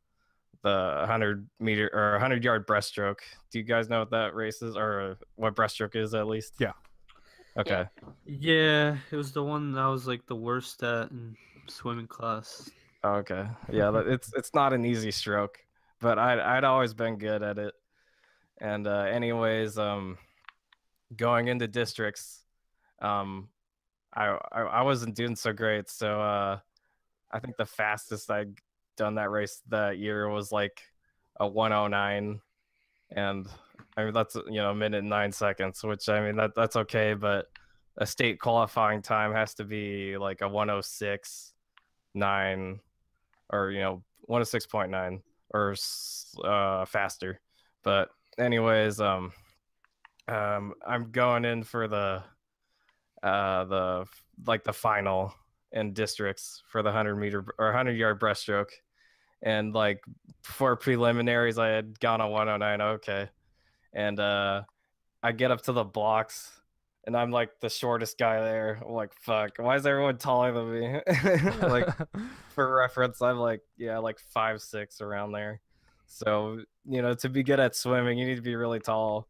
the 100-meter or 100-yard breaststroke. Do you guys know what that race is, or what breaststroke is at least? Yeah. Okay. Yeah, it was the one that I was like the worst at in swimming class. Okay. Yeah, it's not an easy stroke, but I'd always been good at it. And anyways, going into districts, I wasn't doing so great, so I think the fastest I'd done that race that year was like a 109, and I mean, that's, you know, 1 minute and 9 seconds, which, I mean, that's okay, but a state qualifying time has to be like a 106.9, or, you know, 106.9 or faster. But anyways, I'm going in for the like the final in districts for the 100-meter or 100-yard breaststroke, and like before preliminaries, I had gone on 109. Okay, and I get up to the blocks, and I'm like the shortest guy there. I'm like, fuck, why is everyone taller than me? Like, for reference, I'm like, yeah, like 5'6" around there. So, you know, to be good at swimming, you need to be really tall.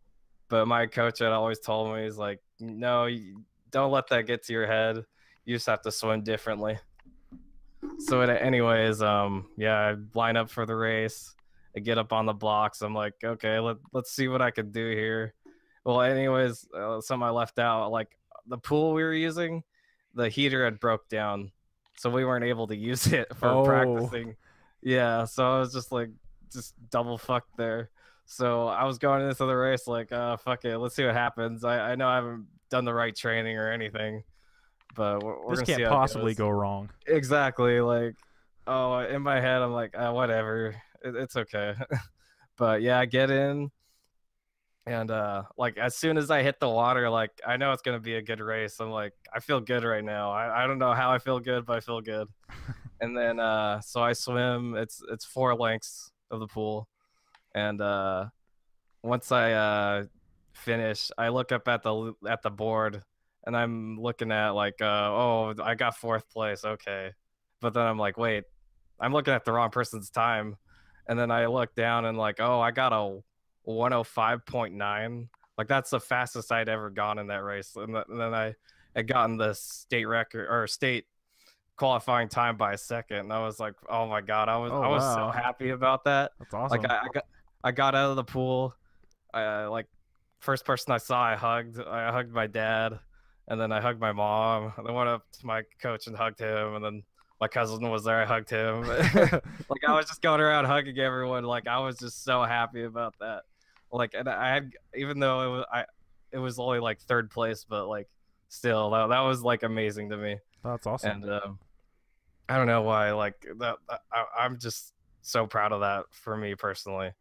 But my coach had always told me, he's like, no, don't let that get to your head. You just have to swim differently. So anyways, yeah, I line up for the race. I get up on the blocks. I'm like, okay, let's see what I can do here. Well, anyways, something I left out, like the pool we were using, the heater had broke down, so we weren't able to use it for practicing. Yeah, so I was just double fucked there. So I was going into the race like, fuck it, let's see what happens. I know I haven't done the right training or anything, but we're this can't possibly go wrong. Exactly. Like, oh, in my head, I'm like, whatever, it's okay. But yeah, I get in, and like as soon as I hit the water, like I know it's gonna be a good race. I'm like, I feel good right now. I don't know how I feel good, but I feel good. And then so I swim. It's 4 lengths of the pool, and once I finish, I look up at the board. And I'm looking at like, oh, I got 4th place. Okay. But then I'm like, wait, I'm looking at the wrong person's time. And then I look down and like, oh, I got a 105.9. Like, that's the fastest I'd ever gone in that race. And then I had gotten the state record or state qualifying time by a second. And I was like, oh my God, I was so happy about that. That's awesome. Like I got out of the pool. Like, first person I saw, I hugged my dad. And then I hugged my mom. And I went up to my coach and hugged him. And then my cousin was there. I hugged him. Like, I was just going around hugging everyone. Like, I was just so happy about that. Like, and I had, even though it was only like 3rd place, but like still, that was like amazing to me. That's awesome. And I don't know why. Like, I'm just so proud of that for me personally.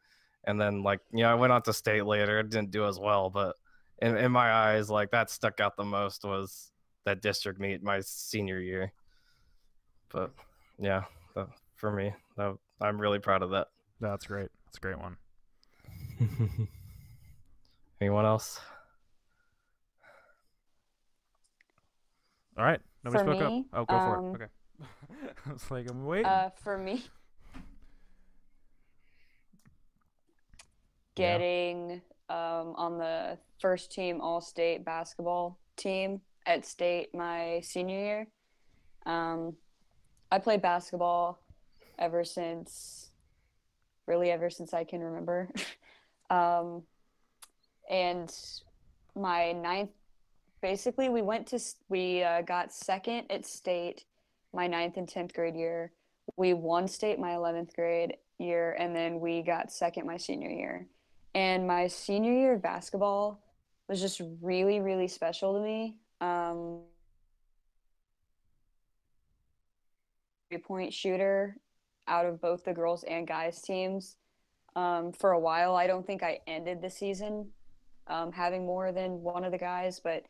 And then, like, you know, I went on to state later. It didn't do as well, but in my eyes, like, that stuck out the most was that district meet my senior year. But yeah, for me, I'm really proud of that. That's great. That's a great one. Anyone else? All right. Nobody spoke up. Oh, go for it. Okay. I was like, I'm waiting. For me, getting on the first team all-state basketball team at state my senior year. I played basketball ever since I can remember. And my 9th, basically we got 2nd at state my 9th and 10th grade year. We won state my 11th grade year, and then we got 2nd my senior year. And my senior year of basketball, was just really, really special to me. Three-point shooter out of both the girls and guys teams. For a while, I don't think I ended the season having more than one of the guys, but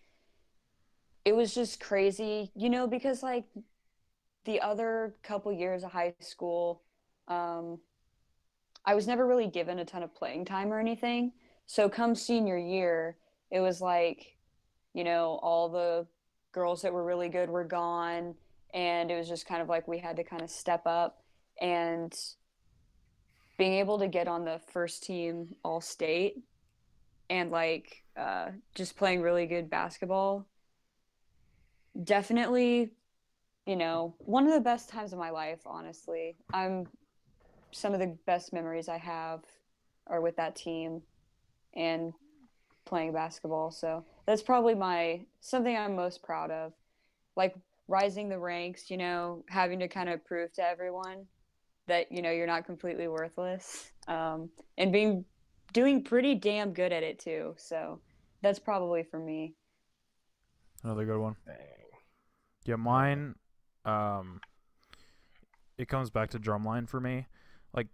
it was just crazy, you know, because like the other couple years of high school, I was never really given a ton of playing time or anything. So come senior year, it was like, you know, all the girls that were really good were gone. And it was just kind of like we had to kind of step up, and being able to get on the first team all state and like just playing really good basketball. Definitely, you know, one of the best times of my life, honestly. Some of the best memories I have are with that team and playing basketball. So that's probably something I'm most proud of. Like, rising the ranks, you know, having to kind of prove to everyone that, you know, you're not completely worthless, and doing pretty damn good at it too. So that's probably for me. Another good one. Yeah, mine. It comes back to drumline for me. Like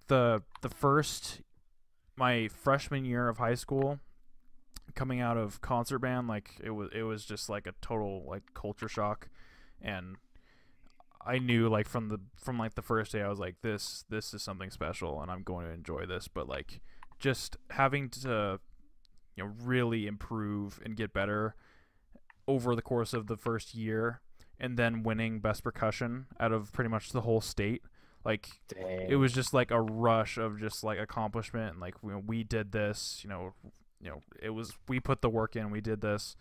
my freshman year of high school, coming out of concert band, like it was just like a total like culture shock. And I knew like from the first day I was like, this is something special and I'm going to enjoy this. But like just having to, you know, really improve and get better over the course of the first year, and then winning best percussion out of pretty much the whole state. Like, dang. It was just like a rush of just like accomplishment. And like, we did this, you know, it was, we put the work in, we did this.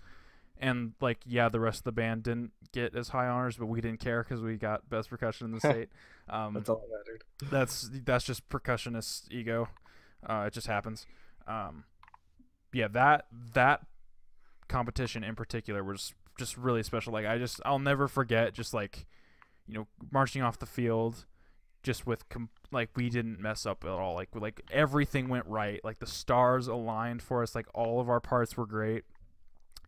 And, like, yeah, the rest of the band didn't get as high honors, but we didn't care because we got best percussion in the state. That's all that mattered. That's just percussionist ego. It just happens. Yeah, that competition in particular was just really special. Like, I'll never forget just, like, you know, marching off the field just with, like, we didn't mess up at all. Like, everything went right. Like, the stars aligned for us. Like, all of our parts were great.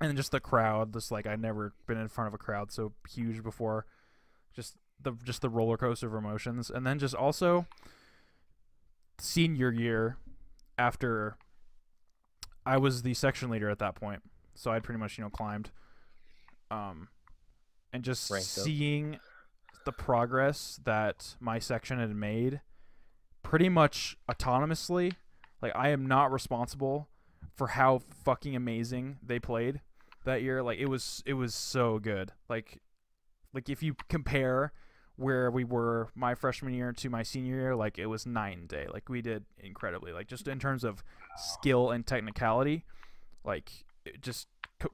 And just the crowd, just like I'd never been in front of a crowd so huge before, just the roller coaster of emotions. And then just also senior year, after I was the section leader at that point, so I'd pretty much, you know, climbed, and just ranked seeing up. The progress that my section had made, pretty much autonomously. Like, I am not responsible for how fucking amazing they played that year. Like, it was so good. Like if you compare where we were my freshman year to my senior year, like, it was night and day. Like, we did incredibly, like, just in terms of skill and technicality, like, just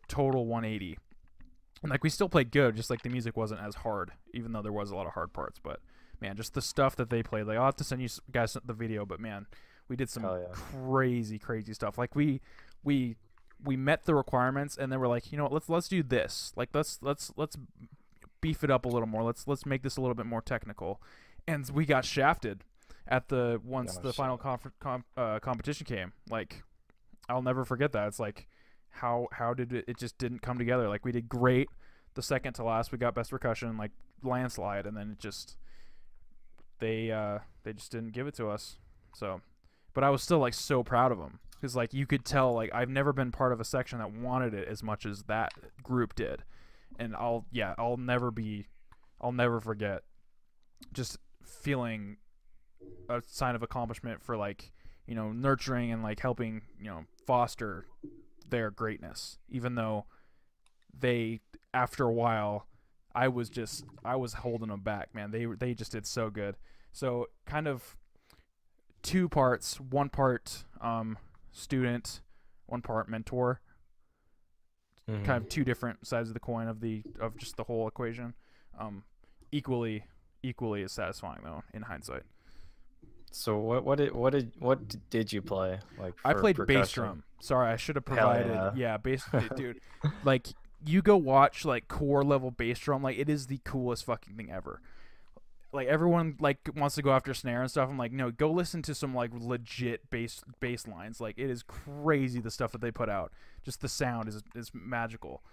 total 180. And like, we still played good, just like the music wasn't as hard, even though there was a lot of hard parts. But man, just the stuff that they played, like, I'll have to send you guys the video, but man, we did some crazy, crazy stuff. Like, we met the requirements, and then we're like, you know what, let's do this. Like, let's beef it up a little more. Let's make this a little bit more technical. And we got shafted at the final competition came. Like, I'll never forget that. It's like, how did it just didn't come together? Like, we did great the second to last. We got best percussion, like, landslide, and then it just they just didn't give it to us. So. But I was still, like, so proud of them. Because, like, you could tell, like, I've never been part of a section that wanted it as much as that group did. And I'll never forget just feeling a sign of accomplishment for, like, you know, nurturing and, like, helping, you know, foster their greatness. Even though after a while, I was holding them back, man. They just did so good. So, kind of... two parts, one part student, one part mentor. Mm-hmm. Kind of two different sides of the coin of just the whole equation. Equally as satisfying though in hindsight. So what did you play? Like, I played percussion? Bass drum. Sorry, I should have provided. Yeah, bass dude. Like, you go watch like core level bass drum, like, it is the coolest fucking thing ever. like everyone like wants to go after snare and stuff. I'm like, no, go listen to some like legit bass lines. Like, it is crazy the stuff that they put out. Just the sound is magical.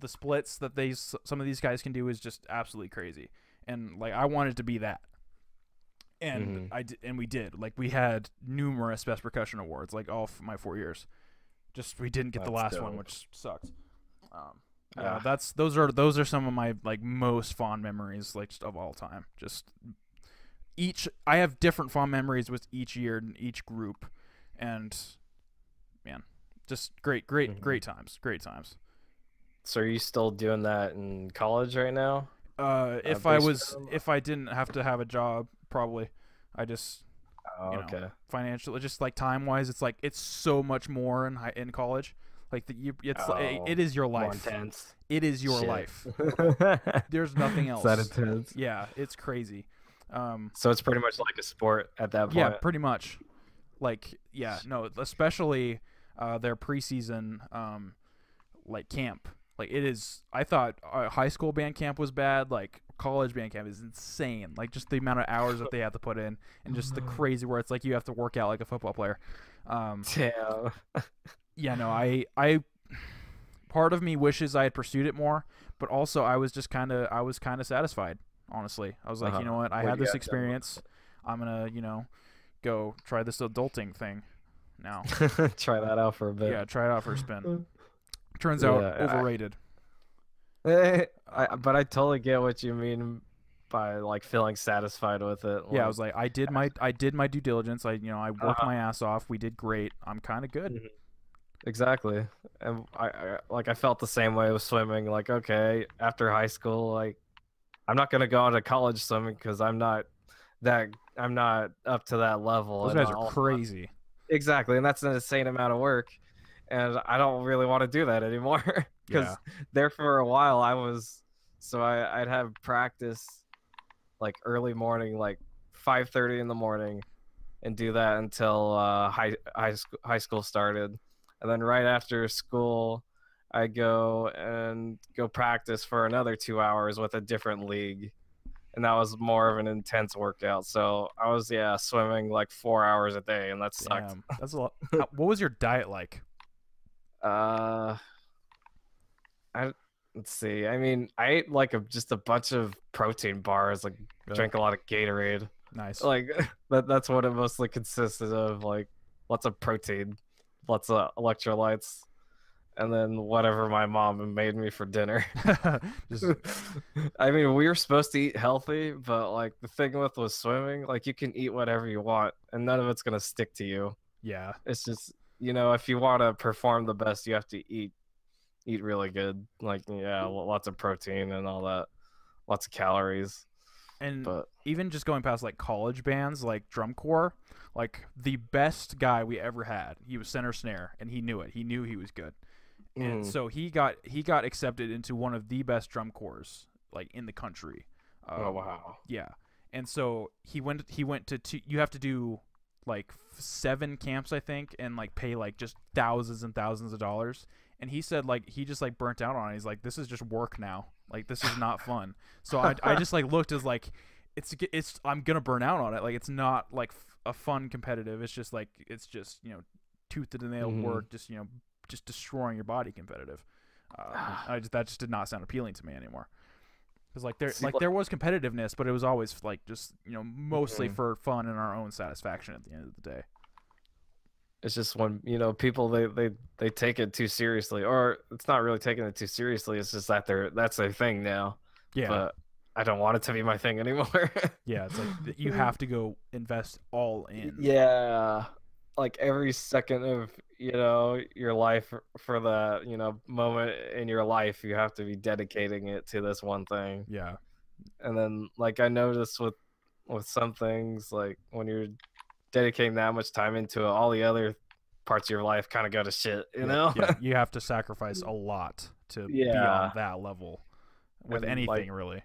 The splits that some of these guys can do is just absolutely crazy. And like, I wanted to be that. And we did. Like, we had numerous best percussion awards, like all my 4 years. Just we didn't get the last one, which sucked. Those are some of my like most fond memories, like just of all time. Just each, I have different fond memories with each year and each group, and man, just great times. So are you still doing that in college right now? If I didn't have to have a job, probably. I just financially, just like time wise, it's like it's so much more in college. Like it is your life. Intense. It is your life. There's nothing else. Is that intense? Yeah, it's crazy. So it's pretty much like a sport at that point. Yeah, pretty much. Like especially their preseason like camp. Like it is. I thought high school band camp was bad. Like college band camp is insane. Like just the amount of hours that they have to put in, and just the crazy where it's like you have to work out like a football player. Damn. Yeah, no, I part of me wishes I had pursued it more, but also I was kind of satisfied, honestly. I was like, you know what, I had this experience. I'm gonna, go try this adulting thing now. Try that out for a bit. Yeah, try it out for a spin. Turns out overrated. But I totally get what you mean by like feeling satisfied with it. Like, yeah, I was like, I did my due diligence. I worked my ass off. We did great. I'm kind of good. Exactly. And I felt the same way with swimming. Like, okay, after high school, like I'm not gonna go out to college swimming because I'm not up to that level. Those guys are crazy. Exactly, and that's an insane amount of work. And I don't really want to do that anymore because there for a while I'd have practice like early morning, like 5:30 in the morning, and do that until high school started, and then right after school I go practice for another 2 hours with a different league, and that was more of an intense workout. So I was swimming like 4 hours a day, and that sucked. Damn, that's a lot. What was your diet like? Let's see. I mean, I ate like just a bunch of protein bars, like drank a lot of Gatorade. Nice. Like that's what it mostly consisted of, like lots of protein, lots of electrolytes, and then whatever my mom made me for dinner. I mean, we were supposed to eat healthy, but like the thing was swimming, like you can eat whatever you want and none of it's going to stick to you. Yeah. It's just, if you want to perform the best, you have to eat really good. Like, lots of protein and all that, lots of calories. And even just going past like college bands, like drum corps, like the best guy we ever had, he was center snare, and he knew it. He knew he was good, and so he got accepted into one of the best drum corps like in the country. Oh wow! Yeah, and so he went to two. You have to do like 7 camps, I think, and like pay like just thousands and thousands of dollars. And he said like he just like burnt out on it. He's like, this is just work now. Like, this is not fun. So I just like looked as like it's I'm gonna burn out on it. Like, it's not like a fun competitive. It's just like tooth to nail work. Just just destroying your body competitive. That just did not sound appealing to me anymore. Because like there was competitiveness, but it was always like just mostly for fun and our own satisfaction at the end of the day. It's just when people they take it too seriously, or it's not really taking it too seriously. It's just that that's their thing now. Yeah, but I don't want it to be my thing anymore. Yeah, it's like you have to go invest all in. Yeah, like every second of your life for the moment in your life, you have to be dedicating it to this one thing. Yeah, and then like I noticed with some things, like when you're dedicating that much time into it, all the other parts of your life kind of go to shit, you know? Yeah. You have to sacrifice a lot to be on that level with anything, like, really.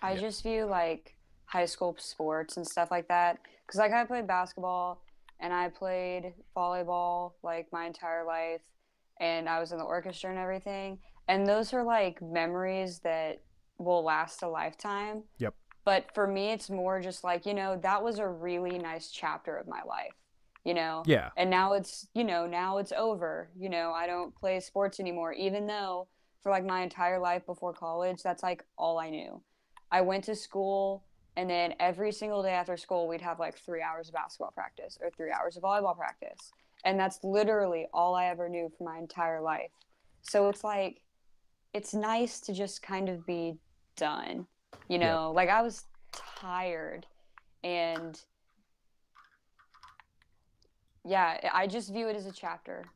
I just view, like, high school sports and stuff like that. Because, like, I played basketball and I played volleyball, like, my entire life. And I was in the orchestra and everything. And those are, like, memories that will last a lifetime. Yep. But for me, it's more just like, you know, that was a really nice chapter of my life, you know? Yeah. And now it's, you know, now it's over. You know, I don't play sports anymore, even though for like my entire life before college, that's like all I knew. I went to school, and then every single day after school, we'd have like 3 hours of basketball practice or 3 hours of volleyball practice. And that's literally all I ever knew for my entire life. So it's like, it's nice to just kind of be done. You know, like I was tired, and yeah, I just view it as a chapter,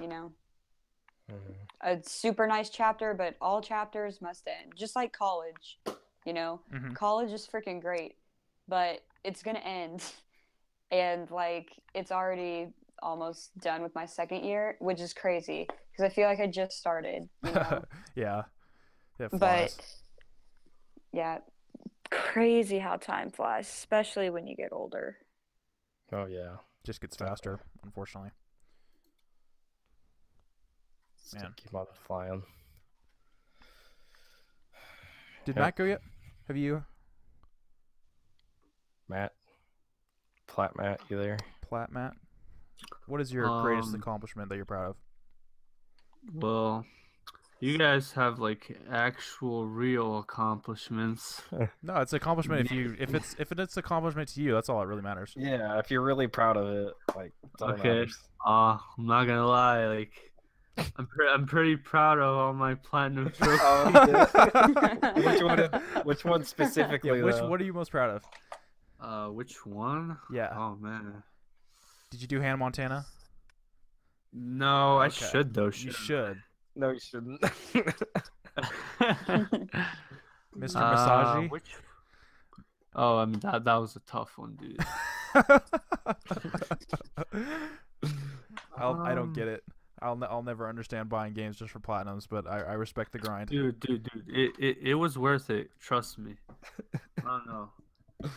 you know, a super nice chapter, but all chapters must end, just like college, you know, college is freaking great, but it's going to end. And like, it's already almost done with my second year, which is crazy because I feel like I just started. You know? But yeah, crazy how time flies, especially when you get older. Oh, yeah. Just gets faster, unfortunately. Still keep on flying. Did Matt go yet? Have you? Matt? Plat Matt, you there? Plat Matt? What is your greatest accomplishment that you're proud of? Well... You guys have like actual real accomplishments. No, it's an accomplishment if you if it's an accomplishment to you, that's all that really matters. Yeah, if you're really proud of it, like matters. I'm not gonna lie, like I'm pretty proud of all my platinum trophies. Which one specifically? Yeah, what are you most proud of? Which one? Yeah. Oh man. Did you do Hannah Montana? No, I should though. You should. No, you shouldn't. Mr. Masagi? Oh, I mean, that was a tough one, dude. I don't get it. I'll never understand buying games just for platinums, but I respect the grind. Dude. It was worth it. Trust me. I don't know.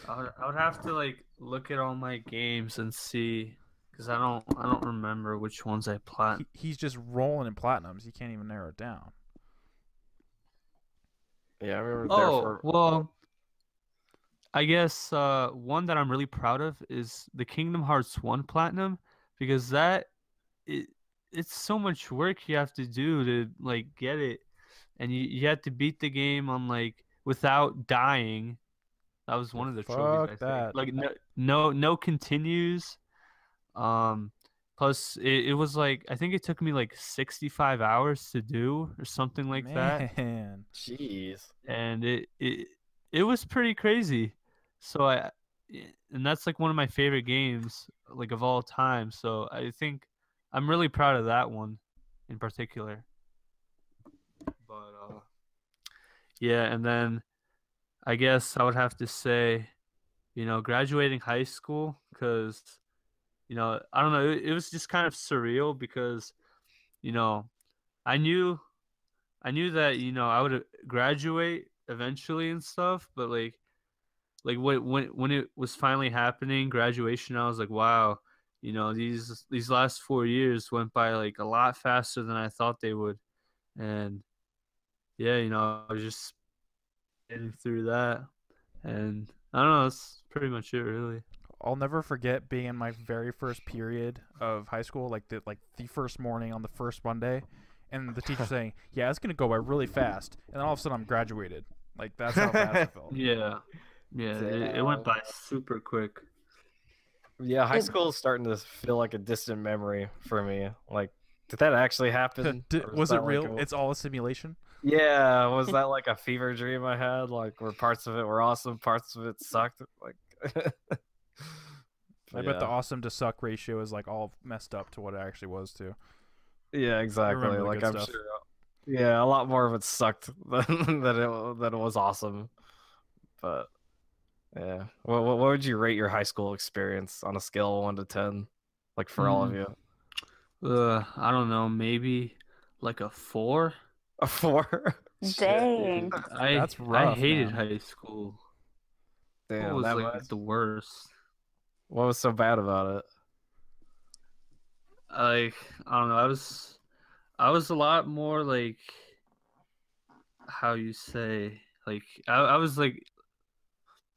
I would have to, like, look at all my games and see... Because I don't remember which ones I plat. He's just rolling in platinums. He can't even narrow it down. Yeah, I remember. Well, I guess one that I'm really proud of is the Kingdom Hearts 1 platinum, because that it's so much work you have to do to like get it, and you have to beat the game on like without dying. That was one of the trophies. I think. Like no continues. Plus it was like, I think it took me like 65 hours to do or something like that. Man, jeez. And it was pretty crazy. So and that's like one of my favorite games like of all time. So I think I'm really proud of that one in particular. But, yeah. And then I guess I would have to say, you know, graduating high school, 'cause you know, I don't know. It was just kind of surreal because, you know, I knew that, you know, I would graduate eventually and stuff. But like when it was finally happening, graduation, I was like, wow, you know, these last 4 years went by like a lot faster than I thought they would. And yeah, you know, I was just getting through that, and I don't know. That's pretty much it, really. I'll never forget being in my very first period of high school, like the first morning on the first Monday, and the teacher saying, "Yeah, it's gonna go by really fast," and then all of a sudden I'm graduated. Like that's how fast it felt. Yeah, it went by super quick. Yeah, high school is starting to feel like a distant memory for me. Like, did that actually happen? Was it real? It's all a simulation. Yeah, was that like a fever dream I had? Like, where parts of it were awesome, parts of it sucked. Like. I bet the awesome to suck ratio is like all messed up to what it actually was too. Yeah, exactly. Like I'm sure. Yeah, a lot more of it sucked than it was awesome. But yeah, what would you rate your high school experience on a scale of 1 to 10? Like for all of you. I don't know, maybe like a 4. A 4. Dang. That's rough. I hated high school. Damn, what was that like the worst? What was so bad about it? Like, I don't know. I was a lot more like, how you say, Like I was like,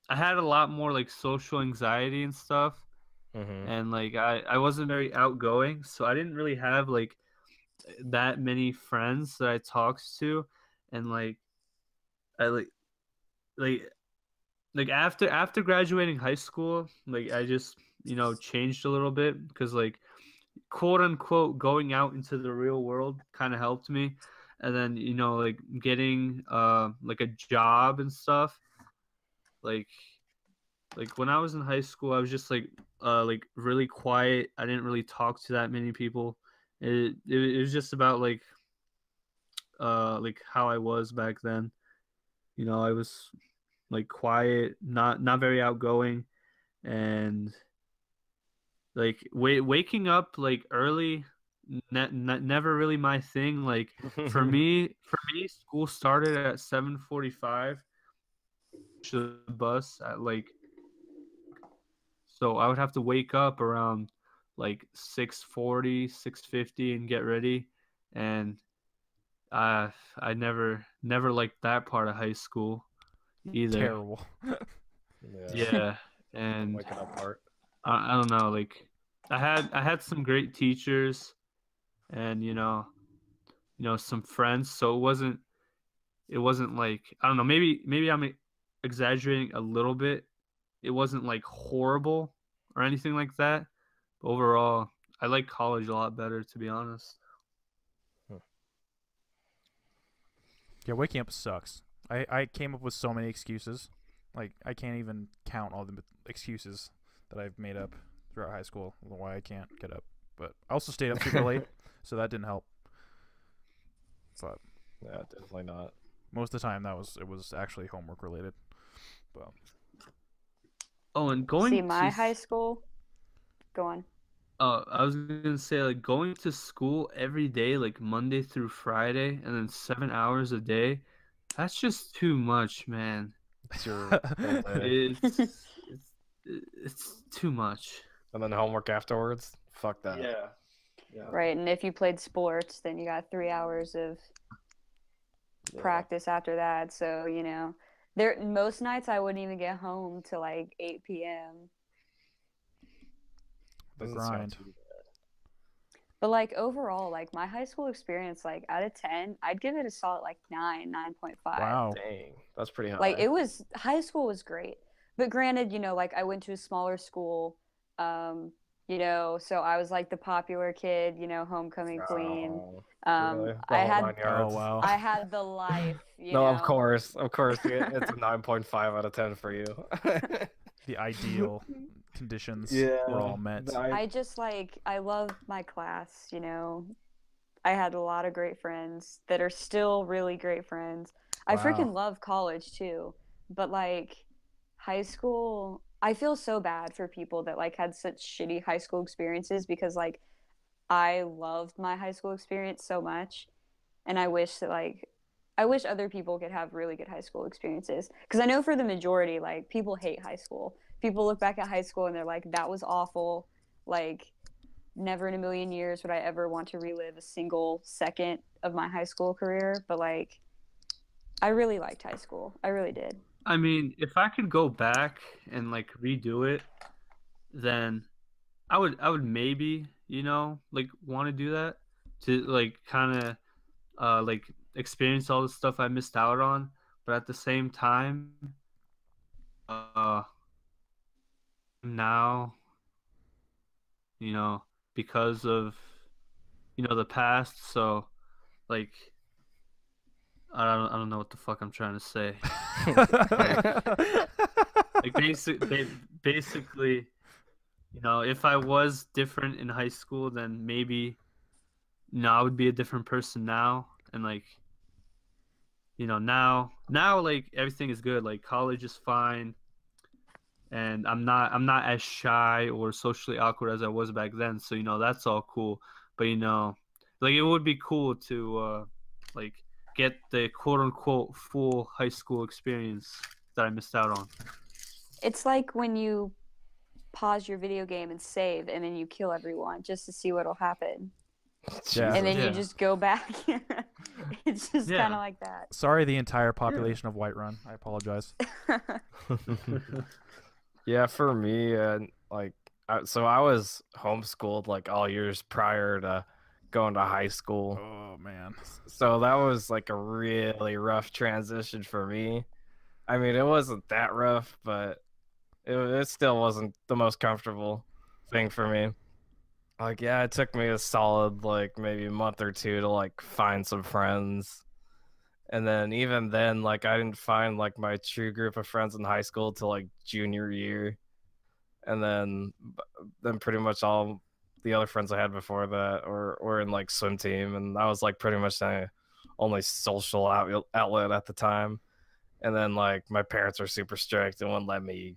I had a lot more like social anxiety and stuff, and like I wasn't very outgoing, so I didn't really have like that many friends that I talked to, and like I after graduating high school, like I just, you know, changed a little bit because like quote unquote going out into the real world kind of helped me. And then, you know, like getting like a job and stuff, like when I was in high school, I was just like really quiet. I didn't really talk to that many people. It was just about like how I was back then. You know, I was like quiet, not very outgoing, and like waking up like early, never really my thing. Like for me, school started at 7:45. The bus at like, so I would have to wake up around like 6:40, 6:50, and get ready. And I never liked that part of high school either. Terrible. Yeah, and waking up part. I don't know, like I had some great teachers and you know some friends, so it wasn't like, I don't know, maybe I'm exaggerating a little bit. It wasn't like horrible or anything like that, but overall I like college a lot better, to be honest. Yeah, waking up sucks. I came up with so many excuses, like I can't even count all the excuses that I've made up throughout high school why I can't get up. But I also stayed up super late, so that didn't help. But yeah, definitely not. Most of the time, it was actually homework related. But oh, and going see my high school. Go on. I was gonna say, like, going to school every day, like Monday through Friday, and then 7 hours a day. That's just too much, man. It's too much. And then homework afterwards? Fuck that. Yeah. Right, and if you played sports, then you got 3 hours of practice after that. So, you know, most nights I wouldn't even get home till like 8 p.m. The grind. But, like, overall, like, my high school experience, like, out of 10, I'd give it a solid, like, 9, 9.5. Wow. Dang. That's pretty high. Like, high school was great. But granted, you know, like I went to a smaller school, you know, so I was like the popular kid, you know, homecoming queen. Really? I had the life. You know? Of course, it's a 9.5 out of 10 for you. The ideal conditions were all met. I just like, I loved my class, you know. I had a lot of great friends that are still really great friends. Wow. I freaking love college too, but like. High school, I feel so bad for people that like had such shitty high school experiences, because like I loved my high school experience so much, and I wish other people could have really good high school experiences, because I know for the majority, like, people hate high school. People look back at high school and they're like, that was awful, like never in a million years would I ever want to relive a single second of my high school career. But like, I really liked high school. I really did. I mean, if I could go back and like redo it, then I would maybe, you know, like want to do that, to like kind of like experience all the stuff I missed out on. But at the same time, now, you know, because of, you know, the past, so like. I don't know what the fuck I'm trying to say. Like basically, you know, if I was different in high school, then maybe, you know, I would be a different person now. And like, you know, now like everything is good. Like college is fine, and I'm not as shy or socially awkward as I was back then. So, you know, that's all cool. But, you know, like it would be cool to like. Get the quote-unquote full high school experience that I missed out on. It's like when you pause your video game and save, and then you kill everyone just to see what'll happen. Yeah. And then you just go back. It's just kind of like that. Sorry, the entire population of Whiterun. I apologize. Yeah, for me, like, so I was homeschooled like all years prior to going to high school. Oh man. So that was like a really rough transition for me. I mean, it wasn't that rough, but it still wasn't the most comfortable thing for me. Like, yeah, it took me a solid, like, maybe a month or two to, like, find some friends. And then even then, like, I didn't find, like, my true group of friends in high school till, like, junior year. And then pretty much all the other friends I had before that were in, like, swim team. And that was, like, pretty much the only social outlet at the time. And then, like, my parents were super strict and wouldn't let me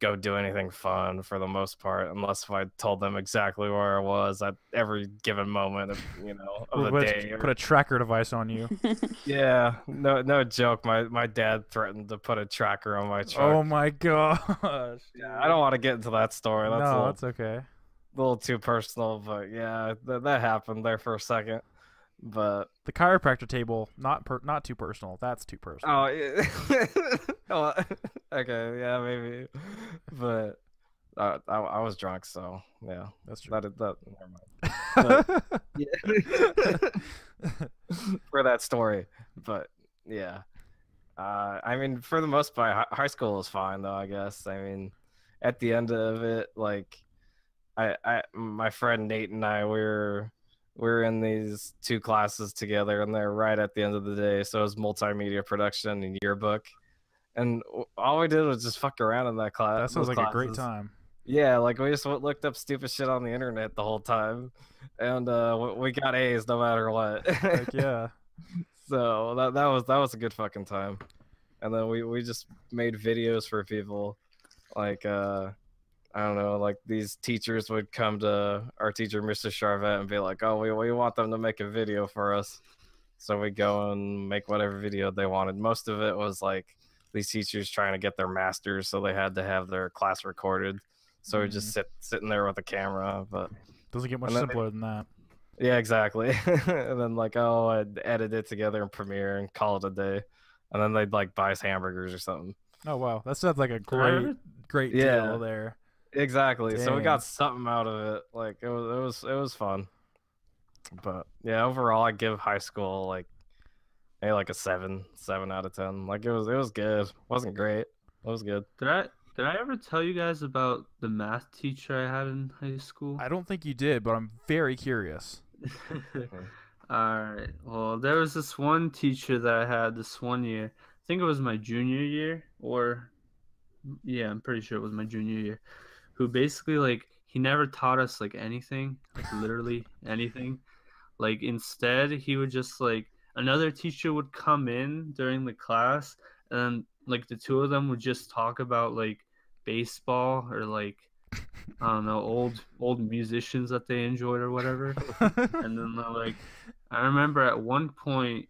go do anything fun for the most part, unless if I told them exactly where I was at every given moment of, you know, of the day. Put a tracker device on you. Yeah, no joke. My dad threatened to put a tracker on my truck. Oh my gosh. Yeah, I don't want to get into that story. That's that's okay. A little too personal, but yeah, that happened there for a second. But the chiropractor table, not too personal. That's too personal. Oh, yeah. Okay, yeah, maybe. But I was drunk, so yeah, that's true. That never mind. But, for that story, but yeah, I mean, for the most part, high school was fine though. I guess I mean, at the end of it, like, my friend Nate and I we were in these two classes together, and they're right at the end of the day. So it was multimedia production and yearbook. And all we did was just fuck around in that class. That sounds like a great time. Yeah, like we just looked up stupid shit on the internet the whole time. And we got A's no matter what. Heck yeah. So that was a good fucking time. And then we just made videos for people. Like, I don't know, like these teachers would come to our teacher, Mr. Charvet, and be like, oh, we want them to make a video for us. So we go and make whatever video they wanted. Most of it was like these teachers trying to get their masters, so they had to have their class recorded. So we just sitting there with a camera. But doesn't get much simpler than that. Yeah, exactly. And then like, oh, I'd edit it together in Premiere and call it a day. And then they'd like buy us hamburgers or something. Oh, wow. That sounds like a great deal there. Exactly. Dang. So we got something out of it. Like it was fun. But yeah, overall I give high school like maybe like a 7 out of 10. Like it was good. It wasn't great. It was good. Did I ever tell you guys about the math teacher I had in high school? I don't think you did, but I'm very curious. All right. Well, there was this one teacher that I had this one year. I think it was my junior year, or yeah, I'm pretty sure it was my junior year. Who basically, like, he never taught us, like, anything, like, literally anything. Like, instead, he would just, like, another teacher would come in during the class, and, like, the two of them would just talk about, like, baseball or, like, I don't know, old musicians that they enjoyed or whatever. And then, like, I remember at one point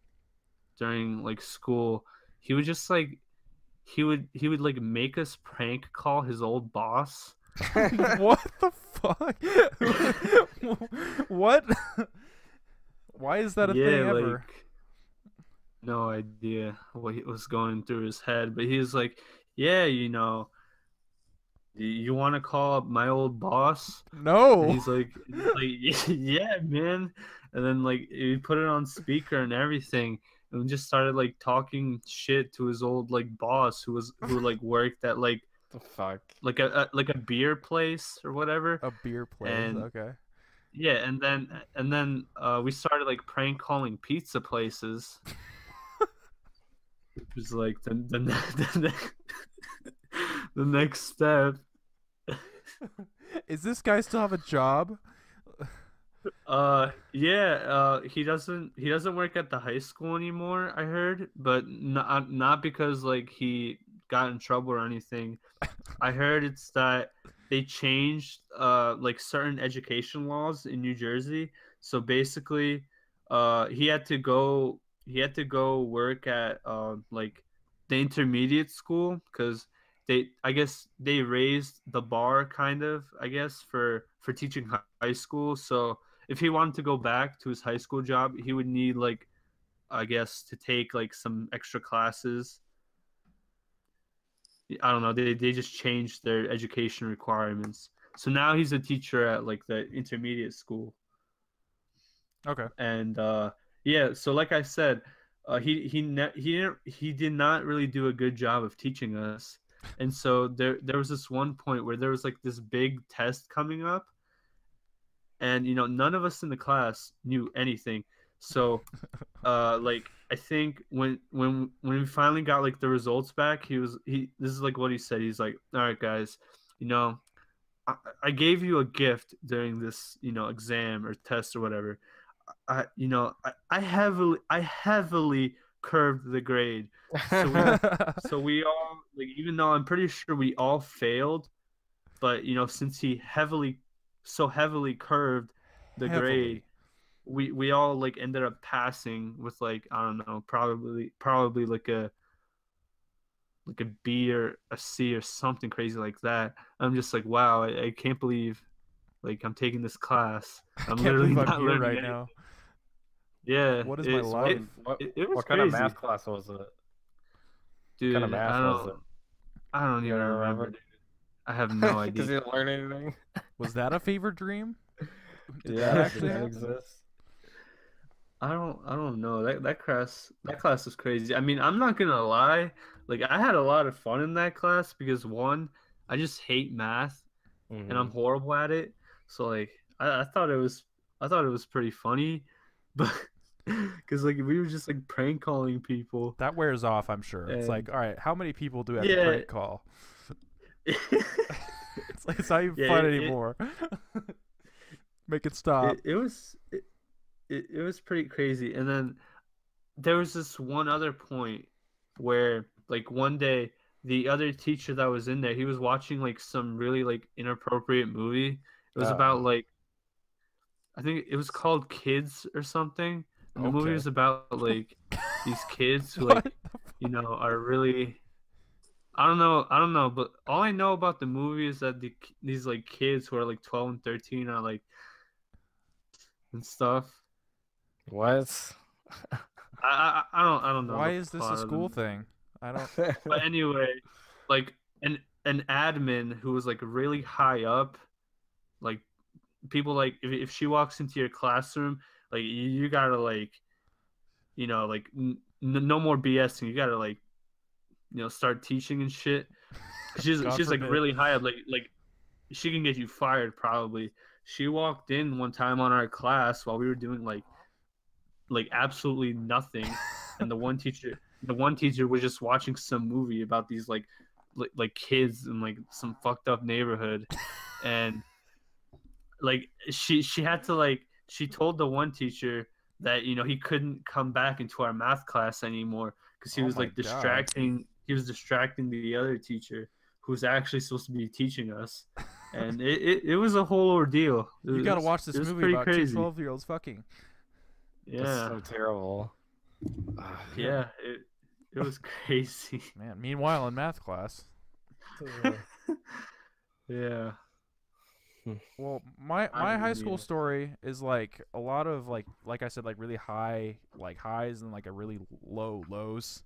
during, like, school, he would just, like, he would, like, make us prank call his old boss. What the fuck? What? Why is that a thing ever? Like, no idea what was going through his head, but he was like, yeah, you know, you want to call up my old boss? No. And he's like, yeah, man. And then, like, he put it on speaker and everything, and we just started, like, talking shit to his old, like, boss who like, worked at, like, the fuck, like a beer place or whatever. A beer place, and, okay. Yeah, and then we started like prank calling pizza places. It was like the next step. Is this guy still have a job? Yeah. He doesn't work at the high school anymore, I heard, but not because like he got in trouble or anything. I heard it's that they changed like certain education laws in New Jersey. So basically, he had to go work at like the intermediate school because I guess they raised the bar kind of for teaching high school. So if he wanted to go back to his high school job, he would need, like, I guess, to take, like, some extra classes. I don't know. They just changed their education requirements. So now he's a teacher at, like, the intermediate school. Okay. And, yeah, so like I said, he did not really do a good job of teaching us. And so there was this one point where there was, like, this big test coming up. And, you know, none of us in the class knew anything. So, like, I think when we finally got, like, the results back, this is, like, what he said. He's like, all right, guys, you know, I gave you a gift during this, you know, exam or test or whatever. I heavily curved the grade. So we all, like, even though I'm pretty sure we all failed, but, you know, since he so heavily curved the grade, we all, like, ended up passing with, like, I don't know, probably like a B or a C or something crazy like that. I'm just like, wow, I can't believe, like, I'm taking this class. I'm literally not learning right now. Yeah. What is my life? What kind of math class was it? Dude, what kind of math was it? I don't even remember. Dude. I have no idea. Does he learn anything? Was that a fever dream? Did that actually exist? I don't know. That class was crazy. I mean, I'm not gonna lie. Like, I had a lot of fun in that class because, one, I just hate math, mm-hmm. and I'm horrible at it. So, like, I thought it was pretty funny, but because, like, we were just, like, prank calling people. That wears off, I'm sure. And... it's like, all right, how many people do I have to prank call? It's like, it's not even fun anymore. Make it stop. It was pretty crazy. And then there was this one other point where, like, one day the other teacher that was in there, he was watching, like, some really, like, inappropriate movie. It was about, like, I think it was called Kids or something. And the movie was about, like, these kids who, like, you know, are really, I don't know, but all I know about the movie is that these, like, kids who are, like, 12 and 13 are, like, and stuff. What? I don't know. Why is this a school thing? I don't. But anyway, like, an admin who was, like, really high up, like, people, like, if she walks into your classroom, like, you gotta, like, you know, like, no more BSing. You gotta, like, you know, start teaching and shit. She's like really high up, like she can get you fired probably. She walked in one time on our class while we were doing like absolutely nothing, and the one teacher was just watching some movie about these like kids in, like, some fucked up neighborhood, and, like, she had to, like, she told the one teacher that, you know, he couldn't come back into our math class anymore because he was, like, distracting. He was distracting the other teacher who's actually supposed to be teaching us. And it was a whole ordeal. You got to watch this movie about two 12-year-olds fucking. Yeah. That's so terrible. Yeah, it was crazy. Man, meanwhile in math class. Yeah. Well, my high school story is, like, a lot of, like I said, like, really high, like, highs and, like, a really low lows.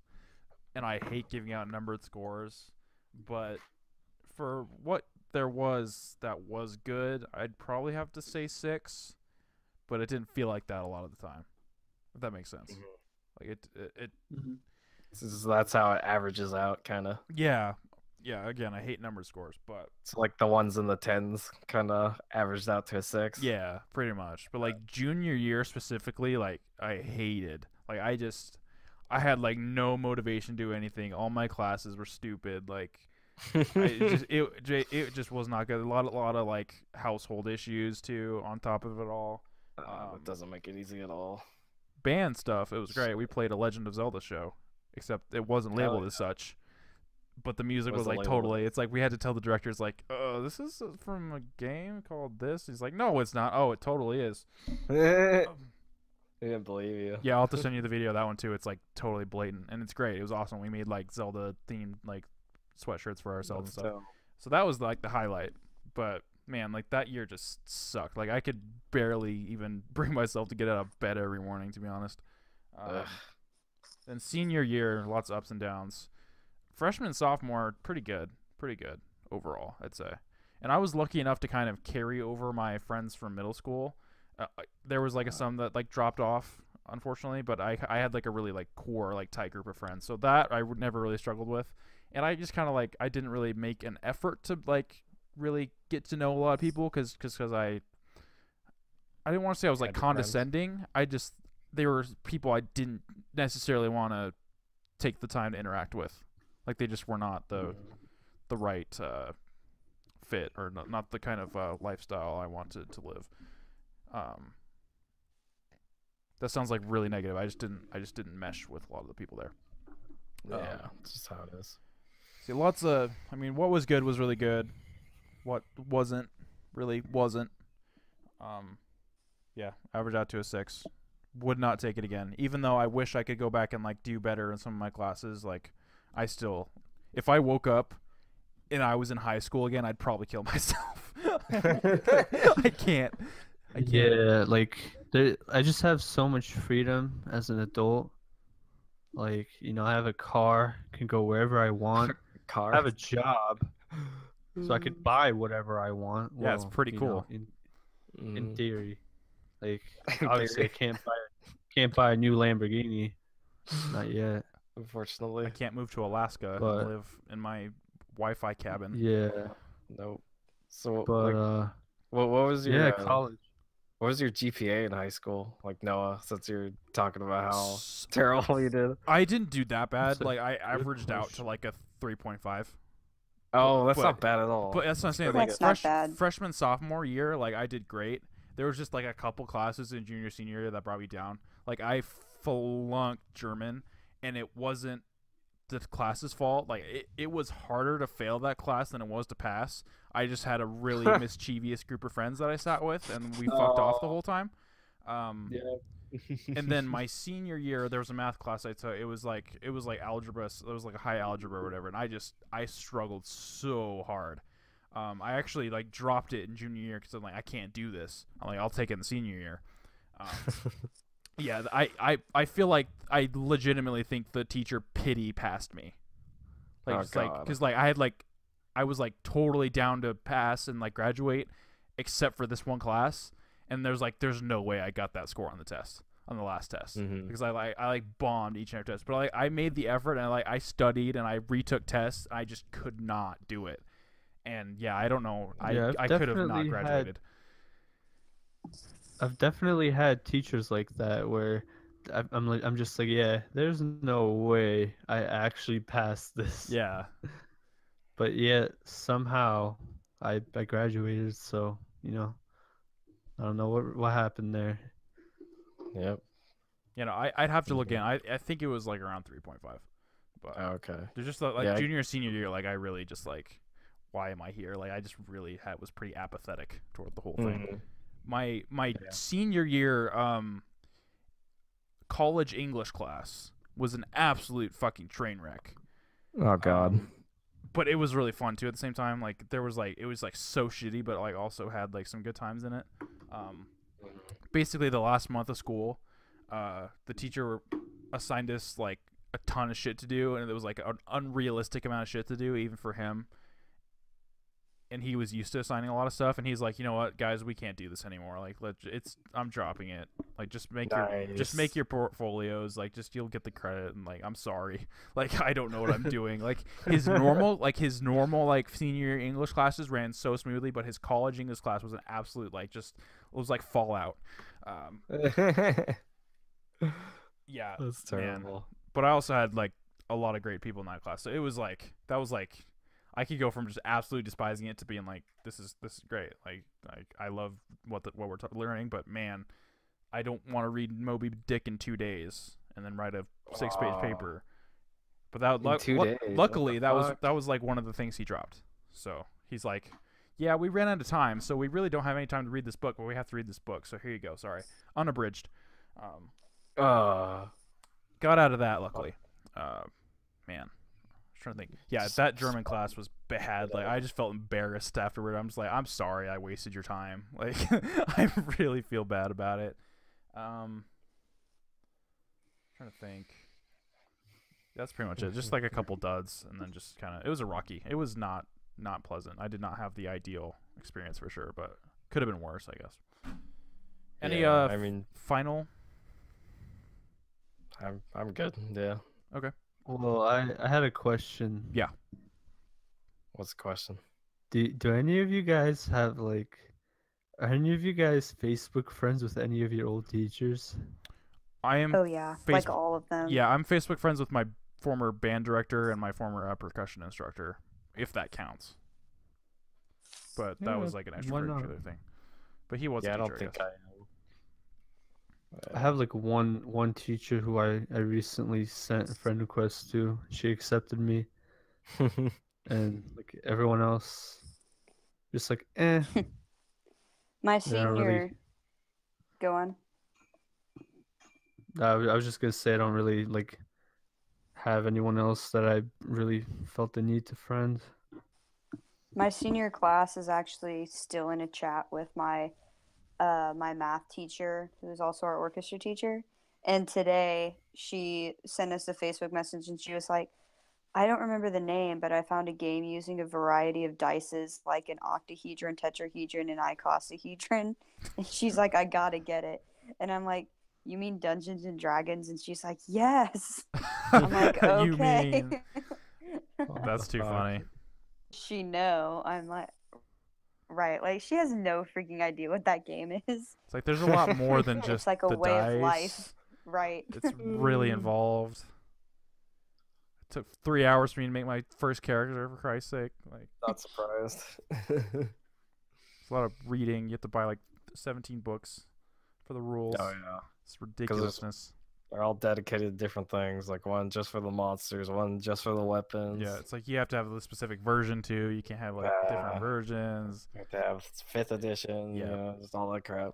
And I hate giving out numbered scores, but for what there was that was good, I'd probably have to say 6, but it didn't feel like that a lot of the time, if that makes sense. Like, it mm-hmm. So that's how it averages out, kind of. Yeah, again, I hate number scores, but it's so, like, the ones in the 10s kind of averaged out to a 6. Yeah, pretty much. But, like, junior year specifically, like, I hated, like, I had, like, no motivation to do anything. All my classes were stupid, like, it just was not good. A lot of like, household issues too, on top of it all. It doesn't make it easy at all. Band stuff, it was great. We played a Legend of Zelda show, except it wasn't labeled as such. But the music was, like, totally. It's like we had to tell the directors, like, "Oh, this is from a game called this." He's like, "No, it's not." "Oh, it totally is." I didn't believe you. Yeah, I'll have to send you the video of that one too. It's, like, totally blatant, and it's great. It was awesome. We made, like, Zelda themed, like, sweatshirts for ourselves and stuff. So that was, like, the highlight. But man, like that year just sucked. Like I could barely even bring myself to get out of bed every morning, to be honest. Then senior year, lots of ups and downs. Freshman and sophomore, pretty good overall, I'd say. And I was lucky enough to kind of carry over my friends from middle school. There was like some that like dropped off, unfortunately, but I had like a really like core like tight group of friends, so that I would never really struggled with. And I just kind of like, I didn't really make an effort to like really get to know a lot of people because I didn't want to say I was like condescending. Friends. I just, they were people I didn't necessarily want to take the time to interact with. Like they just were not the right fit, or not the kind of lifestyle I wanted to live. That sounds like really negative. I just didn't mesh with a lot of the people there. Yeah, that's just how it is. See, lots of, I mean, what was good was really good. What wasn't really wasn't. Yeah, average out to a 6. Would not take it again. Even though I wish I could go back and like do better in some of my classes, like I still, if I woke up and I was in high school again, I'd probably kill myself. I can't. Yeah, like I just have so much freedom as an adult. Like, you know, I have a car, can go wherever I want. I have a job, so I could buy whatever I want. Yeah, well, it's pretty cool. You know, in theory, like obviously I can't buy a new Lamborghini, not yet. Unfortunately, I can't move to Alaska and live in my Wi-Fi cabin. Yeah, nope. So, but like, what was your college? What was your GPA in high school? Like Noah, since you're talking about how terrible you did. I didn't do that bad. Like I averaged out to like a 3.5. Oh, that's not bad at all. But that's what I'm saying. Like freshman sophomore year, like I did great. There was just like a couple classes in junior senior year that brought me down. Like I flunked German. And it wasn't the class's fault. Like it was harder to fail that class than it was to pass. I just had a really mischievous group of friends that I sat with, and we fucked off the whole time. Yeah. And then my senior year, there was a math class I took. It was like algebra. It was like a high algebra or whatever. And I struggled so hard. I actually like dropped it in junior year because I'm like, I can't do this. I'm like, I'll take it in senior year. Yeah, I feel like I legitimately think the teacher pity passed me, like I was like totally down to pass and like graduate, except for this one class, and there's no way I got that score on the test, on the last test, because I bombed each and every test, but like I made the effort, and I studied and I retook tests, and I just could not do it, and yeah, I don't know, I could have not graduated. I've definitely had teachers like that where I'm just like, yeah, there's no way I actually passed this. Yeah. But yet somehow I graduated, so, you know, I don't know what happened there. Yep. You know, I'd have to look in. I think it was like around 3.5. But okay. They're just like junior or senior year, like I really just like, why am I here? Like I just really was pretty apathetic toward the whole thing. Mm-hmm. My senior year college English class was an absolute fucking train wreck. Oh god. But it was really fun too at the same time. Like there was like, it was like so shitty, but like also had like some good times in it. Basically the last month of school, the teacher assigned us like a ton of shit to do, and it was like an unrealistic amount of shit to do even for him. And he was used to assigning a lot of stuff, and he's like, you know what, guys, we can't do this anymore. Like, I'm dropping it. Like, just make your portfolios. Like, you'll get the credit. And like, I'm sorry. Like, I don't know what I'm doing. Like, his normal like senior English classes ran so smoothly, but his college English class was an absolute like, just, it was like fallout. Yeah, that's terrible. Man. But I also had like a lot of great people in that class, so it was like I could go from just absolutely despising it to being like, this is great. Like I love what we're learning, but man, I don't want to read Moby Dick in 2 days and then write a 6-page paper. But luckily that was like one of the things he dropped. So he's like, yeah, we ran out of time, so we really don't have any time to read this book, but we have to read this book. So here you go. Sorry, unabridged. Got out of that luckily. Man. trying to think. Yeah, that German class was bad. Like, I just felt embarrassed afterward. I'm just like, I'm sorry I wasted your time. Like, I really feel bad about it. Trying to think. That's pretty much it. Just like a couple duds, and then just kind of, it was a rocky. It was not pleasant. I did not have the ideal experience for sure, but could have been worse, I guess. Final? I'm good. Yeah. Okay. Well, I had a question. Yeah. What's the question? Do any of you guys have, like, are any of you guys Facebook friends with any of your old teachers? I am. Oh yeah, like all of them. Yeah, I'm Facebook friends with my former band director and my former percussion instructor, if that counts. But that was like an extracurricular thing. But he was. Yeah, I don't think I am. I have like one teacher who I recently sent a friend request to. She accepted me, and like everyone else, just like eh. My senior. Really... Go on. I was just gonna say I don't really like have anyone else that I really felt the need to friend. My senior class is actually still in a chat with my math teacher, who is also our orchestra teacher. And today she sent us a Facebook message, and she was like, I don't remember the name, but I found a game using a variety of dices, like an octahedron, tetrahedron, and icosahedron. And she's like, I gotta get it. And I'm like, you mean Dungeons and Dragons? And she's like, yes. I'm like, okay. You mean... That's too funny. She know. I'm like... Right, like she has no freaking idea what that game is. It's like there's a lot more than just it's like a the way dice. Of life, right? It's really involved. It took 3 hours for me to make my first character, for Christ's sake. Like, not surprised. It's a lot of reading. You have to buy like 17 books for the rules. Oh yeah, it's ridiculousness. They're all dedicated to different things. Like one just for the monsters, one just for the weapons. Yeah, it's like you have to have the specific version too. You can't have like different versions. You have to have 5th edition. Yeah, you know, just all that crap.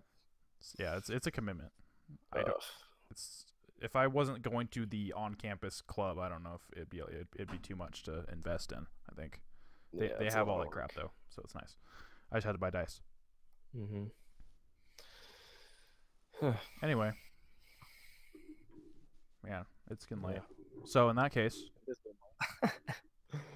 Yeah, it's a commitment. I don't. It's if I wasn't going to the on-campus club, I don't know if it'd be too much to invest in. I think they have all that crap though, so it's nice. I just had to buy dice. Mm-hmm. Anyway. Yeah, it's getting late. Yeah. So in that case,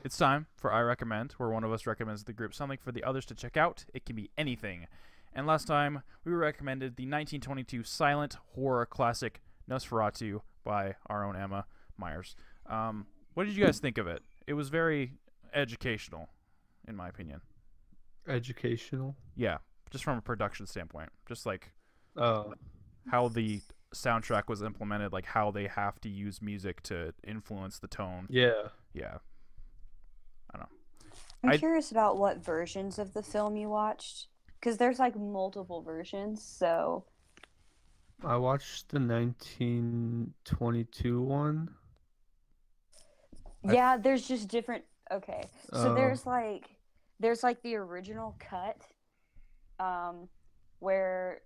it's time for I Recommend, where one of us recommends the group something for the others to check out. It can be anything. And last time, we recommended the 1922 silent horror classic Nosferatu by our own Emma Myers. What did you guys think of it? It was very educational, in my opinion. Educational? Yeah, just from a production standpoint. Just like how the... soundtrack was implemented, like how they have to use music to influence the tone. Yeah I don't know. I'm curious about what versions of the film you watched, because there's like multiple versions. So I watched the 1922 one. Yeah, there's just different. Okay, so there's like the original cut, where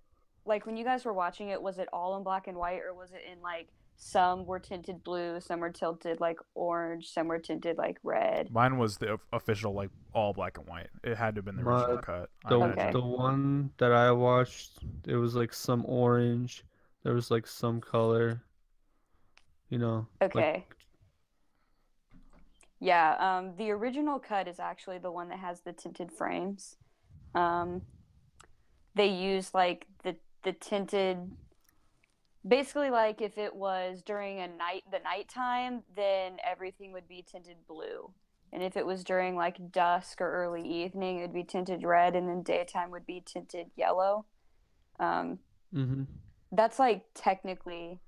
like, when you guys were watching it, was it all in black and white, or was it in, like, some were tinted blue, some were tilted, like, orange, some were tinted, like, red? Mine was the official, like, all black and white. It had to have been the original cut. The one that I watched, it was, like, some orange. There was, like, some color, you know. Okay. Like... Yeah, the original cut is actually the one that has the tinted frames. They use, like, the tinted, basically like if it was during the nighttime, then everything would be tinted blue, and if it was during like dusk or early evening, it'd be tinted red, and then daytime would be tinted yellow. That's like technically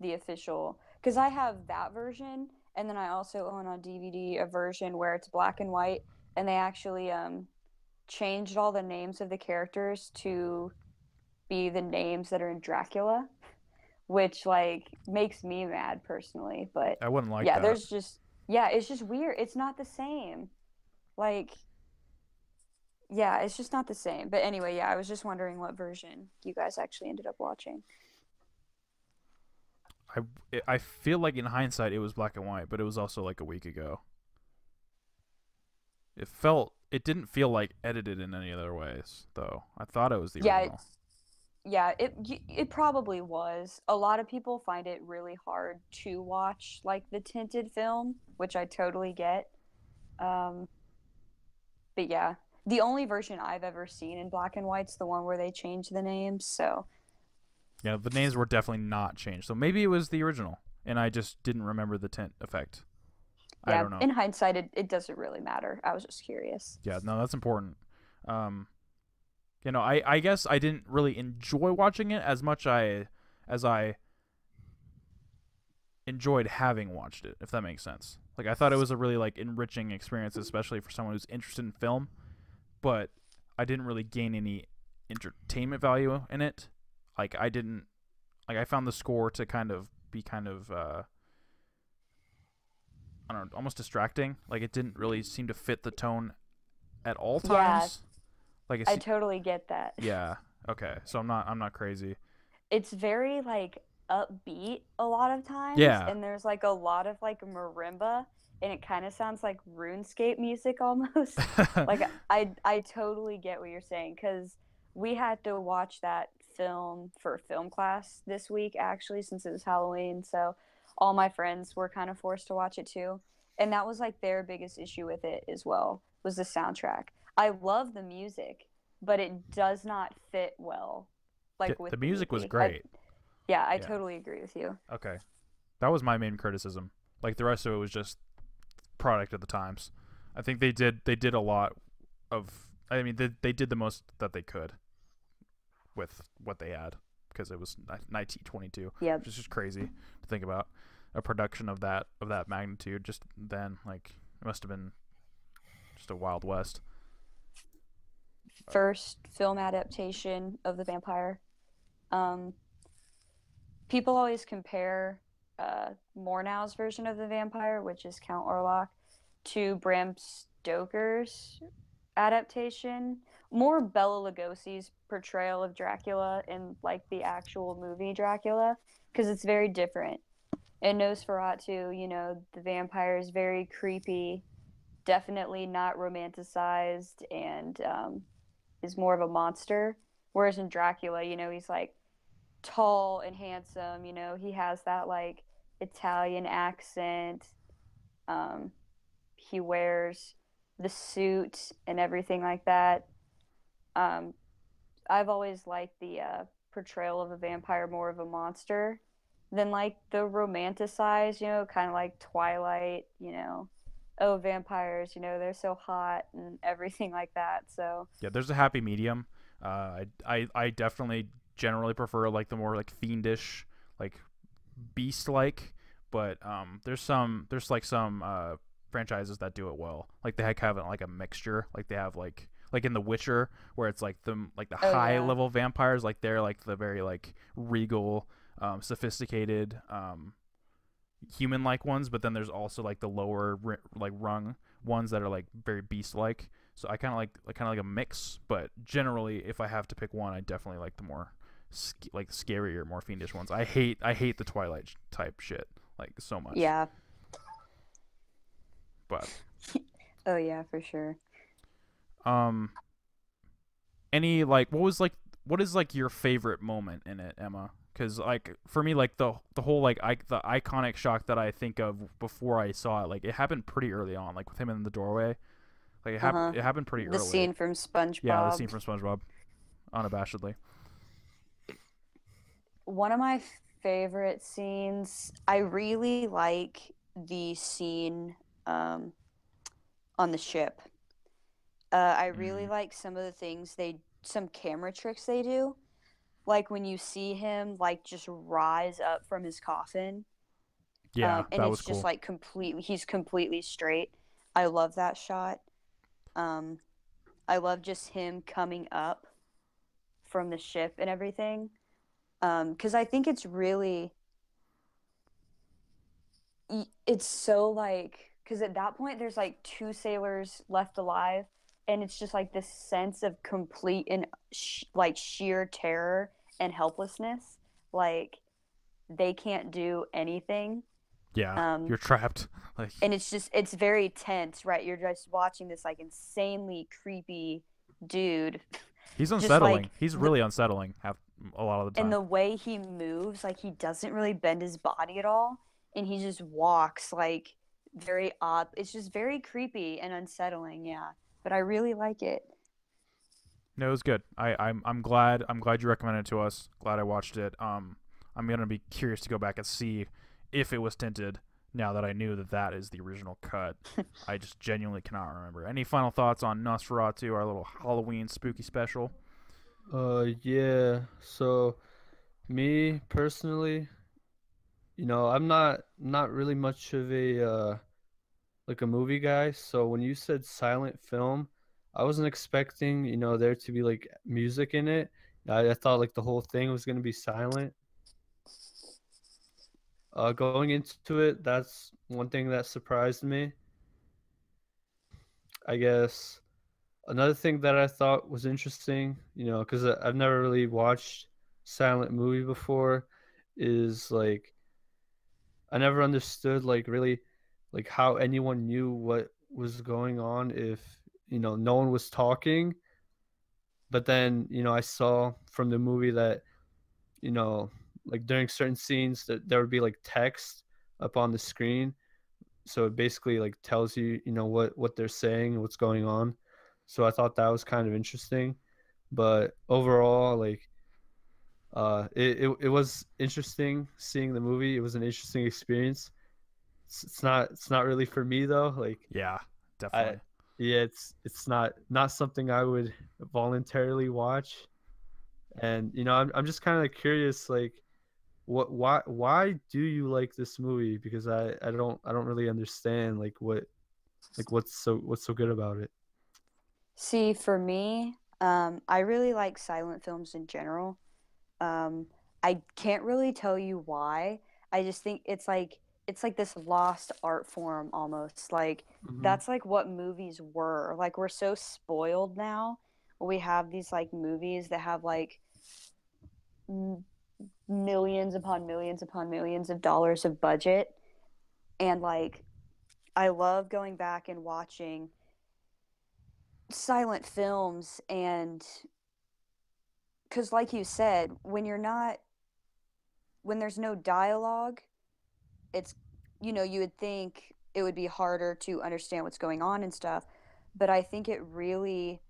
the official, because I have that version, and then I also own on DVD a version where it's black and white, and they actually changed all the names of the characters to be the names that are in Dracula, which like makes me mad personally, but I wouldn't like that. It's just weird. It's not the same. Like, yeah, it's just not the same. But anyway, yeah, I was just wondering what version you guys actually ended up watching. I feel like in hindsight it was black and white, but it was also like a week ago. It didn't feel like edited in any other ways, though. I thought it was the original. It probably was. A lot of people find it really hard to watch, like, the tinted film, which I totally get. But yeah, the only version I've ever seen in black and white's the one where they changed the names. So yeah, the names were definitely not changed. So maybe it was the original, and I just didn't remember the tint effect. Yeah, I don't know. In hindsight, it doesn't really matter. I was just curious. Yeah, no, that's important. You know, I guess I didn't really enjoy watching it as much as I enjoyed having watched it, if that makes sense. Like, I thought it was a really, like, enriching experience, especially for someone who's interested in film, but I didn't really gain any entertainment value in it. Like, I didn't... Like, I found the score to kind of be kind of... I don't know, almost distracting. Like, it didn't really seem to fit the tone at all times. Yeah, like I totally get that. Yeah. Okay. So I'm not crazy. It's very like upbeat a lot of times. Yeah. And there's like a lot of like marimba, and it kind of sounds like RuneScape music almost. Like I totally get what you're saying, because we had to watch that film for film class this week actually, since it was Halloween. So all my friends were kind of forced to watch it too. And that was like their biggest issue with it as well, was the soundtrack. I love the music, but it does not fit well. Like with the music was great. I totally agree with you. Okay. That was my main criticism. Like the rest of it was just product of the times. I think they did a lot of, I mean, they did the most that they could with what they had, because it was 1922. Yeah. Which is just crazy to think about. A production of that magnitude just then, like, it must have been just a Wild West. First film adaptation of the vampire. People always compare Murnau's version of the vampire, which is Count Orlok, to Bram Stoker's adaptation, more Bela Lugosi's portrayal of Dracula in like the actual movie Dracula, because it's very different. In Nosferatu, you know, the vampire is very creepy, definitely not romanticized, and is more of a monster. Whereas in Dracula, you know, he's like tall and handsome, you know, he has that like Italian accent. He wears the suit and everything like that. I've always liked the portrayal of a vampire more of a monster than like the romanticized, you know, kind of like Twilight, you know, oh, vampires, you know, they're so hot and everything like that. So yeah, there's a happy medium. I definitely generally prefer like the more like fiendish, like beast-like, but there's some franchises that do it well. Like they have like a mixture. Like they have like in The Witcher, where it's like the high level vampires, like they're like the very like regal, sophisticated, human like ones. But then there's also like the lower like rung ones that are like very beast like. So I kind of like a mix. But generally, if I have to pick one, I definitely like the more like scarier, more fiendish ones. I hate the Twilight type shit like so much. Yeah. But oh yeah, for sure. Any like what is your favorite moment in it, Emma? Because like for me, like the whole like the iconic shock that I think of before I saw it, like it happened pretty early on, like with him in the doorway. Like it happened pretty early. The scene from SpongeBob. Yeah, the scene from SpongeBob, unabashedly. One of my favorite scenes. I really like the scene on the ship. I really like some of the things some camera tricks they do, like when you see him like just rise up from his coffin. Yeah, and that was cool. Just like he's completely straight. I love that shot. I love just him coming up from the ship and everything, because I think it's really. It's so like, because at that point there's like two sailors left alive, and it's just like this sense of complete and sheer terror and helplessness, like they can't do anything. Yeah, you're trapped. Like, and it's just, it's very tense, right? You're just watching this like insanely creepy dude. He's unsettling. Like, he's really unsettling a lot of the time. And the way he moves, like he doesn't really bend his body at all, and he just walks like very odd. It's just very creepy and unsettling. Yeah, but I really like it. No, it was good. I'm glad you recommended it to us. Glad I watched it. I'm gonna be curious to go back and see if it was tinted. Now that I knew that that is the original cut, I just genuinely cannot remember. Any final thoughts on Nosferatu, our little Halloween spooky special? Yeah. So, me personally, you know, I'm not really much of a like a movie guy. So when you said silent film, I wasn't expecting, you know, there to be like music in it. I thought like the whole thing was gonna be silent. Going into it, that's one thing that surprised me. I guess another thing that I thought was interesting, you know, because I've never really watched silent movie before, is like I never understood like really like how anyone knew what was going on if, you know, no one was talking. But then, you know, I saw from the movie that, you know, like during certain scenes that there would be like text up on the screen. So it basically like tells you, you know, what they're saying, what's going on. So I thought that was kind of interesting, but overall, like, it was interesting seeing the movie. It was an interesting experience. It's not really for me though. Like, yeah, definitely. Yeah. It's not something I would voluntarily watch. And, you know, I'm just kind of curious, like, why do you like this movie? Because I don't really understand like what's so good about it. See, for me, I really like silent films in general. I can't really tell you why. I just think it's like this lost art form almost. Like that's like what movies were. Like we're so spoiled now. We have these like movies that have like millions upon millions upon millions of dollars of budget, and like I love going back and watching silent films, and because like you said, when there's no dialogue, it's, you know, you would think it would be harder to understand what's going on and stuff, but I think it really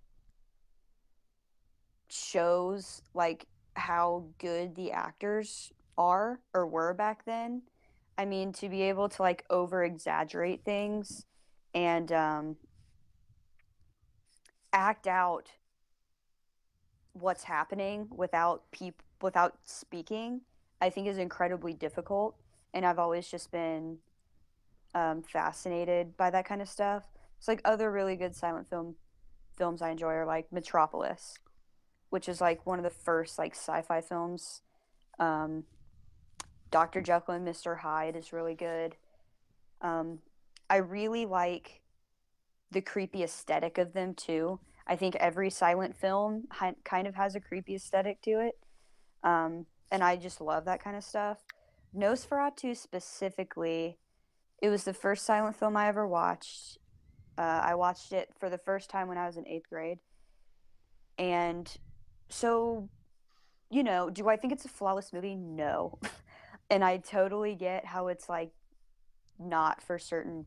shows like how good the actors are or were back then. I mean, to be able to like over exaggerate things and act out what's happening without speaking, I think is incredibly difficult, and I've always just been fascinated by that kind of stuff. It's like other really good silent films I enjoy are like Metropolis, which is like one of the first like sci-fi films. Dr. Jekyll and Mr. Hyde is really good. I really like the creepy aesthetic of them too. I think every silent film kind of has a creepy aesthetic to it. And I just love that kind of stuff. Nosferatu specifically, it was the first silent film I ever watched. I watched it for the first time when I was in 8th grade. And so, you know, do I think it's a flawless movie? No. And I totally get how it's like not for certain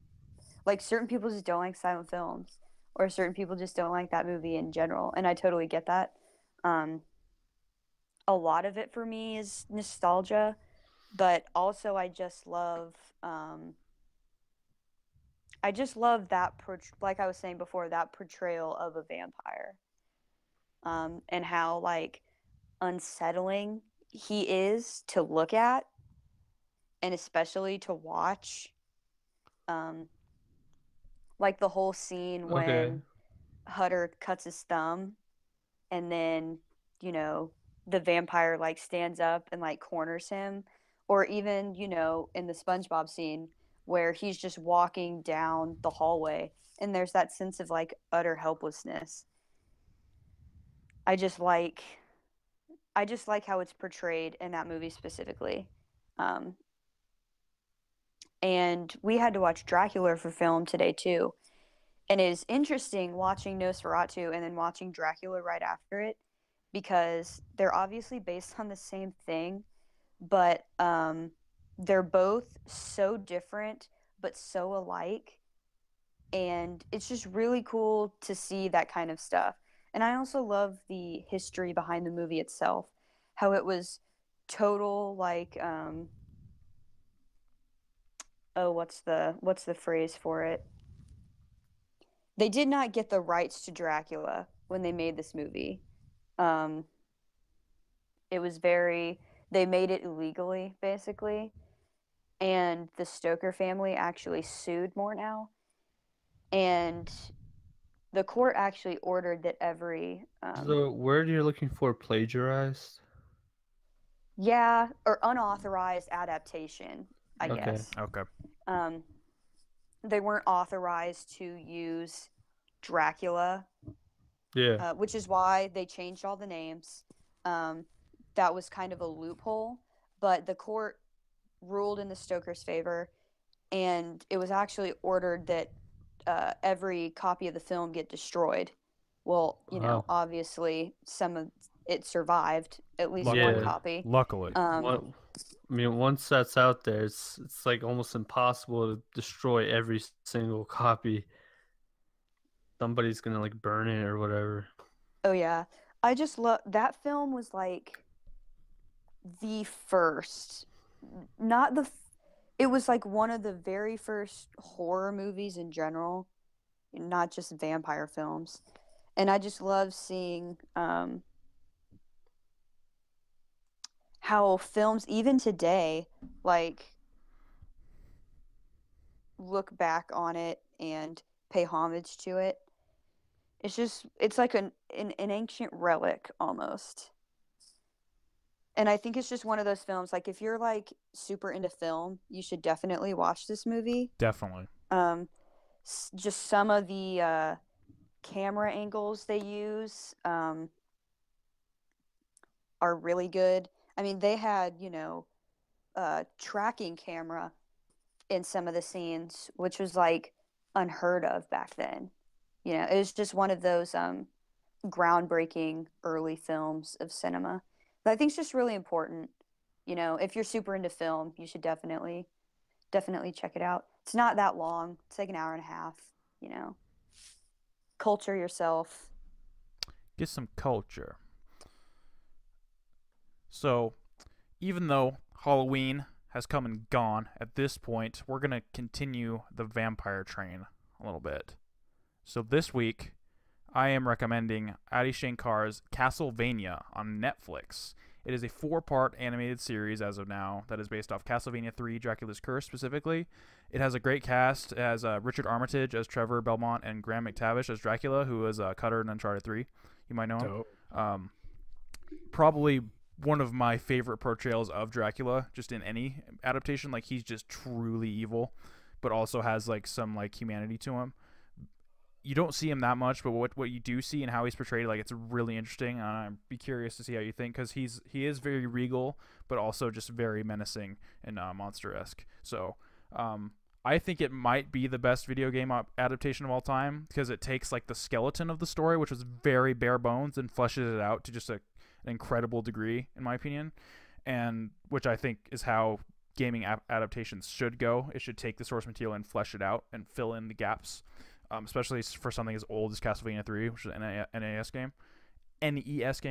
people just don't like silent films, or certain people just don't like that movie in general. And I totally get that. A lot of it for me is nostalgia, but also I just love that, like I was saying before, that portrayal of a vampire. And how like unsettling he is to look at, and especially to watch. Like the whole scene when Hutter cuts his thumb, and then, you know, the vampire like stands up and like corners him, or even, you know, in the SpongeBob scene where he's just walking down the hallway and there's that sense of like utter helplessness. I just like how it's portrayed in that movie specifically. And we had to watch Dracula for film today, too. And it is interesting watching Nosferatu and then watching Dracula right after it, because they're obviously based on the same thing, but they're both so different but so alike. And it's just really cool to see that kind of stuff. And I also love the history behind the movie itself, how it was total, like, what's the phrase for it? They did not get the rights to Dracula when they made this movie. They made it illegally, basically. And the Stoker family actually sued Murnau. And the court actually ordered that every... the word you're looking for, plagiarized? Yeah, or unauthorized adaptation, I guess. Okay. They weren't authorized to use Dracula. Yeah. Which is why they changed all the names. That was kind of a loophole, but the court ruled in the Stoker's favor, and it was actually ordered that every copy of the film get destroyed. Well, you know, obviously some of it survived, at least one copy. Luckily. Once that's out there, it's like almost impossible to destroy every single copy. Somebody's gonna like burn it or whatever. Oh yeah, I just love that film. Was like the first, it was like one of the very first horror movies in general, not just vampire films. And I just love seeing how films, even today, like, look back on it and pay homage to it. It's just, it's like an ancient relic, almost. And I think it's just one of those films, like, if you're, like, super into film, you should definitely watch this movie. Definitely. Just some of the camera angles they use are really good. I mean, they had, a tracking camera in some of the scenes, which was, like, unheard of back then. You know, it was just one of those groundbreaking early films of cinema that I think is just really important. You know, if you're super into film, you should definitely check it out. It's not that long. It's like an hour and a half, you know. Culture yourself. Get some culture. So, even though Halloween has come and gone, at this point, we're going to continue the vampire train a little bit. So this week, I am recommending Adi Shankar's Castlevania on Netflix. It is a 4-part animated series as of now that is based off Castlevania 3, Dracula's Curse specifically. It has a great cast. It has Richard Armitage as Trevor Belmont and Graham McTavish as Dracula, who is Cutter in Uncharted 3. You might know him. Probably one of my favorite portrayals of Dracula, just in any adaptation. Like, he's just truly evil, but also has like some like humanity to him. You don't see him that much, but what you do see and how he's portrayed, like, it's really interesting. I'd be curious to see how you think, because he is very regal, but also just very menacing and monster-esque. So I think it might be the best video game adaptation of all time, because it takes like the skeleton of the story, which was very bare bones, and fleshes it out to just an incredible degree, in my opinion, and which I think is how gaming adaptations should go. It should take the source material and flesh it out and fill in the gaps, especially for something as old as Castlevania 3, which is an NES game,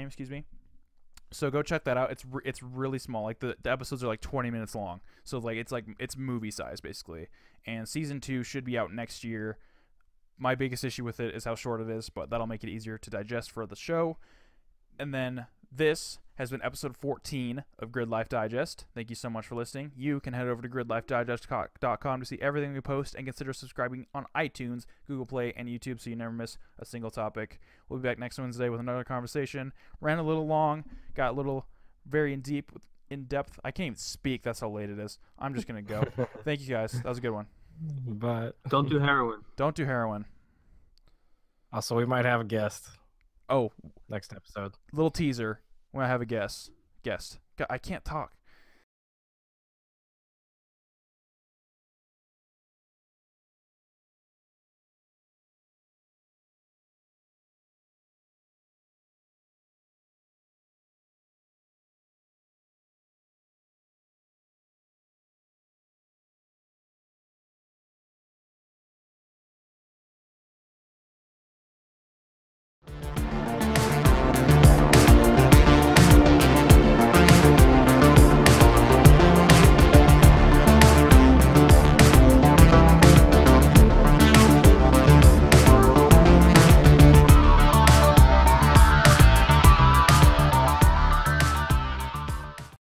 excuse me. So go check that out. It's really small. Like the episodes are like 20 minutes long. So it's movie size basically. And season 2 should be out next year. My biggest issue with it is how short it is, but that'll make it easier to digest for the show. And then this has been episode 14 of Gridlife Digest. Thank you so much for listening. You can head over to gridlifedigest.com to see everything we post, and consider subscribing on iTunes, Google Play, and YouTube so you never miss a single topic. We'll be back next Wednesday with another conversation. Ran a little long, got a little very in depth. I can't even speak. That's how late it is. I'm just going to go. Thank you guys. That was a good one. But don't do heroin. Don't do heroin. Also, we might have a guest. Oh, next episode. Little teaser. When I have a guest. I can't talk.